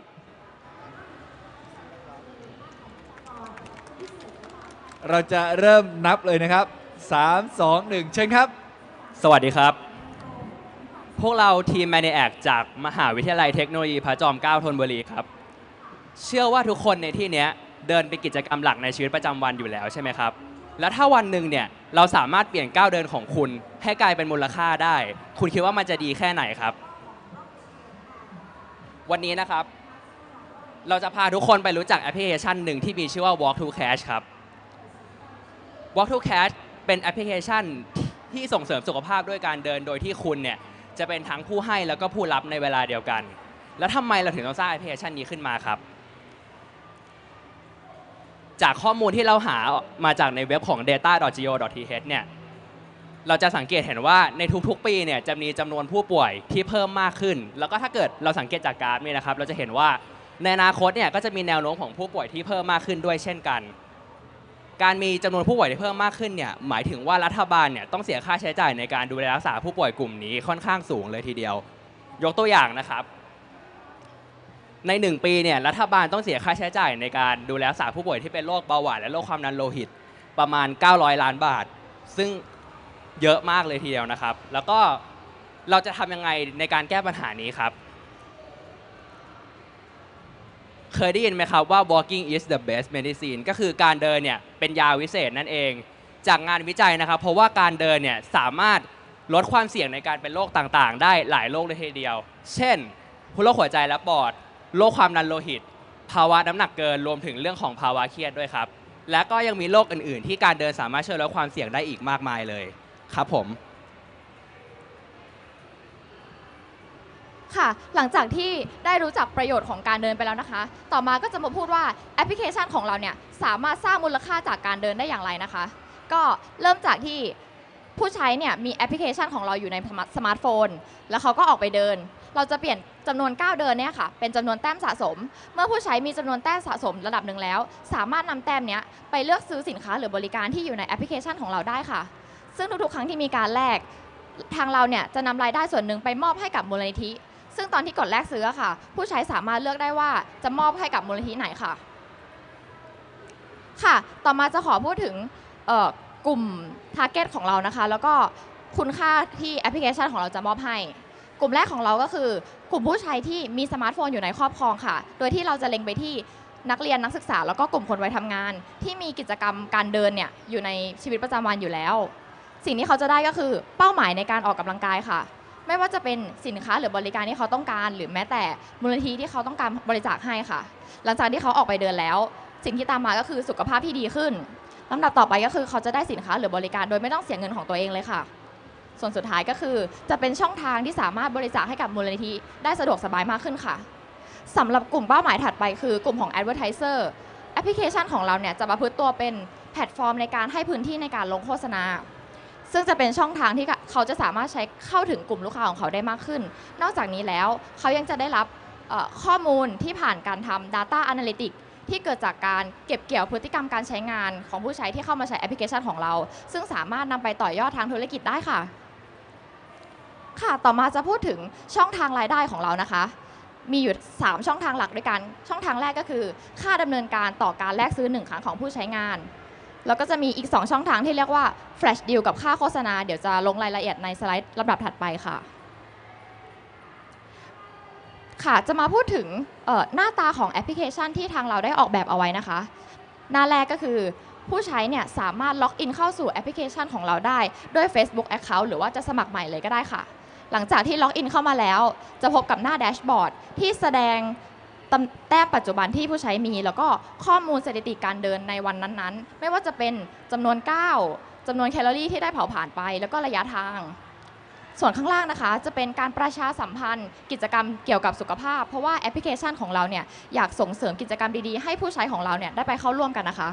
เราจะเริ่มนับเลยนะครับ3 2 1เชิญครับสวัสดีครับพวกเราทีมแมเนแอคจากมหาวิทยาลัยเทคโนโลยีพระจอมเกล้าธนบุรีครับเชื่อว่าทุกคนในที่นี้เดินไปกิจกรรมหลักในชีวิตประจำวันอยู่แล้วใช่ไหมครับแล้วถ้าวันหนึ่งเนี่ยเราสามารถเปลี่ยนก้าวเดินของคุณให้กลายเป็นมูลค่าได้คุณคิดว่ามันจะดีแค่ไหนครับวันนี้นะครับเราจะพาทุกคนไปรู้จักแอปพลิเคชันหนึ่งที่มีชื่อว่า Walk to Cash ครับ Walk to Cash เป็นแอปพลิเคชันที่ส่งเสริมสุขภาพด้วยการเดินโดยที่คุณเนี่ยจะเป็นทั้งผู้ให้แล้วก็ผู้รับในเวลาเดียวกันแล้วทำไมเราถึงต้องสร้างแอปพลิเคชันนี้ขึ้นมาครับจากข้อมูลที่เราหามาจากในเว็บของ Data.go.th เนี่ยเราจะสังเกตเห็นว่าในทุกๆปีเนี่ยจะมีจำนวนผู้ป่วยที่เพิ่มมากขึ้นแล้วก็ถ้าเกิดเราสังเกตจากกราฟนี่นะครับเราจะเห็นว่าในอนาคตเนี่ยก็จะมีแนวโน้มของผู้ป่วยที่เพิ่มมากขึ้นด้วยเช่นกันการมีจำนวนผู้ป่วยที่เพิ่มมากขึ้นเนี่ยหมายถึงว่ารัฐบาลเนี่ยต้องเสียค่าใช้จ่ายในการดูแลรักษาผู้ป่วยกลุ่มนี้ค่อนข้างสูงเลยทีเดียวยกตัวอย่างนะครับใน1ปีเนี่ยรัฐบาลต้องเสียค่าใช้จ่ายในการดูแลรักษาผู้ป่วยที่เป็นโรคเบาหวานและโรคความดันโลหิตประมาณ900ล้านบาทซึ่งเยอะมากเลยทีเดียวนะครับแล้วก็เราจะทำยังไงในการแก้ปัญหานี้ครับเคยได้ยินไหมครับว่า walking is the best medicine ก็คือการเดินเนี่ยเป็นยาวิเศษนั่นเองจากงานวิจัยนะครับเพราะว่าการเดินเนี่ยสามารถลดความเสี่ยงในการเป็นโรคต่างๆได้หลายโรคเลยทีเดียวเช่นโรคหัวใจและปอดโรคความดันโลหิตภาวะน้ำหนักเกินรวมถึงเรื่องของภาวะเครียดด้วยครับและก็ยังมีโรคอื่นๆที่การเดินสามารถช่วยลดความเสี่ยงได้อีกมากมายเลยครับผมค่ะหลังจากที่ได้รู้จักประโยชน์ของการเดินไปแล้วนะคะต่อมาก็จะมาพูดว่าแอปพลิเคชันของเราเนี่ยสามารถสร้างมูลค่าจากการเดินได้อย่างไรนะคะก็เริ่มจากที่ผู้ใช้เนี่ยมีแอปพลิเคชันของเราอยู่ในสมาร์ทโฟนแล้วเขาก็ออกไปเดินเราจะเปลี่ยนจำนวนก้าวเดินเนี่ยค่ะเป็นจำนวนแต้มสะสมเมื่อผู้ใช้มีจำนวนแต้มสะสมระดับหนึ่งแล้วสามารถนำแต้มเนี้ยไปเลือกซื้อสินค้าหรือบริการที่อยู่ในแอปพลิเคชันของเราได้ค่ะซึ่งทุกๆครั้งที่มีการแลกทางเราเนี่ยจะนำรายได้ส่วนหนึ่งไปมอบให้กับมูลนิธิซึ่งตอนที่กดแลกซื้อค่ะผู้ใช้สามารถเลือกได้ว่าจะมอบให้กับมูลนิธิไหนค่ะค่ะต่อมาจะขอพูดถึงกลุ่ม target ของเรานะคะแล้วก็คุณค่าที่แอปพลิเคชันของเราจะมอบให้กลุ่มแรกของเราก็คือกลุ่มผู้ใช้ที่มีสมาร์ทโฟนอยู่ในครอบครองค่ะโดยที่เราจะเล็งไปที่นักเรียนนักศึกษาแล้วก็กลุ่มคนวัยทำงานที่มีกิจกรรมการเดินเนี่ยอยู่ในชีวิตประจำวันอยู่แล้วสิ่งที่เขาจะได้ก็คือเป้าหมายในการออกกำลังกายค่ะไม่ว่าจะเป็นสินค้าหรือบริการที่เขาต้องการหรือแม้แต่มูลนิธิที่เขาต้องการบริจาคให้ค่ะหลังจากที่เขาออกไปเดินแล้วสิ่งที่ตามมาก็คือสุขภาพที่ดีขึ้นลำดับต่อไปก็คือเขาจะได้สินค้าหรือบริการโดยไม่ต้องเสียเงินของตัวเองเลยค่ะส่วนสุดท้ายก็คือจะเป็นช่องทางที่สามารถบริจาคให้กับมูลนิธิได้สะดวกสบายมากขึ้นค่ะสำหรับกลุ่มเป้าหมายถัดไปคือกลุ่มของ Advertiser แอปพลิเคชันของเราเนี่ยจะประพฤติตัวเป็นแพลตฟอร์มในการให้พื้นที่ในการลงโฆษณาซึ่งจะเป็นช่องทางที่เขาจะสามารถใช้เข้าถึงกลุ่มลูกค้าของเขาได้มากขึ้นนอกจากนี้แล้วเขายังจะได้รับข้อมูลที่ผ่านการทำ Data Analytics ที่เกิดจากการเก็บเกี่ยวพฤติกรรมการใช้งานของผู้ใช้ที่เข้ามาใช้แอปพลิเคชันของเราซึ่งสามารถนำไปต่อยอดทางธุรกิจได้ค่ะค่ะต่อมาจะพูดถึงช่องทางรายได้ของเรานะคะมีอยู่3ช่องทางหลักด้วยกันช่องทางแรกก็คือค่าดำเนินการต่อการแลกซื้อ1ครั้งของผู้ใช้งานแล้วก็จะมีอีก2ช่องทางที่เรียกว่า Flash Deal กับค่าโฆษณาเดี๋ยวจะลงรายละเอียดในสไลด์ลำดับถัดไปค่ะค่ะจะมาพูดถึงหน้าตาของแอปพลิเคชันที่ทางเราได้ออกแบบเอาไว้นะคะหน้าแรกก็คือผู้ใช้เนี่ยสามารถล็อกอินเข้าสู่แอปพลิเคชันของเราได้ด้วย Facebook Account หรือว่าจะสมัครใหม่เลยก็ได้ค่ะหลังจากที่ล็อกอินเข้ามาแล้วจะพบกับหน้าแดชบอร์ดที่แสดงแต้มปัจจุบันที่ผู้ใช้มีแล้วก็ข้อมูลสถิติการเดินในวันนั้นๆไม่ว่าจะเป็นจำนวนก้าวจำนวนแคลอรี่ที่ได้เผาผ่านไปแล้วก็ระยะทางส่วนข้างล่างนะคะจะเป็นการประชาสัมพันธ์กิจกรรมเกี่ยวกับสุขภาพเพราะว่าแอปพลิเคชันของเราเนี่ยอยากส่งเสริมกิจกรรมดีๆให้ผู้ใช้ของเราเนี่ยได้ไปเข้าร่วมกันนะคะ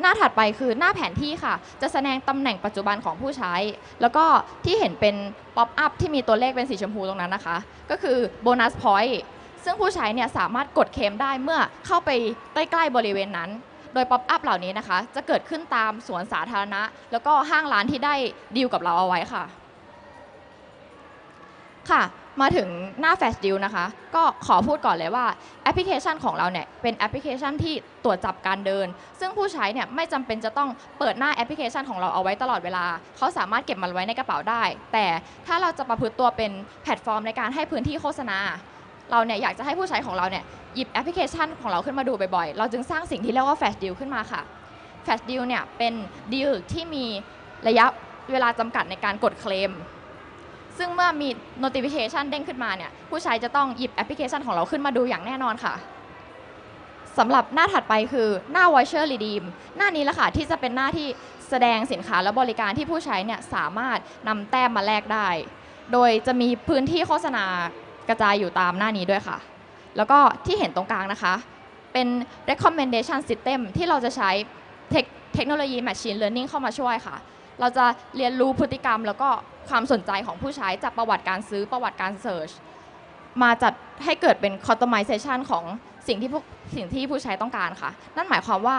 หน้าถัดไปคือหน้าแผนที่ค่ะจะแสดงตำแหน่งปัจจุบันของผู้ใช้แล้วก็ที่เห็นเป็นป๊อปอัพที่มีตัวเลขเป็นสีชมพูตรงนั้นนะคะก็คือโบนัสพอยต์ซึ่งผู้ใช้เนี่ยสามารถกดเคลมได้เมื่อเข้าไปใกล้ๆบริเวณนั้นโดยป๊อปอัพเหล่านี้นะคะจะเกิดขึ้นตามสวนสาธารณะแล้วก็ห้างร้านที่ได้ดีลกับเราเอาไว้ค่ะ มาถึงหน้า Flash Deal นะคะก็ขอพูดก่อนเลยว่าแอปพลิเคชันของเราเนี่ยเป็นแอปพลิเคชันที่ตรวจจับการเดินซึ่งผู้ใช้เนี่ยไม่จำเป็นจะต้องเปิดหน้าแอปพลิเคชันของเราเอาไว้ตลอดเวลาเขาสามารถเก็บมันไว้ในกระเป๋าได้แต่ถ้าเราจะประพฤติตัวเป็นแพลตฟอร์มในการให้พื้นที่โฆษณาเราเนี่ยอยากจะให้ผู้ใช้ของเราเนี่ยหยิบแอปพลิเคชันของเราขึ้นมาดูบ่อยๆเราจึงสร้างสิ่งที่เรียกว่า Flash Deal ขึ้นมาค่ะ Flash Deal เนี่ยเป็นดีลที่มีระยะเวลาจำกัดในการกดเคลมซึ่งเมื่อมี notification เด้งขึ้นมาเนี่ยผู้ใช้จะต้องหยิบแอปพลิเคชันของเราขึ้นมาดูอย่างแน่นอนค่ะสำหรับหน้าถัดไปคือหน้า voucher redeem หน้านี้แหละค่ะที่จะเป็นหน้าที่แสดงสินค้าและบริการที่ผู้ใช้เนี่ยสามารถนำแต้มมาแลกได้โดยจะมีพื้นที่โฆษณากระจายอยู่ตามหน้านี้ด้วยค่ะแล้วก็ที่เห็นตรงกลางนะคะเป็น recommendation system ที่เราจะใช้เทคโนโลยี machine learning เข้ามาช่วยค่ะเราจะเรียนรู้พฤติกรรมแล้วก็ความสนใจของผู้ใช้จากประวัติการซื้อประวัติการเสิร์ชมาจัดให้เกิดเป็น customization ของสิ่งที่ผู้ใช้ต้องการค่ะนั่นหมายความว่า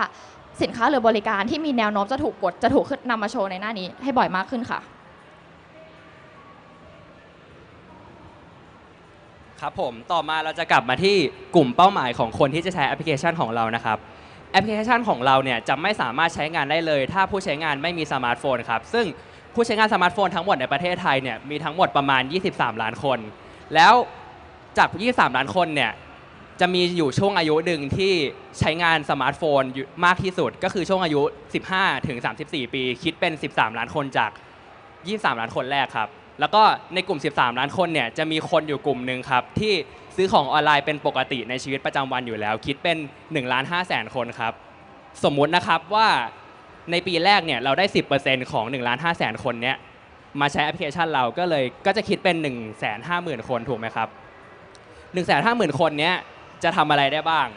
สินค้าหรือบริการที่มีแนวโน้มจะถูกนำมาโชว์ในหน้านี้ให้บ่อยมากขึ้นค่ะครับผมต่อมาเราจะกลับมาที่กลุ่มเป้าหมายของคนที่จะใช้แอปพลิเคชันของเรานะครับแอปพลิเคชันของเราเนี่ยจะไม่สามารถใช้งานได้เลยถ้าผู้ใช้งานไม่มีสมาร์ทโฟนครับซึ่งผู้ใช้งานสมาร์ทโฟนทั้งหมดในประเทศไทยเนี่ยมีทั้งหมดประมาณ23ล้านคนแล้วจาก23ล้านคนเนี่ยจะมีอยู่ช่วงอายุหนึ่งที่ใช้งานสมาร์ทโฟนมากที่สุดก็คือช่วงอายุ15ถึง34ปีคิดเป็น13ล้านคนจาก23ล้านคนแรกครับแล้วก็ในกลุ่ม13ล้านคนเนี่ยจะมีคนอยู่กลุ่มหนึ่งครับที่ซื้อของออนไลน์เป็นปกติในชีวิตประจำวันอยู่แล้วคิดเป็น 1,500,000 คนครับสมมุตินะครับว่าในปีแรกเนี่ยเราได้ 10% ของ 1,500,000 คนเนี้ยมาใช้แอปพลิเคชันเราก็จะคิดเป็น 150,000 คนถูกไหมครับ 150,000 คนเนี้ยจะทำอะไรได้บ้าง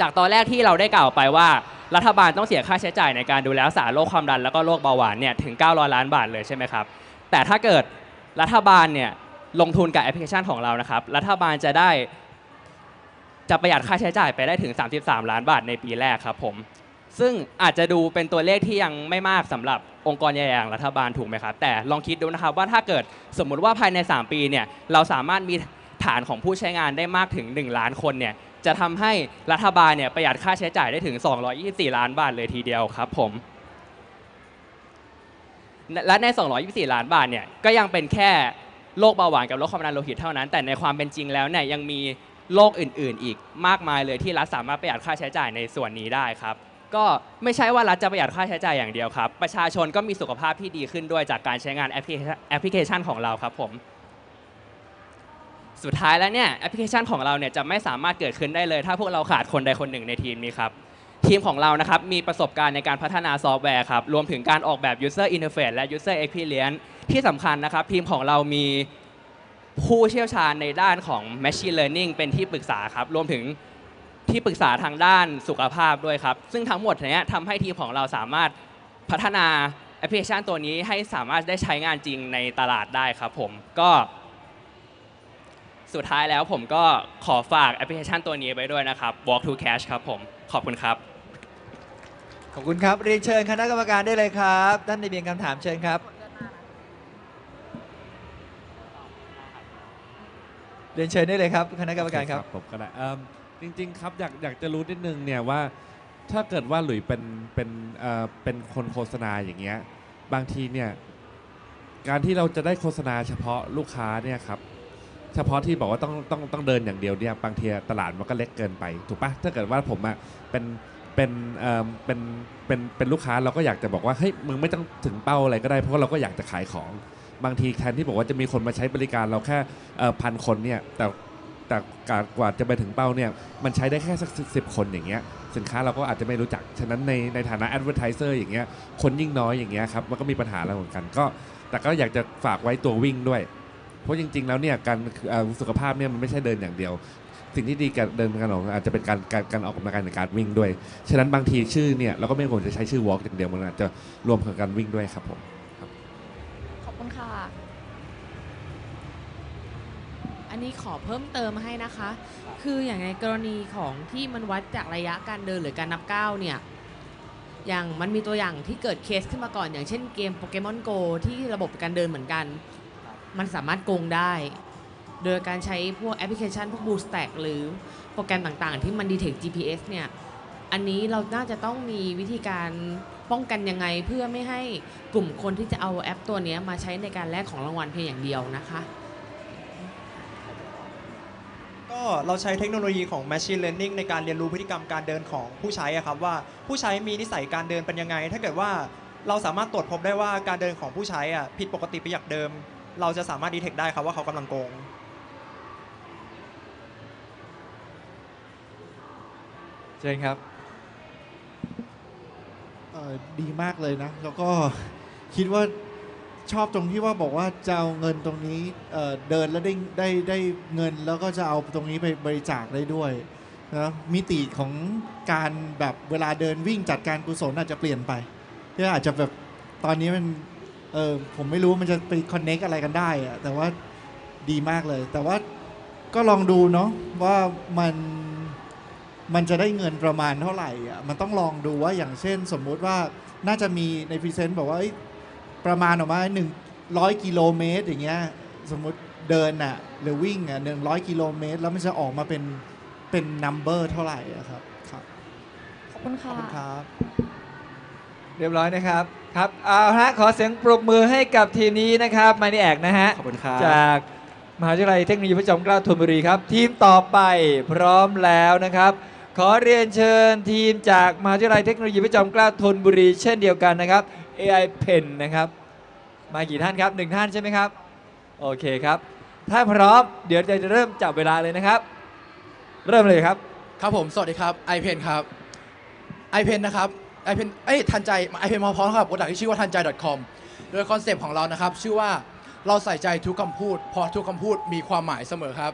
จากตอนแรกที่เราได้กล่าวไปว่ารัฐบาลต้องเสียค่าใช้จ่ายในการดูแลรักษาโรคความดันแล้วก็โรคเบาหวานเนี่ยถึง900ล้านบาทเลยใช่ไหมครับแต่ถ้าเกิดรัฐบาลเนี่ยลงทุนกับแอปพลิเคชันของเรานะครับรัฐบาลจะประหยัดค่าใช้จ่ายไปได้ถึง33ล้านบาทในปีแรกครับผมซึ่งอาจจะดูเป็นตัวเลขที่ยังไม่มากสำหรับองค์กรใหญ่อย่างรัฐบาลถูกไหมครับแต่ลองคิดดูนะครับว่าถ้าเกิดสมมุติว่าภายใน3ปีเนี่ยเราสามารถมีฐานของผู้ใช้งานได้มากถึง1ล้านคนเนี่ยจะทำให้รัฐบาลเนี่ยประหยัดค่าใช้จ่ายได้ถึง224ล้านบาทเลยทีเดียวครับผมและใน224ล้านบาทเนี่ยก็ยังเป็นแค่โรคเบาหวานกับโรคความดันโลหิตเท่านั้นแต่ในความเป็นจริงแล้วเนี่ยยังมีโรคอื่นๆอีกมากมายเลยที่รัฐสามารถประหยัดค่าใช้จ่ายในส่วนนี้ได้ครับก็ไม่ใช่ว่ารัฐจะประหยัดค่าใช้จ่ายอย่างเดียวครับประชาชนก็มีสุขภาพที่ดีขึ้นด้วยจากการใช้งานแอปพลิเคชันของเราครับผมสุดท้ายแล้วเนี่ยแอปพลิเคชันของเราเนี่ยจะไม่สามารถเกิดขึ้นได้เลยถ้าพวกเราขาดคนใดคนหนึ่งในทีมนี้ครับทีมของเรานะครับมีประสบการณ์ในการพัฒนาซอฟต์แวร์ครับรวมถึงการออกแบบ user interface และ user experience ที่สำคัญนะครับทีมของเรามีผู้เชี่ยวชาญในด้านของ machine learning เป็นที่ปรึกษาครับรวมถึงที่ปรึกษาทางด้านสุขภาพด้วยครับซึ่งทั้งหมดนี้ทำให้ทีมของเราสามารถพัฒนาแอปพลิเคชันตัวนี้ให้สามารถได้ใช้งานจริงในตลาดได้ครับผมก็สุดท้ายแล้วผมก็ขอฝากแอปพลิเคชันตัวนี้ไปด้วยนะครับ Walk to Cash ครับผมขอบคุณครับขอบคุณครับเรียนเชิญคณะกรรมการได้เลยครับท่านในเบียงคำถามเชิญครับเรียนเชิญได้เลยครับคณะกรรมการครับผมก็ได้จริงๆครับอยากจะรู้นิดนึงเนี่ยว่าถ้าเกิดว่าหลุยเป็นคนโฆษณาอย่างเงี้ยบางทีเนี่ยการที่เราจะได้โฆษณาเฉพาะลูกค้าเนี่ยครับเฉพาะที่บอกว่าต้องเดินอย่างเดียวเนี่ยบางทีตลาดมันก็เล็กเกินไปถูกปะถ้าเกิดว่าผมอะเป็นลูกค้าเราก็อยากจะบอกว่าเฮ้ยมึงไม่ต้องถึงเป้าอะไรก็ได้เพราะเราก็อยากจะขายของบางทีแทนที่บอกว่าจะมีคนมาใช้บริการเราแค่พันคนเนี่ยแต่กว่าจะไปถึงเป้าเนี่ยมันใช้ได้แค่สัก10คนอย่างเงี้ยสินค้าเราก็อาจจะไม่รู้จักฉะนั้นในฐานะ advertiser อย่างเงี้ยคนยิ่งน้อยอย่างเงี้ยครับมันก็มีปัญหาอะไรเหมือนกันก็แต่ก็อยากจะฝากไว้ตัววิ่งด้วยเพราะจริงๆแล้วเนี่ยการสุขภาพเนี่ยมันไม่ใช่เดินอย่างเดียวสิ่งที่ดีกับเดินการออกอาจจะเป็นการออกกำลังกายในการวิ่งด้วยฉะนั้นบางทีชื่อเนี่ยเราก็ไม่ควรจะใช้ชื่อ walk อย่างเดียวมันอาจจะรวมกับการวิ่งด้วยครับผมขอบคุณค่ะอันนี้ขอเพิ่มเติมให้นะคะคืออย่างในกรณีของที่มันวัดจากระยะการเดินหรือการนับก้าวเนี่ยอย่างมันมีตัวอย่างที่เกิดเคสขึ้นมาก่อนอย่างเช่นเกม Pokemon Go ที่ระบบการเดินเหมือนกันมันสามารถโกงได้ โดยการใช้พวกแอปพลิเคชันพวก BlueStack หรือโปรแกรมต่างๆที่มัน detect GPS เนี่ยอันนี้เราน่าจะต้องมีวิธีการป้องกันยังไงเพื่อไม่ให้กลุ่มคนที่จะเอาแอปตัวนี้มาใช้ในการแลกของรางวัลเพียงอย่างเดียวนะคะก็เราใช้เทคโนโลยีของ Machine Learning ในการเรียนรู้พฤติกรรมการเดินของผู้ใช้ครับว่าผู้ใช้มีนิสัยการเดินเป็นยังไงถ้าเกิดว่าเราสามารถตรวจพบได้ว่าการเดินของผู้ใช้ผิดปกติไปจากเดิมเราจะสามารถดีเทคได้ครับว่าเขากำลังโกงเชิญครับดีมากเลยนะแล้วก็คิดว่าชอบตรงที่ว่าบอกว่าจะเอาเงินตรงนี้เดินแล้วได้เงินแล้วก็จะเอาตรงนี้ไปบริจาคได้ด้วยนะมิติของการแบบเวลาเดินวิ่งจัดการกุศลอาจจะเปลี่ยนไปก็อาจจะแบบตอนนี้มันผมไม่รู้มันจะไปคอนเนคอะไรกันได้อะแต่ว่าดีมากเลยแต่ว่าก็ลองดูเนาะว่ามันจะได้เงินประมาณเท่าไหร่อ่ะมันต้องลองดูว่าอย่างเช่นสมมุติว่าน่าจะมีในพรีเซนต์บอกว่าประมาณออกมา100กิโลเมตรอย่างเงี้ยสมมุติเดินอ่ะหรือวิ่งอ่ะ100กิโลเมตรแล้วมันจะออกมาเป็นนัมเบอร์เท่าไหร่อ่ะครับครับขอบคุณครับเรียบร้อยนะครับครับเอาฮะขอเสียงปรบมือให้กับทีมนี้นะครับมานี่แอกนะฮะขอบคุณครับจากมหาวิทยาลัยเทคโนโลยีพระจอมเกล้าธนบุรีครับทีมต่อไปพร้อมแล้วนะครับขอเรียนเชิญทีมจากมหาวิทยาลัยเทคโนโลยีพระจอมเกล้าธนบุรีเช่นเดียวกันนะครับ AI Pen นะครับมากี่ท่านครับ1ท่านใช่ไหมครับโอเคครับถ้าพร้อมเดี๋ยวจะเริ่มจับเวลาเลยนะครับเริ่มเลยครับครับผมสวัสดีครับ AI Pen ครับ AI Pen นะครับไอเพนทันใจไอเพนมาพร้อมกับโปรดักต์ที่ชื่อว่าทันใจ .com โดยคอนเซปต์ของเรานะครับชื่อว่าเราใส่ใจทุกคำพูดเพราะทุกคำพูดมีความหมายเสมอครับ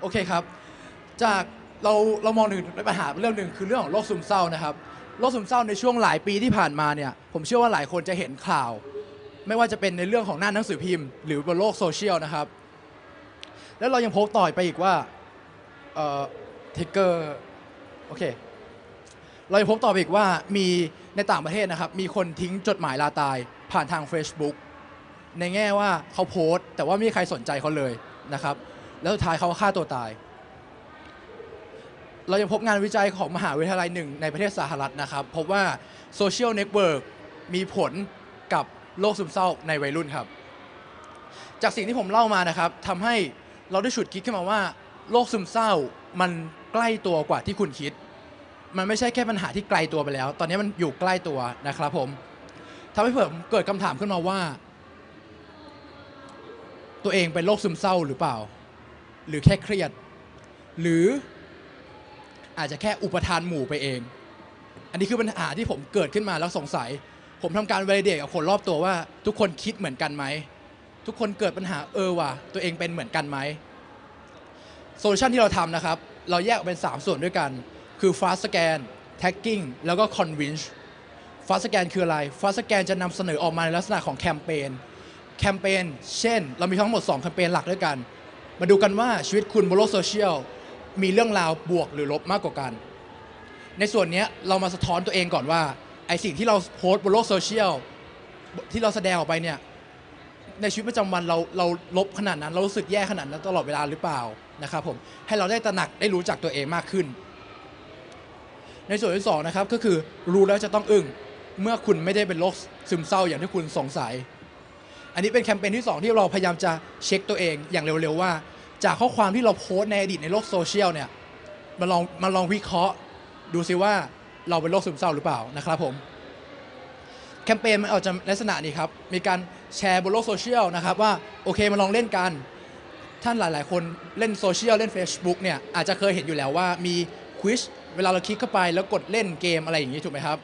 โอเคครับจากเรามองถึงปัญหาเรื่องหนึ่งคือเรื่องของโรคซึมเศร้านะครับโรคซึมเศร้าในช่วงหลายปีที่ผ่านมาเนี่ยผมเชื่อว่าหลายคนจะเห็นข่าวไม่ว่าจะเป็นในเรื่องของหน้าหนังสือพิมพ์หรือบนโลกโซเชียลนะครับแล้วเรายังพบต่อไปอีกว่าทิกเกอร์โอเคเราพบต่อไปอีกว่ามีในต่างประเทศนะครับมีคนทิ้งจดหมายลาตายผ่านทาง Facebook ในแง่ว่าเขาโพสต์แต่ว่าไม่มีใครสนใจเขาเลยนะครับแล้วสุดท้ายเขาฆ่าตัวตายเรายังพบงานวิจัยของมหาวิทยาลัยหนึ่งในประเทศสหรัฐนะครับพบว่าโซเชียลเน็ตเวิร์กมีผลกับโรคซึมเศร้าในวัยรุ่นครับจากสิ่งที่ผมเล่ามานะครับทำให้เราได้ฉุดคิดขึ้นมาว่าโรคซึมเศร้ามันใกล้ตัวกว่าที่คุณคิดมันไม่ใช่แค่ปัญหาที่ไกลตัวไปแล้วตอนนี้มันอยู่ใกล้ตัวนะครับผมทำให้ผมเกิดคำถามขึ้นมาว่าตัวเองเป็นโรคซึมเศร้าหรือเปล่าหรือแค่เครียดหรืออาจจะแค่อุปทานหมู่ไปเองอันนี้คือปัญหาที่ผมเกิดขึ้นมาแล้วสงสัยผมทำการวอลเดตกับคนรอบตัวว่าทุกคนคิดเหมือนกันไหมทุกคนเกิดปัญหาว่ะตัวเองเป็นเหมือนกันไหมโซลูชันที่เราทำนะครับเราแยกเป็น3ส่วนด้วยกันคือ fast scan tagging แล้วก็ convince fast scan คืออะไร fast scan จะนำเสนอออกมาในลักษณะของแคมเปญเช่นเรามีทั้งหมด2แคมเปญหลักด้วยกันมาดูกันว่าชีวิตคุณบนโลกโซเชียลมีเรื่องราวบวกหรือลบมากกว่ากันในส่วนนี้เรามาสะท้อนตัวเองก่อนว่าไอสิ่งที่เราโพสต์บนโลกโซเชียลที่เราแสดงออกไปเนี่ยในชีวิตประจำวันเราลบขนาดนั้นเรารู้สึกแย่ขนาดนั้นตลอดเวลาหรือเปล่านะครับผมให้เราได้ตระหนักได้รู้จักตัวเองมากขึ้นในส่วนที่2นะครับก็คือรู้แล้วจะต้องอึ้งเมื่อคุณไม่ได้เป็นโรคซึมเศร้าอย่างที่คุณสงสัยอันนี้เป็นแคมเปญที่2ที่เราพยายามจะเช็คตัวเองอย่างเร็วๆว่าจากข้อความที่เราโพสต์ในอดีตในโลกโซเชียลเนี่ยมาลองวิเคราะห์ดูซิว่าเราเป็นโรคซึมเศร้าหรือเปล่านะครับผมแคมเปญมันอาจจะลักษณะนี้ครับมีการแชร์บนโลกโซเชียลนะครับว่าโอเคมาลองเล่นกันท่านหลายๆคนเล่นโซเชียลเล่น Facebook เนี่ยอาจจะเคยเห็นอยู่แล้วว่ามีควิซเวลาเราคลิกเข้าไปแล้วกดเล่นเกมอะไรอย่างนี้ถูกไหมครับ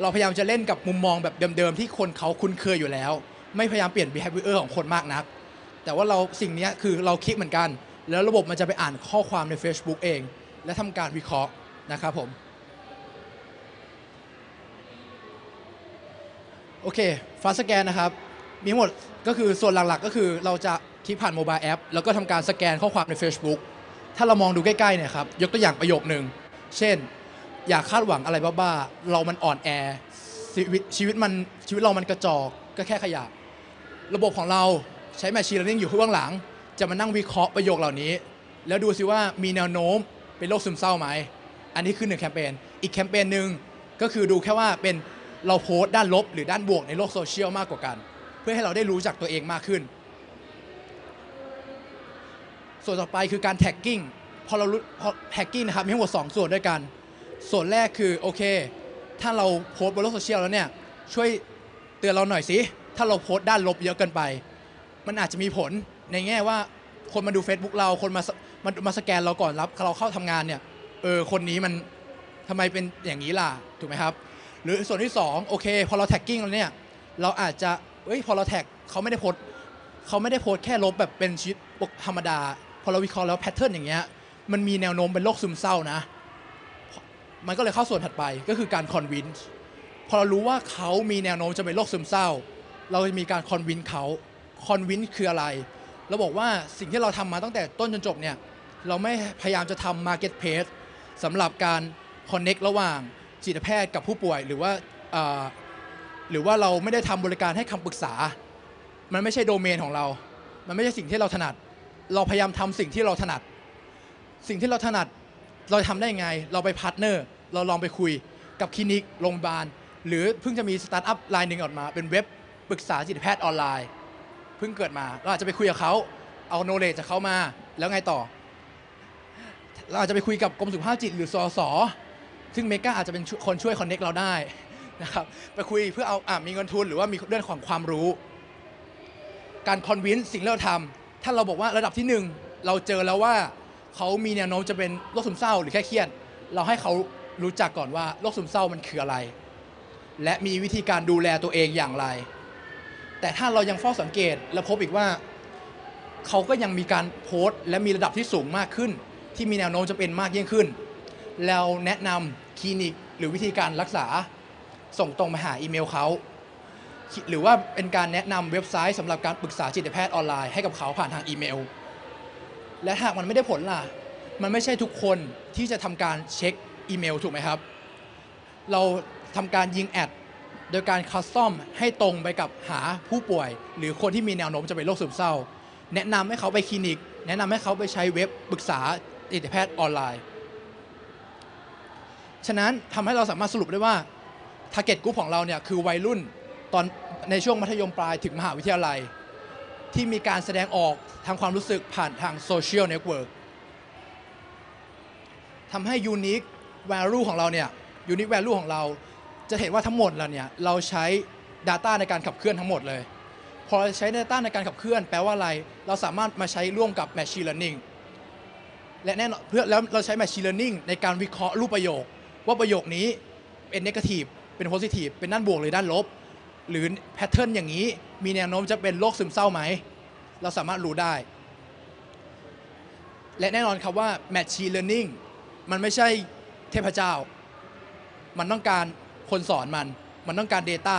เราพยายามจะเล่นกับมุมมองแบบเดิมๆที่คนเขาคุ้นเคยอยู่แล้วไม่พยายามเปลี่ยน behavior ของคนมากนักแต่ว่าเราสิ่งนี้คือเราคลิกเหมือนกันแล้วระบบมันจะไปอ่านข้อความใน Facebook เองและทำการวิเคราะห์นะครับผมโอเคฟาสต์สแกนนะครับมีหมดก็คือส่วนหลักๆก็คือเราจะคลิกผ่านโมบายแอปแล้วก็ทำการสแกนข้อความใน Facebook ถ้าเรามองดูใกล้ๆเนี่ยครับยกตัวอย่างประโยคนึงเช่นอย่าคาดหวังอะไรบ้าๆเรามันอ่อนแอชีวิตเรามันกระจอก ก็แค่ขยับระบบของเราใช้ Machine Learning อยู่ข้างหลังจะมานั่งวิเคราะห์ประโยคเหล่านี้แล้วดูซิว่ามีแนวโน้มเป็นโรคซึมเศร้าไหมอันนี้คือหนึ่งแคมเปญอีกแคมเปญหนึ่งก็คือดูแค่ว่าเป็นเราโพสด้านลบหรือด้านบวกในโลกโซเชียลมากกว่ากันเพื่อให้เราได้รู้จักตัวเองมากขึ้นส่วนต่อไปคือการแท็กกิ้งพอเราแท็กกิ้งนะครับมีทั้งหมด2ส่วนด้วยกันส่วนแรกคือโอเคถ้าเราโพสบนโลกโซเชียลแล้วเนี่ยช่วยเตือนเราหน่อยสิถ้าเราโพสด้านลบเยอะเกินไปมันอาจจะมีผลในแง่ว่าคนมาดู Facebook เราคนมาสแกนเราก่อนรับเราเข้าทำงานเนี่ยคนนี้มันทำไมเป็นอย่างนี้ล่ะถูกไหมครับหรือส่วนที่2โอเคพอเราแท็กกิ้งแล้วเนี่ยเราอาจจะพอเราแท็กเขาไม่ได้โพสแค่ลบแบบเป็นชีวิตธรรมดาพอเราวิเคราะห์แล้วแพทเทิร์นอย่างเงี้ยมันมีแนวโน้มเป็นโรคซึมเศร้านะมันก็เลยเข้าส่วนถัดไปก็คือการคอนวินส์พอเรารู้ว่าเขามีแนวโน้มจะเป็นโรคซึมเศร้าเราจะมีการคอนวินส์เขาคอนวินส์คืออะไรเราบอกว่าสิ่งที่เราทำมาตั้งแต่ต้นจนจบเนี่ยเราไม่พยายามจะทำมาร์เก็ตเพลสสำหรับการคอนเน็กต์ระหว่างจิตแพทย์กับผู้ป่วยหรือว่าเราไม่ได้ทำบริการให้คำปรึกษามันไม่ใช่โดเมนของเรามันไม่ใช่สิ่งที่เราถนัดเราพยายามทำสิ่งที่เราถนัดสิ่งที่เราถนัดเราทำได้ยังไงเราไปพาร์ทเนอร์เราลองไปคุยกับคลินิกโรงพยาบาลหรือเพิ่งจะมีสตาร์ทอัพรายหนึ่งออกมาเป็นเว็บปรึกษาจิตแพทย์ออนไลน์เพิ่งเกิดมาเราอาจจะไปคุยกับเขาเอาโนเลจจากเขามาแล้วไงต่อเราอาจจะไปคุยกับกรมสุขภาพจิตหรือสส.ซึ่งเมก้าอาจจะเป็นคนช่วยคอนเน็กต์เราได้นะครับไปคุยเพื่อเอามีเงินทุนหรือว่ามีเรื่องของความรู้การคอนวินส์สิ่งที่เราทำถ้าเราบอกว่าระดับที่1เราเจอแล้วว่าเขามีแนวโน้มจะเป็นโรคซึมเศร้าหรือแค่เครียดเราให้เขารู้จักก่อนว่าโรคซึมเศร้ามันคืออะไรและมีวิธีการดูแลตัวเองอย่างไรแต่ถ้าเรายังเฝ้าสังเกตและพบอีกว่าเขาก็ยังมีการโพสต์และมีระดับที่สูงมากขึ้นที่มีแนวโน้มจะเป็นมากยิ่งขึ้นเราแนะนำคลินิกหรือวิธีการรักษาส่งตรงมาหาอีเมลเขาหรือว่าเป็นการแนะนำเว็บไซต์สำหรับการปรึกษาจิตแพทย์ออนไลน์ให้กับเขาผ่านทางอีเมลและหากมันไม่ได้ผลล่ะมันไม่ใช่ทุกคนที่จะทำการเช็คอีเมลถูกไหมครับเราทำการยิงแอดโดยการคัสตอมให้ตรงไปกับหาผู้ป่วยหรือคนที่มีแนวโน้มจะเป็นโรคซึมเศร้าแนะนำให้เขาไปคลินิกแนะนำให้เขาไปใช้เว็บปรึกษาจิตแพทย์ออนไลน์ฉะนั้นทำให้เราสามารถสรุปได้ว่า target group ของเราเนี่ยคือวัยรุ่นตอนในช่วงมัธยมปลายถึงมหาวิทยาลัยที่มีการแสดงออกทางความรู้สึกผ่านทางโซเชียลเน็ตเวิร์กทำให้ unique value ของเราเนี่ย unique value ของเราจะเห็นว่าทั้งหมดเราเนี่ยเราใช้ data ในการขับเคลื่อนทั้งหมดเลยพอใช้ data ในการขับเคลื่อนแปลว่าอะไรเราสามารถมาใช้ร่วมกับ machine learning และแน่นอนเพื่อแล้วเราใช้ machine learning ในการวิเคราะห์รูปประโยคว่าประโยคนี้เป็น negative เป็น positive เป็นด้านบวกหรือด้านลบหรือแพทเทิร์นอย่างนี้มีแนวโน้มจะเป็นโรคซึมเศร้าไหมเราสามารถรู้ได้และแน่นอนครับว่า Machine Learning มันไม่ใช่เทพเจ้ามันต้องการคนสอนมันต้องการ Data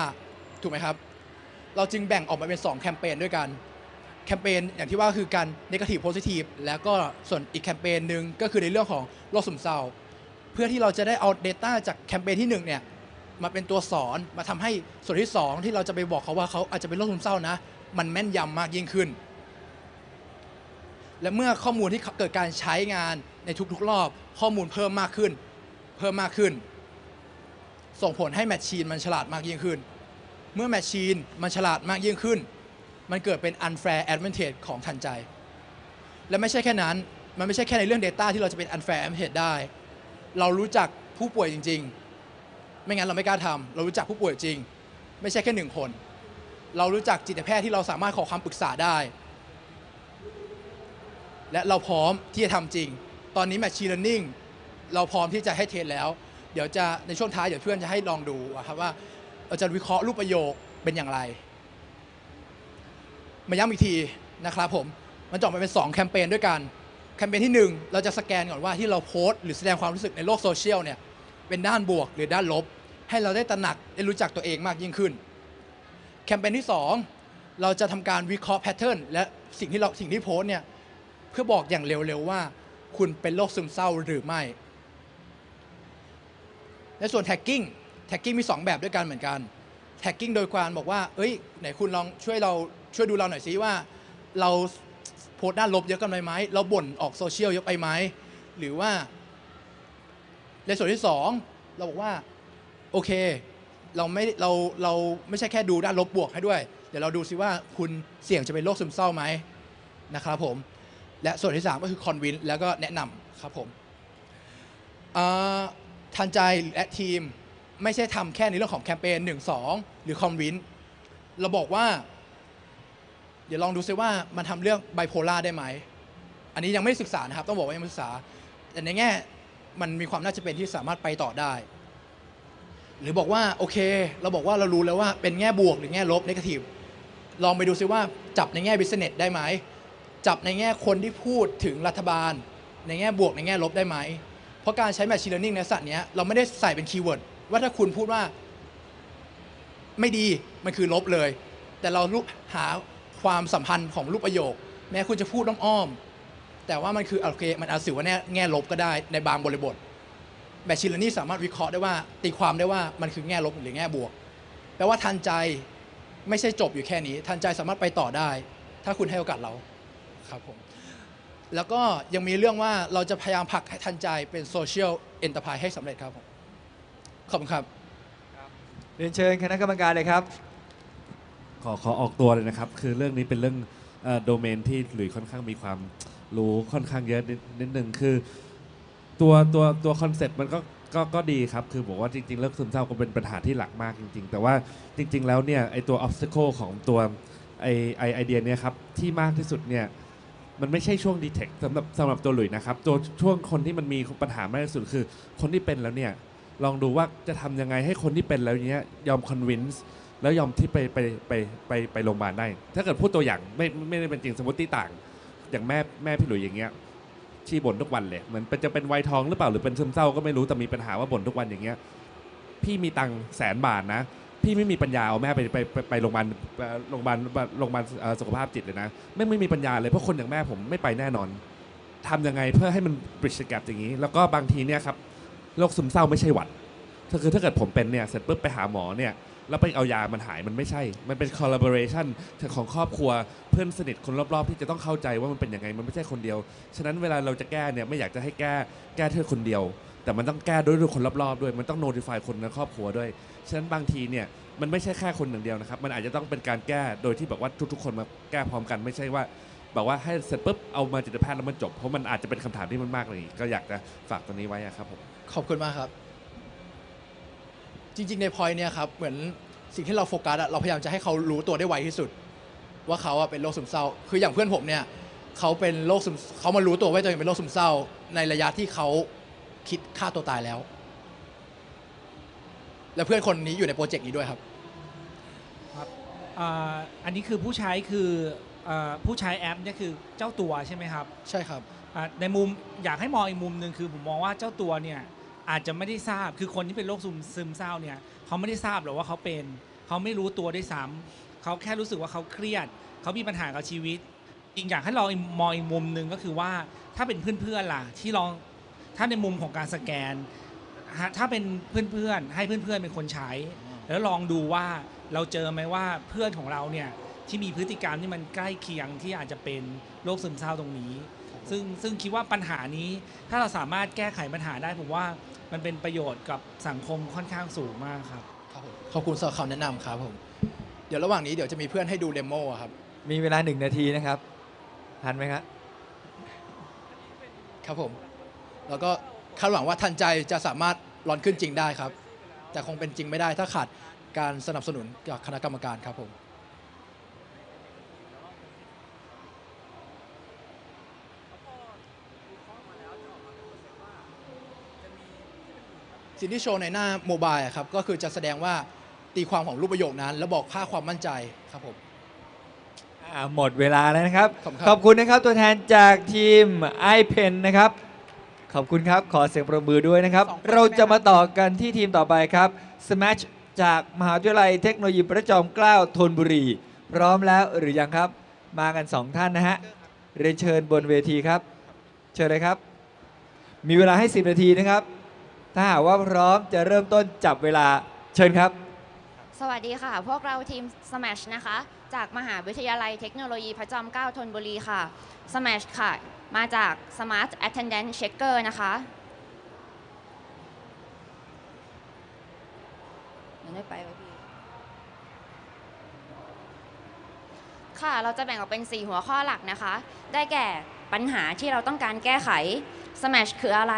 ถูกไหมครับเราจึงแบ่งออกมาเป็น2แคมเปญด้วยกันแคมเปญอย่างที่ว่าคือการ Negative Positive แล้วก็ส่วนอีกแคมเปญหนึ่งก็คือในเรื่องของโรคซึมเศร้าเพื่อที่เราจะได้เอา Data จากแคมเปญที่1เนี่ยมาเป็นตัวสอนมาทำให้ส่วนที่2ที่เราจะไปบอกเขาว่าเขาอาจจะเป็นโรคซึมเศร้านะมันแม่นยำมากยิ่งขึ้นและเมื่อข้อมูลที่เกิดการใช้งานในทุกๆรอบข้อมูลเพิ่มมากขึ้นส่งผลให้แมชชีนมันฉลาดมากยิ่งขึ้นเมื่อแมชชีนมันฉลาดมากยิ่งขึ้นมันเกิดเป็น unfair advantage ของทันใจและไม่ใช่แค่นั้นมันไม่ใช่แค่ในเรื่อง Data ที่เราจะเป็น unfair advantage ได้เรารู้จักผู้ป่วยจริงๆไม่งั้นเราไม่กล้าทำเรารู้จักผู้ป่วยจริงไม่ใช่แค่1คนเรารู้จักจิตแพทย์ที่เราสามารถขอคำปรึกษาได้และเราพร้อมที่จะทำจริงตอนนี้ Machine Learning เราพร้อมที่จะให้เทสแล้วเดี๋ยวจะในช่วงท้ายเดี๋ยวเพื่อนจะให้ลองดูครับว่าเราจะวิเคราะห์รูปประโยคเป็นอย่างไรมาย้ำอีกทีนะครับผมมันจ่อไปเป็น2แคมเปญด้วยกันแคมเปญที่1เราจะสแกนก่อนว่าที่เราโพสต์หรือแสดงความรู้สึกในโลกโซเชียลเนี่ยเป็นด้านบวกหรือด้านลบให้เราได้ตระหนักได้รู้จักตัวเองมากยิ่งขึ้นแคมเปญที่2เราจะทำการวิเคราะห์แพทเทิร์นและสิ่งที่โพสเนี่ยเพื่อบอกอย่างเร็วๆว่าคุณเป็นโรคซึมเศร้าหรือไม่ในส่วนแท็กกิ้งมี2แบบด้วยกันเหมือนกัน แท็กกิ้งโดยการบอกว่าเอ้ยไหนคุณลองช่วยดูเราหน่อยสิว่าเราโพสต์ด้านลบเยอะกันไปไหมเราบ่นออกโซเชียลเยอะไปไหมหรือว่าในส่วนที่2เราบอกว่าโอเคเราไม่ใช่แค่ดูด้านลบบวกให้ด้วยเดี๋ยวเราดูซิว่าคุณเสี่ยงจะเป็นโรคซึมเศร้าไหมนะครับผมและส่วนที่3ก็คือคอนวินแล้วก็แนะนำครับผมทันใจและทีมไม่ใช่ทำแค่ในเรื่องของแคมเปญ 1-2 หรือคอนวินเราบอกว่าเดี๋ยวลองดูซิว่ามันทำเรื่องไบโพล่าได้ไหมอันนี้ยังไม่ศึกษานะครับต้องบอกว่ายังไม่ศึกษาแต่ในแง่มันมีความน่าจะเป็นที่สามารถไปต่อได้หรือบอกว่าโอเคเราบอกว่าเรารู้แล้วว่าเป็นแง่บวกหรือแง่ลบเนกาทีฟลองไปดูซิว่าจับในแง่บิสเนสได้ไหมจับในแง่คนที่พูดถึงรัฐบาลในแง่บวกในแง่ลบได้ไหมเพราะการใช้ Machine Learning ในสัตว์นี้เราไม่ได้ใส่เป็นคีย์เวิร์ดว่าถ้าคุณพูดว่าไม่ดีมันคือลบเลยแต่เราหาความสัมพันธ์ของรูปประโยคแม้คุณจะพูดอ้อมๆแต่ว่ามันคือโอเคมันอาจจะว่าแง่ลบก็ได้ในบางบริบทMachine Learning สามารถวิเคราะห์ได้ว่าตีความได้ว่ามันคือแง่ลบหรือแง่บวกแปลว่าทันใจไม่ใช่จบอยู่แค่นี้ทันใจสามารถไปต่อได้ถ้าคุณให้โอกาสเราครับผมแล้วก็ยังมีเรื่องว่าเราจะพยายามผลักให้ทันใจเป็น Social Enterprise ให้สำเร็จครับผมขอบคุณครับเรียนเชิญคณะกรรมการเลยครับขอออกตัวเลยนะครับคือเรื่องนี้เป็นเรื่องโดเมนที่หลุยค่อนข้างมีความรู้ค่อนข้างเยอะนิดนึงคือตัวคอนเซ็ปต์มันก็ดีครับคือบอกว่าจริงๆแล้วซึมเศร้าก็เป็นปัญหาที่หลักมากจริงๆแต่ว่าจริงๆแล้วเนี่ยไอตัว obstacle ของตัวไอเดียเนี่ยครับที่มากที่สุดเนี่ยมันไม่ใช่ช่วง detect สำหรับตัวหลุยนะครับตัวช่วงคนที่มันมีปัญหามากที่สุดคือคนที่เป็นแล้วเนี่ยลองดูว่าจะทำยังไงให้คนที่เป็นแล้วเนี้ยยอม convince แล้วยอมที่ไปโรงพยาบาลได้ถ้าเกิดพูดตัวอย่างไม่ได้เป็นจริงสมมติต่างอย่างแม่พี่หลุยอย่างเงี้ยชี้บ่นทุกวันเลยเหมือนจะเป็นวัยทองหรือเปล่าหรือเป็นซึมเศร้าก็ไม่รู้แต่มีปัญหาว่าบ่นทุกวันอย่างเงี้ยพี่มีตังค์100,000 บาทนะพี่ไม่มีปัญญาเอาแม่ไปโรงพยาบาลสุขภาพจิตเลยนะไม่มีปัญญาเลยเพราะคนอย่างแม่ผมไม่ไปแน่นอนทำยังไงเพื่อให้มัน bridge gap อย่างนี้แล้วก็บางทีเนี่ยครับโรคซึมเศร้าไม่ใช่หวัดคือถ้าเกิดผมเป็นเนี่ยเสร็จปุ๊บไปหาหมอเนี่ยแล้วไปเอายามันหายมันไม่ใช่มันเป็น collaboration ของครอบครัวเพื่อนสนิทคนรอบๆที่จะต้องเข้าใจว่ามันเป็นยังไงมันไม่ใช่คนเดียวฉะนั้นเวลาเราจะแก้เนี่ยไม่อยากจะให้แก้เธอคนเดียวแต่มันต้องแก้ด้วยคนรอบๆด้วยมันต้อง notify คนในครอบครัวด้วยฉะนั้นบางทีเนี่ยมันไม่ใช่แค่คนอย่างเดียวนะครับมันอาจจะต้องเป็นการแก้โดยที่แบบว่าทุกๆคนมาแก้พร้อมกันไม่ใช่ว่าบอกว่าให้เสร็จปุ๊บเอามาจิตแพทย์แล้วมันจบเพราะมันอาจจะเป็นคำถามที่มันมากเลยก็อยากจะฝากตรงนี้ไว้ครับผมขอบคุณมากครับจริงๆในพอยต์เนี่ยครับเหมือนสิ่งที่เราโฟกัสเราพยายามจะให้เขารู้ตัวได้ไวที่สุดว่าเขาเป็นโรคซึมเศร้าคืออย่างเพื่อนผมเนี่ยเขาเป็นโรคซึมเขามารู้ตัวว่าตัวเองเป็นโรคซึมเศร้าในระยะที่เขาคิดฆ่าตัวตายแล้วและเพื่อนคนนี้อยู่ในโปรเจกต์นี้ด้วยครับอันนี้คือผู้ใช้คือผู้ใช้แอปเนี่ยคือเจ้าตัวใช่ไหมครับใช่ครับในมุมอยากให้มองอีกมุมหนึ่งคือผมมองว่าเจ้าตัวเนี่ยอาจจะไม่ได้ทราบคือคนที่เป็นโรคซึมเศร้าเนี่ยเขาไม่ได้ทราบหรอกว่าเขาเป็นเขาไม่รู้ตัวด้วยซ้ำเขาแค่รู้สึกว่าเขาเครียดเขามีปัญหากับชีวิตอีกอย่างให้เรามองอีกมุมหนึ่งก็คือว่าถ้าเป็นเพื่อนๆล่ะที่ลองถ้าในมุมของการสแกนถ้าเป็นเพื่อนๆให้เพื่อนๆเป็นคนใช้แล้วลองดูว่าเราเจอไหมว่าเพื่อนของเราเนี่ยที่มีพฤติกรรมที่มันใกล้เคียงที่อาจจะเป็นโรคซึมเศร้าตรงนี้ซึ่งคิดว่าปัญหานี้ถ้าเราสามารถแก้ไขปัญหาได้ผมว่ามันเป็นประโยชน์กับสังคมค่อนข้างสูงมากครับขอบคุณสำหรับคำแนะนำครับผมเดี๋ยวระหว่างนี้เดี๋ยวจะมีเพื่อนให้ดูเดโมครับมีเวลา1 นาทีนะครับทันไหมครับครับผมแล้วก็คาดหวังว่าทันใจจะสามารถร้อนขึ้นจริงได้ครับแต่คงเป็นจริงไม่ได้ถ้าขาดการสนับสนุนจากคณะกรรมการครับผมสิ่งที่โชว์ในหน้าโมบายครับก็คือจะแสดงว่าตีความของรูปประโยคนั้นแล้วบอกค่าความมั่นใจครับผมหมดเวลาแล้วนะครับขอบคุณนะครับตัวแทนจากทีม AI Pen นะครับขอบคุณครับขอเสียงปรบมือด้วยนะครับเราจะมาต่อกันที่ทีมต่อไปครับ Smash จากมหาวิทยาลัยเทคโนโลยีพระจอมเกล้าธนบุรีพร้อมแล้วหรือยังครับมากัน2ท่านนะฮะเรียนเชิญบนเวทีครับเชิญเลยครับมีเวลาให้10 นาทีนะครับถ้าหากว่าพร้อมจะเริ่มต้นจับเวลาเชิญครับ สวัสดีค่ะพวกเราทีม Smash นะคะจากมหาวิทยาลัยเทคโนโลยีพระจอมเกล้าธนบุรีค่ะ Smash ค่ะมาจาก Smart Attendance Checker นะคะไปค่ะเราจะแบ่งออกเป็น4หัวข้อหลักนะคะได้แก่ปัญหาที่เราต้องการแก้ไข Smash คืออะไร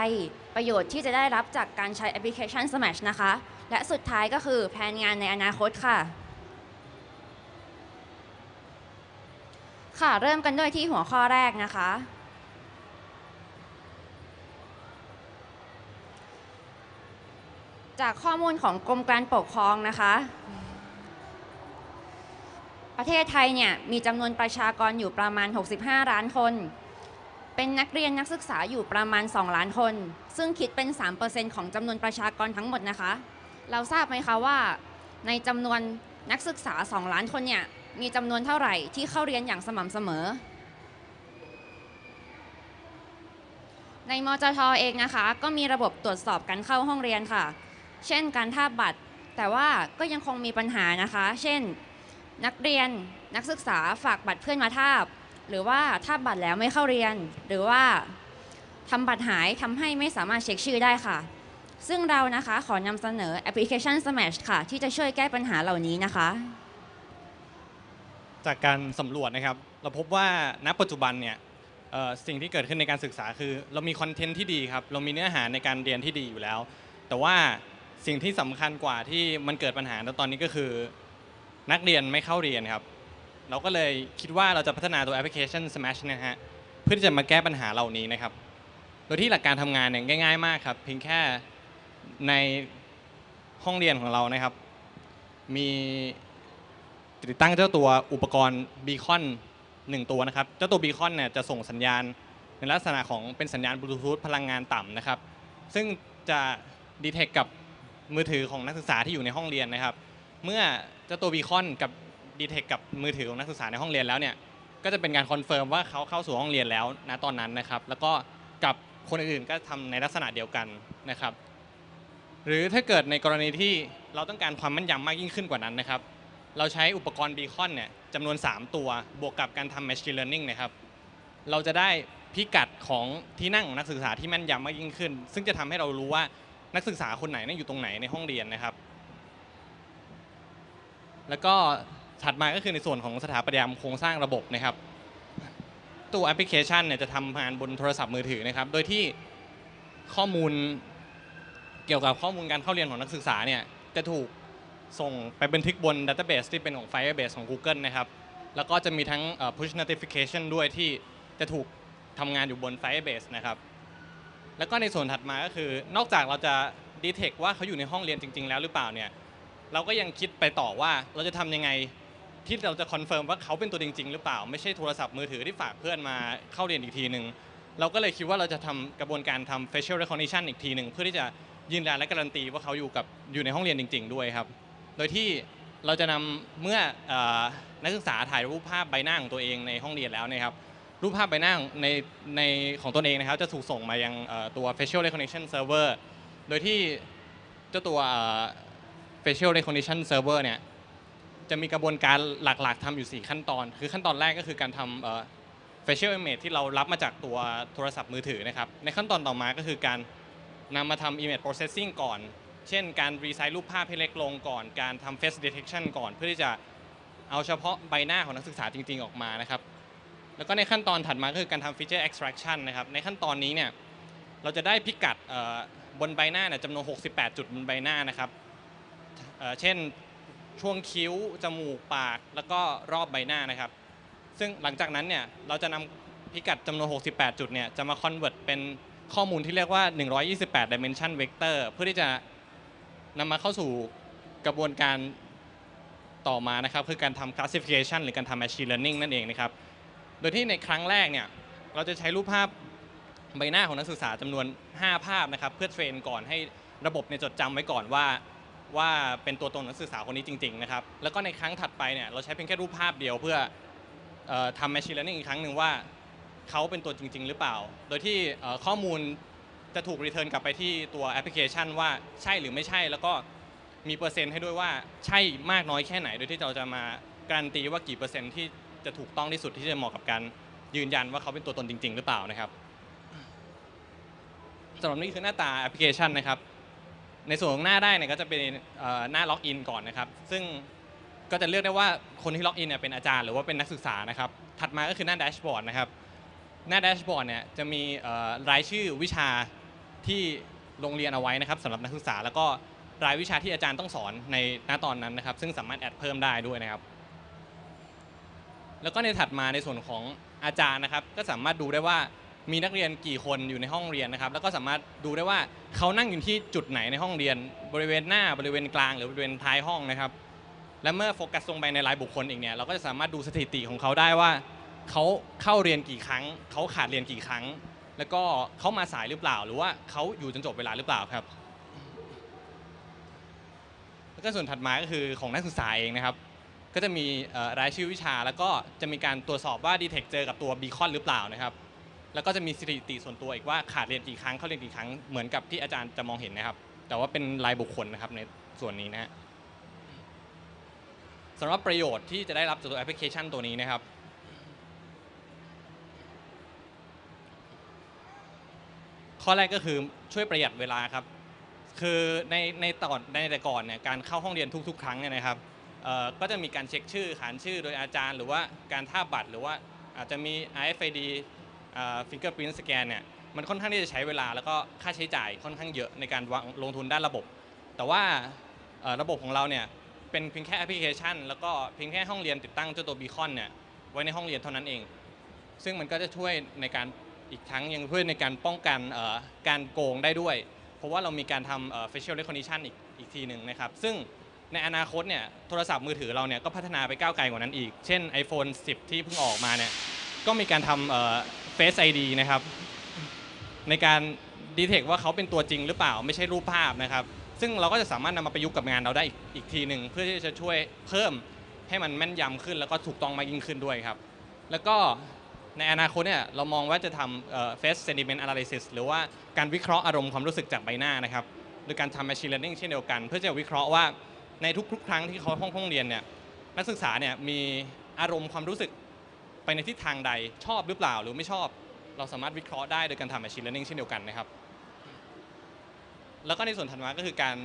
ประโยชน์ที่จะได้รับจากการใช้แอปพลิเคชัน Smash นะคะและสุดท้ายก็คือแผนงานในอนาคตค่ะค่ะเริ่มกันด้วยที่หัวข้อแรกนะคะจากข้อมูลของกรมการปกครองนะคะประเทศไทยเนี่ยมีจำนวนประชากรอยู่ประมาณ65ล้านคนเป็นนักเรียนนักศึกษาอยู่ประมาณ2ล้านคนซึ่งคิดเป็น 3% ของจำนวนประชากรทั้งหมดนะคะเราทราบไหมคะว่าในจำนวนนักศึกษา2ล้านคนเนี่ยมีจำนวนเท่าไหร่ที่เข้าเรียนอย่างสม่ำเสมอในมจท.เองนะคะก็มีระบบตรวจสอบการเข้าห้องเรียนค่ะเช่นการทาบบัตรแต่ว่าก็ยังคงมีปัญหานะคะเช่นนักเรียนนักศึกษาฝากบัตรเพื่อนมาทาบหรือว่าทาบบัตรแล้วไม่เข้าเรียนหรือว่าทำบัตรหายทำให้ไม่สามารถเช็คชื่อได้ค่ะซึ่งเรานะคะขอนำเสนอแอปพลิเคชัน Smash ค่ะที่จะช่วยแก้ปัญหาเหล่านี้นะคะจากการสำรวจนะครับเราพบว่าณปัจจุบันเนี่ยสิ่งที่เกิดขึ้นในการศึกษาคือเรามีคอนเทนต์ที่ดีครับเรามีเนื้อหาในการเรียนที่ดีอยู่แล้วแต่ว่าสิ่งที่สำคัญกว่าที่มันเกิดปัญหาตอนนี้ก็คือนักเรียนไม่เข้าเรียนครับเราก็เลยคิดว่าเราจะพัฒนาตัวแอปพลิเคชัน Smash นะฮะเพื่อที่จะมาแก้ปัญหาเหล่านี้นะครับโดยที่หลักการทำงานเนี่ยง่ายๆมากครับเพียงแค่ในห้องเรียนของเรานะครับมีติดตั้งเจ้าตัวอุปกรณ์บีคอน1ตัวนะครับเจ้าตัวบีคอนเนี่ยจะส่งสัญญาณในลักษณะของเป็นสัญญาณบลูทูธพลังงานต่ำนะครับซึ่งจะดีเทคกับมือถือของนักศึกษาที่อยู่ในห้องเรียนนะครับเมื่อเจ้าตัวบีคอนกับดีเทคกับมือถือของนักศึกษาในห้องเรียนแล้วเนี่ยก็จะเป็นการคอนเฟิร์มว่าเขาเข้าสู่ห้องเรียนแล้วณตอนนั้นนะครับแล้วก็กับคนอื่นก็ทำในลักษณะเดียวกันนะครับหรือถ้าเกิดในกรณีที่เราต้องการความแม่นยำมากยิ่งขึ้นกว่านั้นนะครับเราใช้อุปกรณ์บีคอนเนี่ยจำนวน3ตัวบวกกับการทำ machine learning นะครับเราจะได้พิกัดของที่นั่งของนักศึกษาที่แม่นยำมากยิ่งขึ้นซึ่งจะทำให้เรารู้ว่านักศึกษาคนไหนนั่งอยู่ตรงไหนในห้องเรียนนะครับแล้วก็ถัดมาก็คือในส่วนของสถาปัตยกรรมโครงสร้างระบบนะครับตัวแอปพลิเคชันเนี่ยจะทำงานบนโทรศัพท์มือถือนะครับโดยที่ข้อมูลเกี่ยวกับข้อมูลการเข้าเรียนของนักศึกษาเนี่ยจะถูกส่งไปบันทึกบน Database ที่เป็นของ Firebase ของ Google นะครับแล้วก็จะมีทั้ง Push Notification ด้วยที่จะถูกทำงานอยู่บน Firebase นะครับแล้วก็ในส่วนถัดมาก็คือนอกจากเราจะ detect ว่าเขาอยู่ในห้องเรียนจริงๆแล้วหรือเปล่าเนี่ยเราก็ยังคิดไปต่อว่าเราจะทำยังไงที่เราจะคอนเฟิร์มว่าเขาเป็นตัวจริงๆหรือเปล่าไม่ใช่โทรศัพท์มือถือที่ฝากเพื่อนมาเข้าเรียนอีกทีหนึ่งเราก็เลยคิดว่าเราจะทำกระบวนการทำ facial recognition อีกทีหนึ่งเพื่อที่จะยืนยันและการันตีว่าเขาอยู่ในห้องเรียนจริงๆด้วยครับโดยที่เราจะนำเมื่อนักศึกษาถ่ายรูปภาพใบหน้าของตัวเองในห้องเรียนแล้วนะครับรูปภาพใบหน้าในของตนเองนะครับจะถูกส่งมายังตัว facial recognition server โดยที่เจ้าตัว facial recognition server เนี่ยจะมีกระบวนการหลักๆทำอยู่4ขั้นตอนคือขั้นตอนแรกก็คือการทำ facial image ที่เรารับมาจากตัวโทรศัพท์มือถือนะครับในขั้นตอนต่อมาก็คือการนำมาทำ image processing ก่อนเช่นการรีไซซ์รูปภาพให้เล็กลงก่อนการทำ face detection ก่อนเพื่อที่จะเอาเฉพาะใบหน้าของนักศึกษาจริงๆออกมานะครับแล้วก็ในขั้นตอนถัดมาคือการทำ feature extraction นะครับในขั้นตอนนี้เนี่ยเราจะได้พิกัดบนใบหน้าจำนวน68จุดบนใบหน้านะครับเช่นช่วงคิ้วจมูกปากแล้วก็รอบใบหน้านะครับซึ่งหลังจากนั้นเนี่ยเราจะนำพิกัดจำนวน68จุดเนี่ยจะมา convert เป็นข้อมูลที่เรียกว่า128 dimension vector เพื่อที่จะนำมาเข้าสู่กระบวนการต่อมานะครับคือการทำ classification หรือการทำ machine learning นั่นเองนะครับโดยที่ในครั้งแรกเนี่ยเราจะใช้รูปภาพใบหน้าของนักศึกษาจำนวน5ภาพนะครับเพื่อเทรนก่อนให้ระบบเนี่ยจดจำไว้ก่อนว่าเป็นตัวตนนักศึกษาคนนี้จริงๆนะครับแล้วก็ในครั้งถัดไปเนี่ยเราใช้เพียงแค่รูปภาพเดียวเพื่อทำ machine learning อีกครั้งหนึ่งว่าเขาเป็นตัวจริงๆหรือเปล่าโดยที่ข้อมูลจะถูกรีเทิร์นกลับไปที่ตัวแอปพลิเคชันว่าใช่หรือไม่ใช่แล้วก็ มีเปอร์เซ็นต์ให้ด้วยว่าใช่มากน้อยแค่ไหนโดยที่เราจะมาการันตีว่ากี่เปอร์เซ็นต์ที่จะถูกต้องที่สุดที่จะเหมาะกับการยืนยันว่าเขาเป็นตัวตนจริงๆหรือเปล่านะครับสำหรับนี่คือหน้าตาแอปพลิเคชันนะครับในส่วนของหน้าได้เนี่ยก็จะเป็นหน้าล็อกอินก่อนนะครับซึ่งก็จะเลือกได้ว่าคนที่ล็อกอินเนี่ยเป็นอาจารย์หรือว่าเป็นนักศึกษานะครับถัดมาก็คือหน้าแดชบอร์ดนะครับหน้าแดชบอร์ดเนี่ยจะมีรายชื่อวิชาที่โรงเรียนเอาไว้นะครับสำหรับนักศึกษาแล้วก็รายวิชาที่อาจารย์ต้องสอนในณตอนนั้นนะครับซึ่งสามารถแอดเพิ่มได้ด้วยนะครับแล้วก็ในถัดมาในส่วนของอาจารย์นะครับก็สามารถดูได้ว่ามีนักเรียนกี่คนอยู่ในห้องเรียนนะครับแล้วก็สามารถดูได้ว่าเขานั่งอยู่ที่จุดไหนในห้องเรียนบริเวณหน้าบริเวณกลางหรือบริเวณท้ายห้องนะครับและเมื่อโฟกัสลงไปในรายบุคคลอีกเนี่ยเราก็จะสามารถดูสถิติของเขาได้ว่าเขาเข้าเรียนกี่ครั้งเขาขาดเรียนกี่ครั้งแล้วก็เขามาสายหรือเปล่าหรือว่าเขาอยู่จนจบเวลาหรือเปล่าครับแล้วก็ส่วนถัดมาก็คือของนักศึกษาเองนะครับก็จะมีรายชื่อวิชาแล้วก็จะมีการตรวจสอบว่าดีเทคเจอกับตัวบีคอนหรือเปล่านะครับแล้วก็จะมีสถิติส่วนตัวอีกว่าขาดเรียนกี่ครั้งเข้าเรียนกี่ครั้งเหมือนกับที่อาจารย์จะมองเห็นนะครับแต่ว่าเป็นรายบุคคลนะครับในส่วนนี้นะฮะสำหรับประโยชน์ที่จะได้รับจากตัวแอปพลิเคชันตัวนี้นะครับข้อแรกก็คือช่วยประหยัดเวลาครับคือในแต่ก่อนเนี่ยการเข้าห้องเรียนทุกๆครั้งเนี่ยนะครับก็จะมีการเช็คชื่อขานชื่อโดยอาจารย์หรือว่าการท่าบัตรหรือว่าอาจจะมี RFID Fingerprint Scan เนี่ยมันค่อนข้างที่จะใช้เวลาแล้วก็ค่าใช้จ่ายค่อนข้างเยอะในการลงทุนด้านระบบแต่ว่าระบบของเราเนี่ยเป็นเพียงแค่แอปพลิเคชันแล้วก็เพียงแค่ห้องเรียนติดตั้งเจ้าตัวบีคอนเนี่ยไว้ในห้องเรียนเท่านั้นเองซึ่งมันก็จะช่วยในการอีกทั้งยังช่วยในการป้องกันการโกงได้ด้วยเพราะว่าเรามีการทำ facial recognition อีกทีหนึ่งนะครับซึ่งในอนาคตเนี่ยโทรศัพท์มือถือเราเนี่ยก็พัฒนาไปก้าวไกลกว่านั้นอีกเช่น iPhone 10 ที่เพิ่งออกมาเนี่ยก็มีการทำ Face ID นะครับในการดีเทคว่าเขาเป็นตัวจริงหรือเปล่าไม่ใช่รูปภาพนะครับซึ่งเราก็จะสามารถนำมาประยุกต์กับงานเราได้อีกทีหนึ่งเพื่อที่จะช่วยเพิ่มให้มันแม่นยำขึ้นแล้วก็ถูกต้องมากยิ่งขึ้นด้วยครับแล้วก็ในอนาคตเนี่ยเรามองว่าจะทำ face sentiment analysis หรือว่าการวิเคราะห์อารมณ์ความรู้สึกจากใบหน้านะครับโดยการทำ machine learning เช่นเดียวกันเพื่อจะวิเคราะห์ว่าในทุกๆครั้งที่เขาห้องเรียนเนี่ยนักศึกษาเนี่ยมีอารมณ์ความรู้สึกไปในทิศทางใดชอบหรือเปล่าหรือไม่ชอบเราสามารถวิเคราะห์ได้โดยการทำ machine learning เช่นเดียวกันนะครับแล้วก็ในส่วนถัดมาก็คือการ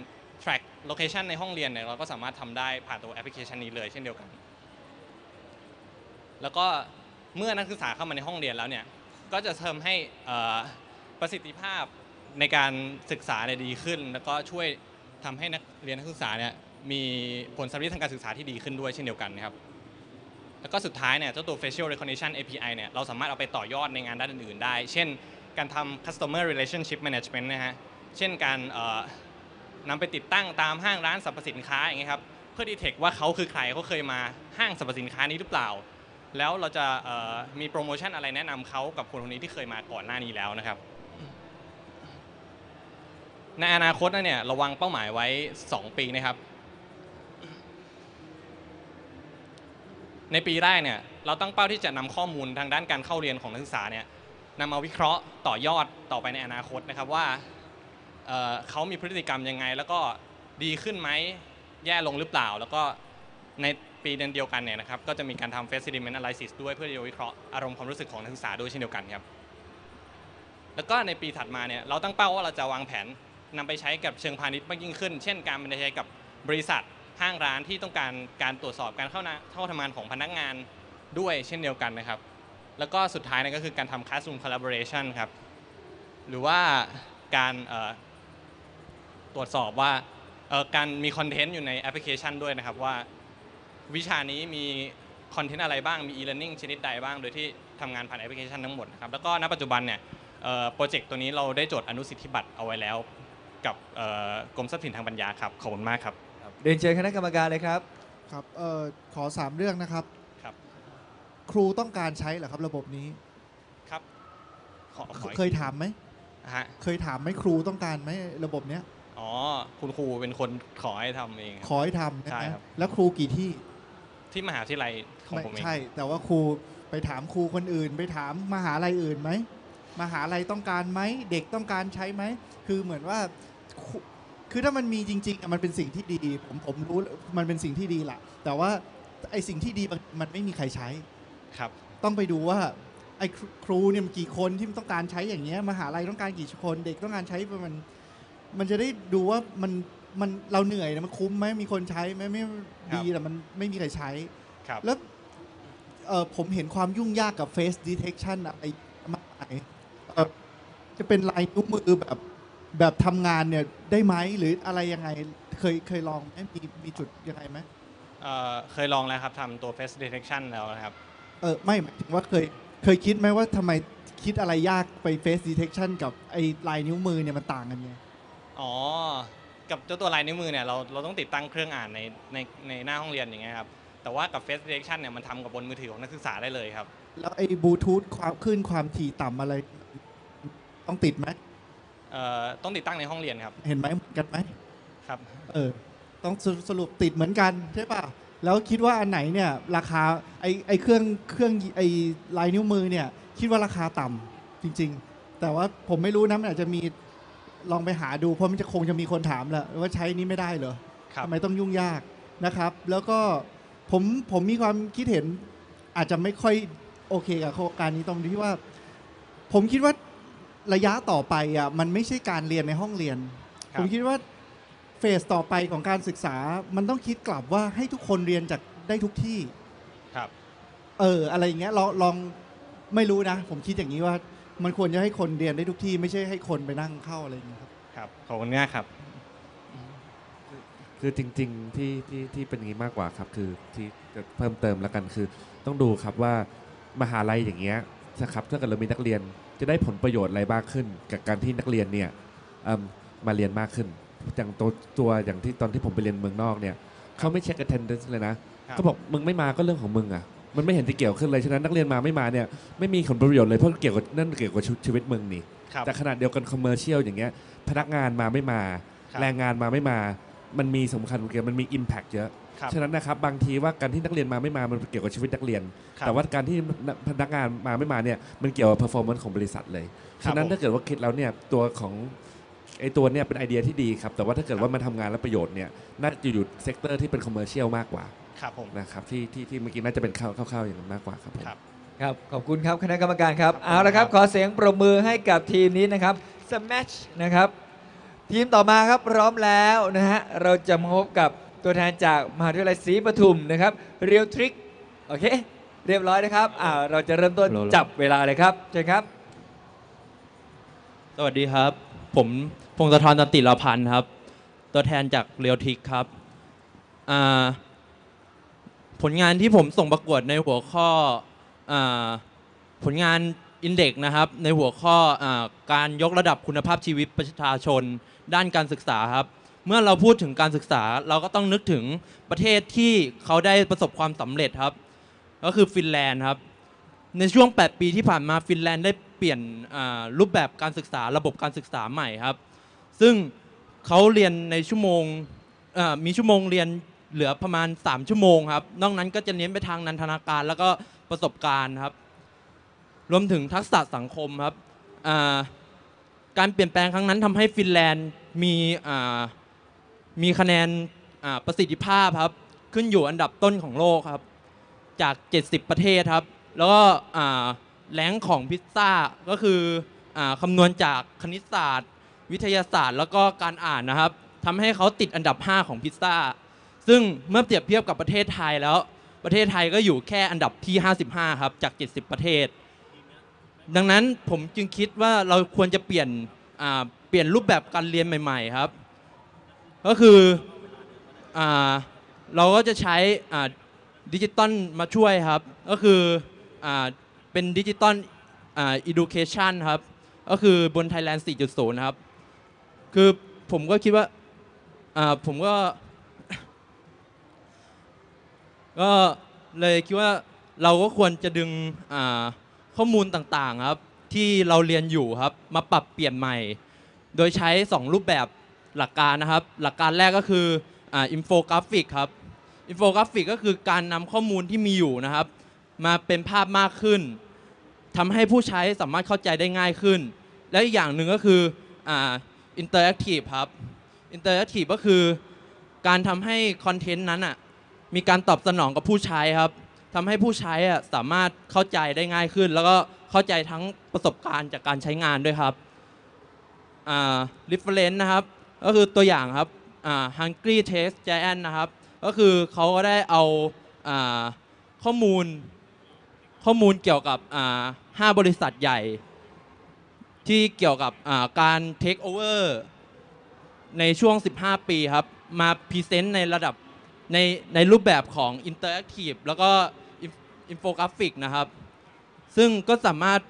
track location ในห้องเรียนเนี่ยเราก็สามารถทำได้ผ่านตัวแอปพลิเคชันนี้เลยเช่นเดียวกันแล้วก็เมื่อนักศึกษาเข้ามาในห้องเรียนแล้วเนี่ยก็จะทำให้ประสิทธิภาพในการศึกษาเนี่ยดีขึ้นแล้วก็ช่วยทำให้นักเรียนนักศึกษาเนี่ยมีผลสัมฤทธิ์ทางการศึกษาที่ดีขึ้นด้วยเช่นเดียวกันนะครับแล้วก็สุดท้ายเนี่ยเจ้าตัว facial recognition API เนี่ยเราสามารถเอาไปต่อยอดในงานด้านอื่นๆได้เช่นการทำ customer relationship management นะฮะเช่นการนำไปติดตั้งตามห้างร้านสรรพสินค้าอย่างเงี้ยครับเพื่อดีเทคว่าเขาคือใครเขาเคยมาห้างสรรพสินค้านี้หรือเปล่าแล้วเราจะมีโปรโมชั่นอะไรแนะนำเขากับคนคนนี้ที่เคยมาก่อนหน้านี้แล้วนะครับในอนาคตเนี่ยระวังเป้าหมายไว้2ปีนะครับในปีแรกเนี่ยเราตั้งเป้าที่จะนำข้อมูลทางด้านการเข้าเรียนของนักศึกษาเนี่ยนำมาวิเคราะห์ต่อยอดต่อไปในอนาคตนะครับว่าเขามีพฤติกรรมยังไงแล้วก็ดีขึ้นไหมแย่ลงหรือเปล่าแล้วก็ในปีเดียวกันเนี่ยนะครับก็จะมีการทำ face sentiment analysis ด้วยเพื่อจะวิเคราะห์อารมณ์ความรู้สึกของนักศึกษาด้วยเช่นเดียวกันครับแล้วก็ในปีถัดมาเนี่ยเราตั้งเป้าว่าเราจะวางแผนนำไปใช้กับเชิงพาณิชย์มากยิ่งขึ้นเช่นการนำไปใช้กับบริษัทห้างร้านที่ต้องการการตรวจสอบการเข้าทำงานของพนักงานด้วยเช่นเดียวกันนะครับแล้วก็สุดท้ายก็คือการทำ classroom collaboration ครับหรือว่าการตรวจสอบว่าการมีคอนเทนต์อยู่ในแอปพลิเคชันด้วยนะครับว่าวิชานี้มีคอนเทนต์อะไรบ้างมี e-learning ชนิดใดบ้างโดยที่ทำงานผ่านแอปพลิเคชันทั้งหมดนะครับแล้วก็ณปัจจุบันเนี่ยโปรเจกต์ตัวนี้เราได้จดอนุสิทธิบัตรเอาไว้แล้วกับกรมทรัพย์สินทางปัญญาครับขอบคุณมากครับเรียนเชิญคณะกรรมการเลยครับครับขอ3เรื่องนะครับครับครูต้องการใช้เหรอครับระบบนี้ครับเคยถามไหมเคยถามไหมครูต้องการไหมระบบเนี้ยอ๋อคุณครูเป็นคนขอให้ทำเองขอให้ทำใช่ครับแล้วครูกี่ที่ที่มหาวิทยาลัยของผมเองใช่แต่ว่าครูไปถามครูคนอื่นไปถามมหาลัยอื่นไหมมหาลัยต้องการไหมเด็กต้องการใช้ไหมคือเหมือนว่า คือถ้ามันมีจริงๆมันเป็นสิ่งที่ดีผมรู้มันเป็นสิ่งที่ดีละแต่ว่าไอสิ่งที่ดีมันไม่มีใครใช้ครับต้องไปดูว่าไอครูเนี่ยมันกี่คนที่มันต้องการใช้อย่างเงี้ยมหาลัยต้องการกี่คนเด็กต้องการใช้มันจะได้ดูว่ามันเราเหนื่อยนะมันคุ้มไหมมีคนใช้ไหมไม่ดีแต่มันไม่มีใครใช้ครับแล้วผมเห็นความยุ่งยากกับ face detection ไอ้มากมายจะเป็นลายนิ้วมือแบบทำงานเนี่ยได้ไหมหรืออะไรยังไงเคยลองไหมมีจุดยังไงไหมเคยลองแล้วครับทำตัว face detection แล้วนะครับไม่หมายถึงว่าเคยคิดไหมว่าทำไมคิดอะไรยากไป face detection กับไอ้ลายนิ้วมือเนี่ยมันต่างกันไงอ๋อกับเจ้าตัวลายนิ้วมือเนี่ยเราต้องติดตั้งเครื่องอ่านในหน้าห้องเรียนอย่างเงี้ยครับแต่ว่ากับ face detection เนี่ยมันทำกับบนมือถือของนักศึกษาได้เลยครับแล้วไอ้ Bluetooth ความถี่ต่ำอะไรต้องติดไหมต้องติดตั้งในห้องเรียนครับเห็นไหมเหมือนกันไหมครับต้องสรุปติดเหมือนกันใช่ป่ะแล้วคิดว่าอันไหนเนี่ยราคาไอ้เครื่องไอ้ลายนิ้วมือเนี่ยคิดว่าราคาต่ำจริงๆแต่ว่าผมไม่รู้นะมันอาจจะมีลองไปหาดูเพราะมันจะคงจะมีคนถามแหละว่าใช้นี้ไม่ได้เหรอทำไมต้องยุ่งยากนะครับแล้วก็ผมมีความคิดเห็นอาจจะไม่ค่อยโอเคกับโครงการนี้ตรงที่ว่าผมคิดว่าระยะต่อไปอ่ะมันไม่ใช่การเรียนในห้องเรียนผมคิดว่าเฟสต่อไปของการศึกษามันต้องคิดกลับว่าให้ทุกคนเรียนจากได้ทุกที่ครับอะไรอย่างเงี้ยลองไม่รู้นะผมคิดอย่างนี้ว่ามันควรจะให้คนเรียนได้ทุกที่ไม่ใช่ให้คนไปนั่งเข้าอะไรอย่างเงี้ยครับขอบคุณมากครับคือจริงๆที่เป็นอย่างนี้มากกว่าครับคือที่จะเพิ่มเติมแล้วกันคือต้องดูครับว่ามหาลัยอย่างเงี้ยนะครับถ้าเกิดเรามีนักเรียนจะได้ผลประโยชน์อะไรมากขึ้นกับการที่นักเรียนเนี่ยมาเรียนมากขึ้นอย่างตัวอย่างที่ตอนที่ผมไปเรียนเมืองนอกเนี่ยเขาไม่เช็ค attendance เลยนะเขาบอกมึงไม่มาก็เรื่องของมึงอ่ะมันไม่เห็นจะเกี่ยวขึ้นเลยฉะนั้นนักเรียนมาไม่มาเนี่ยไม่มีผลประโยชน์เลยเพราะเกี่ยวกับนั่นเกี่ยวกับชีวิตมึงนี่แต่ขนาดเดียวกันคอมเมอร์เชียลอย่างเงี้ยพนักงานมาไม่มาแรงงานมาไม่มามันมีสำคัญเกี่ยวมันมี impact เยอะฉะนั้นนะครับบางทีว่าการที่นักเรียนมาไม่มามันเกี่ยวกับชีวิตนักเรียนแต่ว่าการที่พนักงานมาไม่มาเนี่ยมันเกี่ยวกับ performance ของบริษัทเลยฉะนั้นถ้าเกิดว่าคิดแล้วเนี่ยตัวของไอตัวเนี่ยเป็นไอเดียที่ดีครับแต่ว่าถ้าเกิดว่ามันทำงานและประโยชน์เนี่ยน่าจะอยู่เซกเตอร์ที่เป็น commercial มากกว่าครับผมนะครับที่เมื่อกี้น่าจะเป็นคร่าวๆอย่างนั้นมากกว่าครับครับขอบคุณครับคณะกรรมการครับเอาละครับขอเสียงปรบมือให้กับทีมนี้นะครับ Smash นะครับทีมต่อมาครับพร้อมแล้วนะฮะเราจะมาพบกับตัวแทนจากมหาวิทยาลัยศรีปทุมนะครับเรียวทริกโอเคเรียบร้อยนะครับเราจะเริ่มต้นจับเวลาเลยครับเชิญครับสวัสดีครับผมพงศธร ตันติลพันธ์ครับตัวแทนจากเรียวทริกครับผลงานที่ผมส่งประกวดในหัวข้อผลงาน Index นะครับในหัวข้อการยกระดับคุณภาพชีวิตประชาชนด้านการศึกษาครับเมื่อเราพูดถึงการศึกษาเราก็ต้องนึกถึงประเทศที่เขาได้ประสบความสำเร็จครับก็คือฟินแลนด์ครับในช่วง8ปีที่ผ่านมาฟินแลนด์ได้เปลี่ยนรูปแบบการศึกษาระบบการศึกษาใหม่ครับซึ่งเขาเรียนในชั่วโมงมีชั่วโมงเรียนเหลือประมาณ3ชั่วโมงครับนอกนั้นก็จะเน้นไปทางนันทนาการแล้วก็ประสบการณ์ครับรวมถึงทักษะสังคมครับการเปลี่ยนแปลงครั้งนั้นทำให้ฟินแลนด์มีคะแนนประสิทธิภาพครับขึ้นอยู่อันดับต้นของโลกครับจาก70ประเทศครับแล้วก็แรงของพิซซ่าก็คือคำนวณจากคณิตศาสตร์วิทยาศาสตร์แล้วก็การอ่านนะครับทำให้เขาติดอันดับ5ของพิซซ่าซึ่งเมื่อเปรียบเทียบกับประเทศไทยแล้วประเทศไทยก็อยู่แค่อันดับที่55ครับจาก70ประเทศดังนั้นผมจึงคิดว่าเราควรจะเปลี่ยนรูปแบบการเรียนใหม่ๆครับก็คือเราก็จะใช้ดิจิตอลมาช่วยครับก็คือเป็นดิจิตอลeducation ครับก็คือบน Thailand 4.0 ครับคือผมก็คิดว่าผมก็เลยคิดว่าเราก็ควรจะดึงข้อมูลต่างๆครับที่เราเรียนอยู่ครับมาปรับเปลี่ยนใหม่โดยใช้2รูปแบบหลักการนะครับหลักการแรกก็คืออินโฟกราฟิกครับอินโฟกราฟิกก็คือการนำข้อมูลที่มีอยู่นะครับมาเป็นภาพมากขึ้นทำให้ผู้ใช้สามารถเข้าใจได้ง่ายขึ้นและอีกอย่างหนึ่งก็คืออินเตอร์แอคทีฟครับ Interactive ก็คือการทำให้คอนเทนต์นั้นอ่ะมีการตอบสนองกับผู้ใช้ครับทำให้ผู้ใช้อ่ะสามารถเข้าใจได้ง่ายขึ้นแล้วก็เข้าใจทั้งประสบการณ์จากการใช้งานด้วยครับreference นะครับก็คือตัวอย่างครับhungry taste giant นะครับก็คือเขาก็ได้เอาข้อมูลเกี่ยวกับ5 บริษัทใหญ่ที่เกี่ยวกับการ take over ในช่วง15 ปีครับมาพรีเซนต์ในระดับในรูปแบบของ Interactive แล้วก็ Infographic นะครับซึ่งก็สามารถ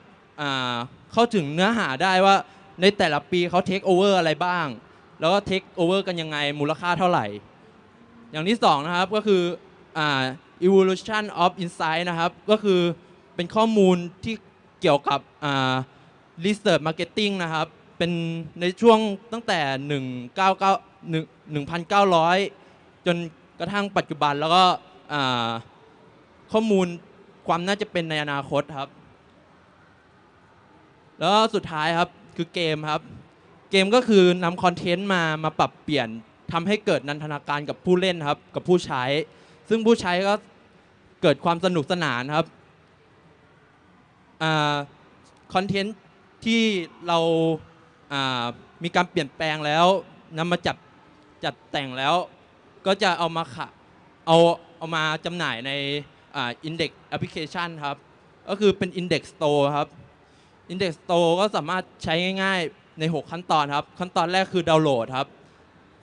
เข้าถึงเนื้อหาได้ว่าในแต่ละปีเขา take over อะไรบ้างแล้วก็ take over กันยังไงมูลค่าเท่าไหร่อย่างที่2นะครับก็คือevolution of insight นะครับก็คือเป็นข้อมูลที่เกี่ยวกับresearch marketing นะครับเป็นในช่วงตั้งแต่1900จนกระทั่งปัจจุบันแล้วก็ข้อมูลความน่าจะเป็นในอนาคตครับแล้วสุดท้ายครับคือเกมครับเกมก็คือนำคอนเทนต์มาปรับเปลี่ยนทำให้เกิดนันทนาการกับผู้เล่นครับกับผู้ใช้ซึ่งผู้ใช้ก็เกิดความสนุกสนานครับคอนเทนต์ที่เรามีการเปลี่ยนแปลงแล้วนำมาจัดแต่งแล้วก็จะเอามาจำหน่ายในIndex Application ครับก็คือเป็น Index Store ครับ Index Store ก็สามารถใช้ง่ายๆใน6ขั้นตอนครับขั้นตอนแรกคือดาวน์โหลดครับ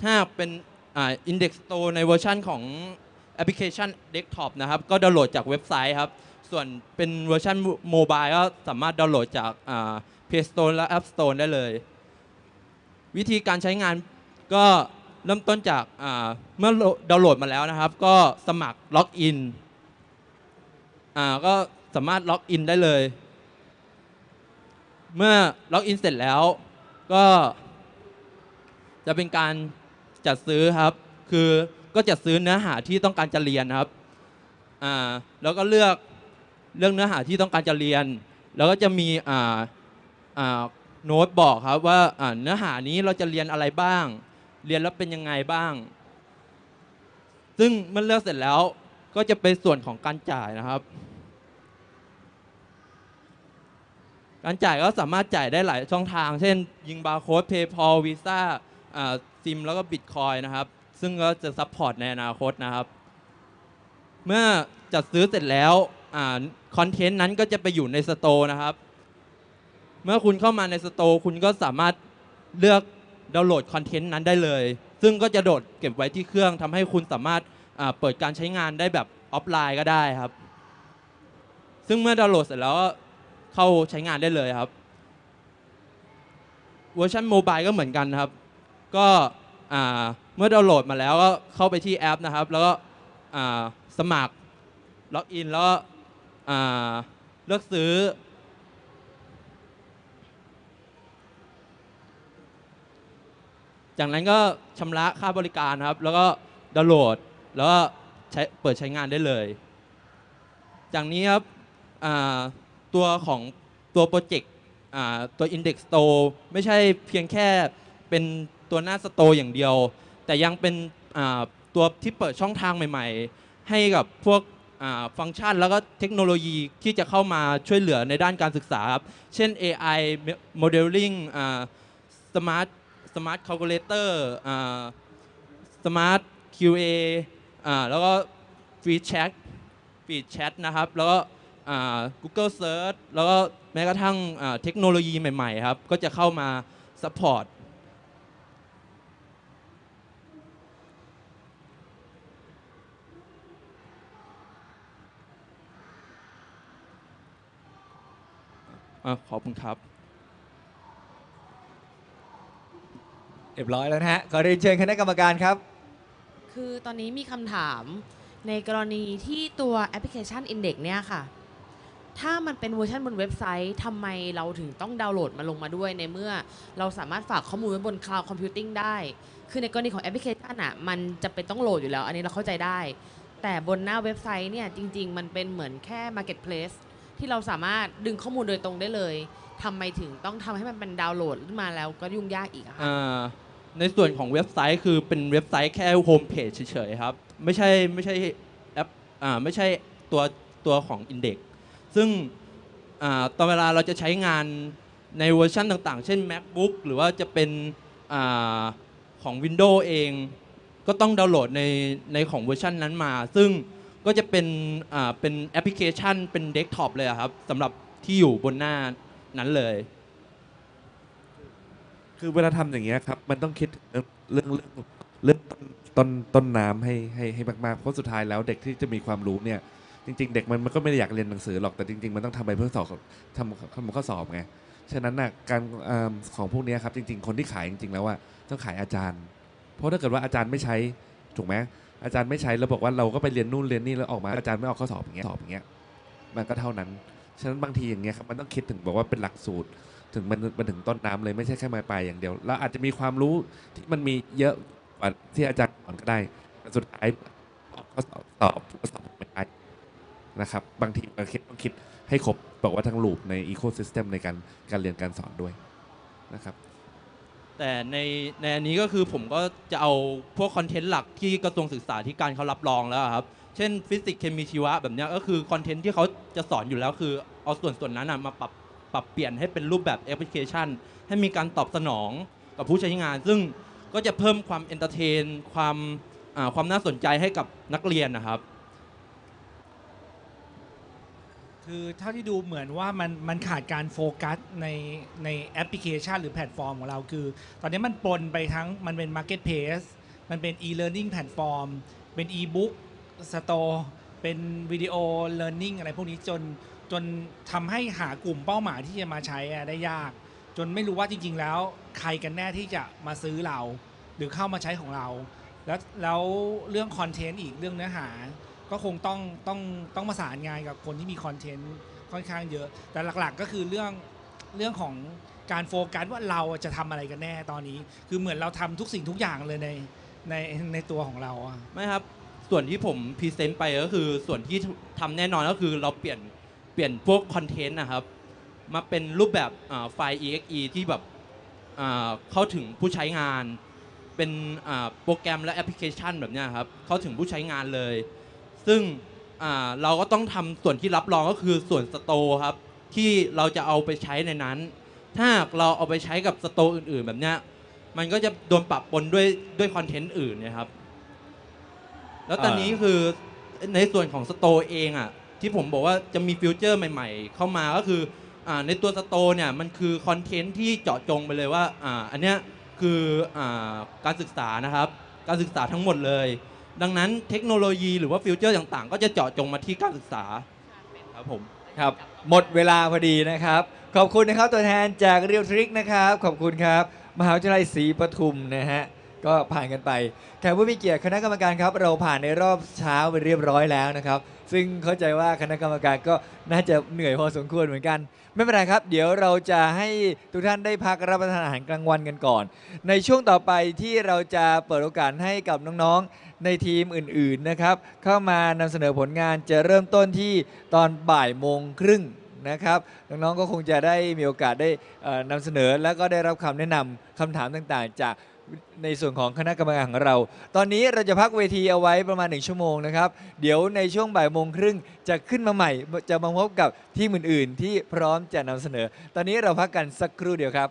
ถ้าเป็นIndex Store ในเวอร์ชันของแอปพลิเคชัน Desktop นะครับก็ดาวน์โหลดจากเว็บไซต์ครับส่วนเป็นเวอร์ชันโมบายก็สามารถดาวน์โหลดจากPlay Store และ App Store ได้เลยวิธีการใช้งานก็เริ่มต้นจากเมื่อดาวน์โหลดมาแล้วนะครับก็สมัครล็อกอินก็สามารถล็อกอินได้เลยเมื่อล็อกอินเสร็จแล้วก็จะเป็นการจัดซื้อครับคือก็จะซื้อเนื้อหาที่ต้องการจะเรียนครับแล้วก็เลือกเนื้อหาที่ต้องการจะเรียนแล้วก็จะมีโน้ตบอกครับว่าเนื้อหานี้เราจะเรียนอะไรบ้างเรียนแล้วเป็นยังไงบ้างซึ่งเมื่อเลือกเสร็จแล้วก็จะเป็นส่วนของการจ่ายนะครับการจ่ายก็สามารถจ่ายได้หลายช่องทางเช่นยิงบาร์โค้ด PayPal Visa ซิมแล้วก็ Bitcoin นะครับซึ่งก็จะซัพพอร์ตในอนาคตนะครับเมื่อจัดซื้อเสร็จแล้วคอนเทนต์นั้นก็จะไปอยู่ในสโตร์นะครับเมื่อคุณเข้ามาในสโตร์คุณก็สามารถเลือกดาวน์โหลดคอนเทนต์นั้นได้เลยซึ่งก็จะโดดเก็บไว้ที่เครื่องทำให้คุณสามารถเปิดการใช้งานได้แบบออฟไลน์ก็ได้ครับซึ่งเมื่อดาวน์โหลดเสร็จแล้วเข้าใช้งานได้เลยครับเวอร์ชันโมบายก็เหมือนกันครับก็เมื่อดาวน์โหลดมาแล้วก็เข้าไปที่แอปนะครับแล้วก็สมัครล็อกอินแล้วก็เลือกซื้อจากนั้นก็ชำระค่าบริการครับแล้วก็ดาวน์โหลดแล้วก็ใช้เปิดใช้งานได้เลยจากนี้ครับตัวของตัวโปรเจกต์ตัว Index Store ไม่ใช่เพียงแค่เป็นตัวหน้าสโตร์อย่างเดียวแต่ยังเป็นตัวที่เปิดช่องทางใหม่ๆให้กับพวกฟังก์ชันแล้วก็เทคโนโลยีที่จะเข้ามาช่วยเหลือในด้านการศึกษาครับเช่น AI Modeling Smart Calculator Smart QA แล้วก็ Free Chat นะครับแล้วก็Google Search แล้วก็แม้กระทั่งเทคโนโลยีใหม่ๆครับก็จะเข้ามาซัพพอร์ตขอบคุณครับเรียบร้อยแล้วนะฮะขอเรียนเชิญคณะกรรมการครับคือตอนนี้มีคำถามในกรณีที่ตัวแอปพลิเคชัน Index เนี่ยค่ะถ้ามันเป็นเวอร์ชันบนเว็บไซต์ทำไมเราถึงต้องดาวน์โหลดมาลงมาด้วยในเมื่อเราสามารถฝากข้อมูลไว้บน Cloud Computing ได้คือในกรณีของแอปพลิเคชันอ่ะมันจะเป็นต้องโหลดอยู่แล้วอันนี้เราเข้าใจได้แต่บนหน้าเว็บไซต์เนี่ยจริงๆมันเป็นเหมือนแค่ Marketplaceที่เราสามารถดึงข้อมูลโดยตรงได้เลยทำไมถึงต้องทำให้มันเป็นดาวน์โหลดขึ้นมาแล้วก็ยุ่งยากอีกครับ ในส่วนของเว็บไซต์คือเป็นเว็บไซต์แค่โฮมเพจเฉยๆครับไม่ใช่แอปไม่ใช่ตัวของ Index ซึ่งตอนเวลาเราจะใช้งานในเวอร์ชันต่างๆเช่น MacBook หรือว่าจะเป็นของ Windows เองก็ต้องดาวน์โหลดในของเวอร์ชันนั้นมาซึ่งก็จะเป็นแอปพลิเคชันเป็นเดสก์ท็อปเลยครับสำหรับที่อยู่บนหน้านั้นเลยคือเวลาทำอย่างเงี้ยครับมันต้องคิดเรื่องต้นน้ำให้มากๆเพราะสุดท้ายแล้วเด็กที่จะมีความรู้เนี่ยจริงๆเด็กมันก็ไม่ได้อยากเรียนหนังสือหรอกแต่จริงๆมันต้องทำไปเพื่อสอบทำข้อสอบไงฉะนั้นนะการของพวกนี้ครับจริงๆคนที่ขายจริงๆแล้วว่าต้องขายอาจารย์เพราะถ้าเกิดว่าอาจารย์ไม่ใช้ถูกไหมอาจารย์ไม่ใช้แล้วบอกว่าเราก็ไปเรียนนู่นเรียนนี่แล้วออกมาอาจารย์ไม่ออกข้อสอบอย่างเงี้ยมันก็เท่านั้นฉะนั้นบางทีอย่างเงี้ยครับมันต้องคิดถึงบอกว่าเป็นหลักสูตรถึงมันถึงต้นน้ำเลยไม่ใช่แค่มาไปอย่างเดียวเราอาจจะมีความรู้ที่มันมีเยอะกว่าที่อาจารย์สอนก็ได้สุดท้ายข้อสอบไม่ได้นะครับบางทีเราต้องคิดให้ครบบอกว่าทั้งลูปในอีโคซิสเต็มในการเรียนการสอนด้วยนะครับแต่ในอันนี้ก็คือผมก็จะเอาพวกคอนเทนต์หลักที่กระทรวงศึกษาธิการเขารับรองแล้วครับเช่นฟิสิกส์เคมีชีวะแบบนี้ก็คือคอนเทนต์ที่เขาจะสอนอยู่แล้วคือเอาส่วนนั้นมาปรับเปลี่ยนให้เป็นรูปแบบแอปพลิเคชันให้มีการตอบสนองกับผู้ใช้งานซึ่งก็จะเพิ่มความเอนเตอร์เทนความน่าสนใจให้กับนักเรียนนะครับคือเท่าที่ดูเหมือนว่ามันขาดการโฟกัสในแอปพลิเคชันหรือแพลตฟอร์มของเราคือตอนนี้มันปนไปทั้งมันเป็น Marketplace มันเป็น e-learning แพลตฟอร์มเป็น e-book store เป็นวิดีโอ learning อะไรพวกนี้จนทำให้หากลุ่มเป้าหมายที่จะมาใช้ได้ยากจนไม่รู้ว่าจริงๆแล้วใครกันแน่ที่จะมาซื้อเราหรือเข้ามาใช้ของเราแล้วเรื่องคอนเทนต์อีกเรื่องเนื้อหาก็คงต้องประสานงานกับคนที่มีคอนเทนต์ค่อนข้างเยอะแต่หลักๆก็คือเรื่องของการโฟกัสว่าเราจะทำอะไรกันแน่ตอนนี้คือเหมือนเราทำทุกสิ่งทุกอย่างเลยในตัวของเราไม่ครับส่วนที่ผมพรีเซนต์ไปก็คือส่วนที่ทำแน่นอนก็คือเราเปลี่ยนพวกคอนเทนต์นะครับมาเป็นรูปแบบไฟล์ exe ที่แบบเข้าถึงผู้ใช้งานเป็นโปรแกรมและแอปพลิเคชันแบบนี้ครับเข้าถึงผู้ใช้งานเลยซึ่งเราก็ต้องทำส่วนที่รับรองก็คือส่วนสโตร์ครับที่เราจะเอาไปใช้ในนั้นถ้าเราเอาไปใช้กับสโตร์อื่นๆแบบนี้มันก็จะโดนปะปนด้วยคอนเทนต์อื่นนะครับแล้วตอนนี้คือในส่วนของสโตร์เองที่ผมบอกว่าจะมีฟิวเจอร์ใหม่ๆเข้ามาก็คือในตัวสโตร์เนี่ยมันคือคอนเทนต์ที่เจาะจงไปเลยว่าอันเนี้ยคือการศึกษานะครับการศึกษาทั้งหมดเลยดังนั้นเทคโนโลยีหรือว่าฟิวเจอร์ต่างๆก็จะเจาะจงมาที่การศึกษาครับผมครับหมดเวลาพอดีนะครับขอบคุณนะครับตัวแทนจากเรียลทริกนะครับขอบคุณครับมหาวิทยาลัยศรีปทุมนะฮะก็ผ่านกันไปแขกผู้มีเกียรติคณะกรรมการครับเราผ่านในรอบเช้าไปเรียบร้อยแล้วนะครับซึ่งเข้าใจว่าคณะกรรมการก็น่าจะเหนื่อยพอสมควรเหมือนกันไม่เป็นไรครับเดี๋ยวเราจะให้ทุกท่านได้พักรับประทานอาหารกลางวันกันก่อนในช่วงต่อไปที่เราจะเปิดโอกาสให้กับน้องๆในทีมอื่นๆนะครับเข้ามานำเสนอผลงานจะเริ่มต้นที่ตอนบ่ายโมงครึ่งนะครับน้องๆก็คงจะได้มีโอกาสได้นำเสนอและก็ได้รับคำแนะนำคำถามต่างๆจากในส่วนของคณะกรรมการของเราตอนนี้เราจะพักเวทีเอาไว้ประมาณ1ชั่วโมงนะครับเดี๋ยวในช่วงบ่ายโมงครึ่งจะขึ้นมาใหม่จะมาพบกับทีมอื่นๆที่พร้อมจะนำเสนอตอนนี้เราพักกันสักครู่เดียวครับ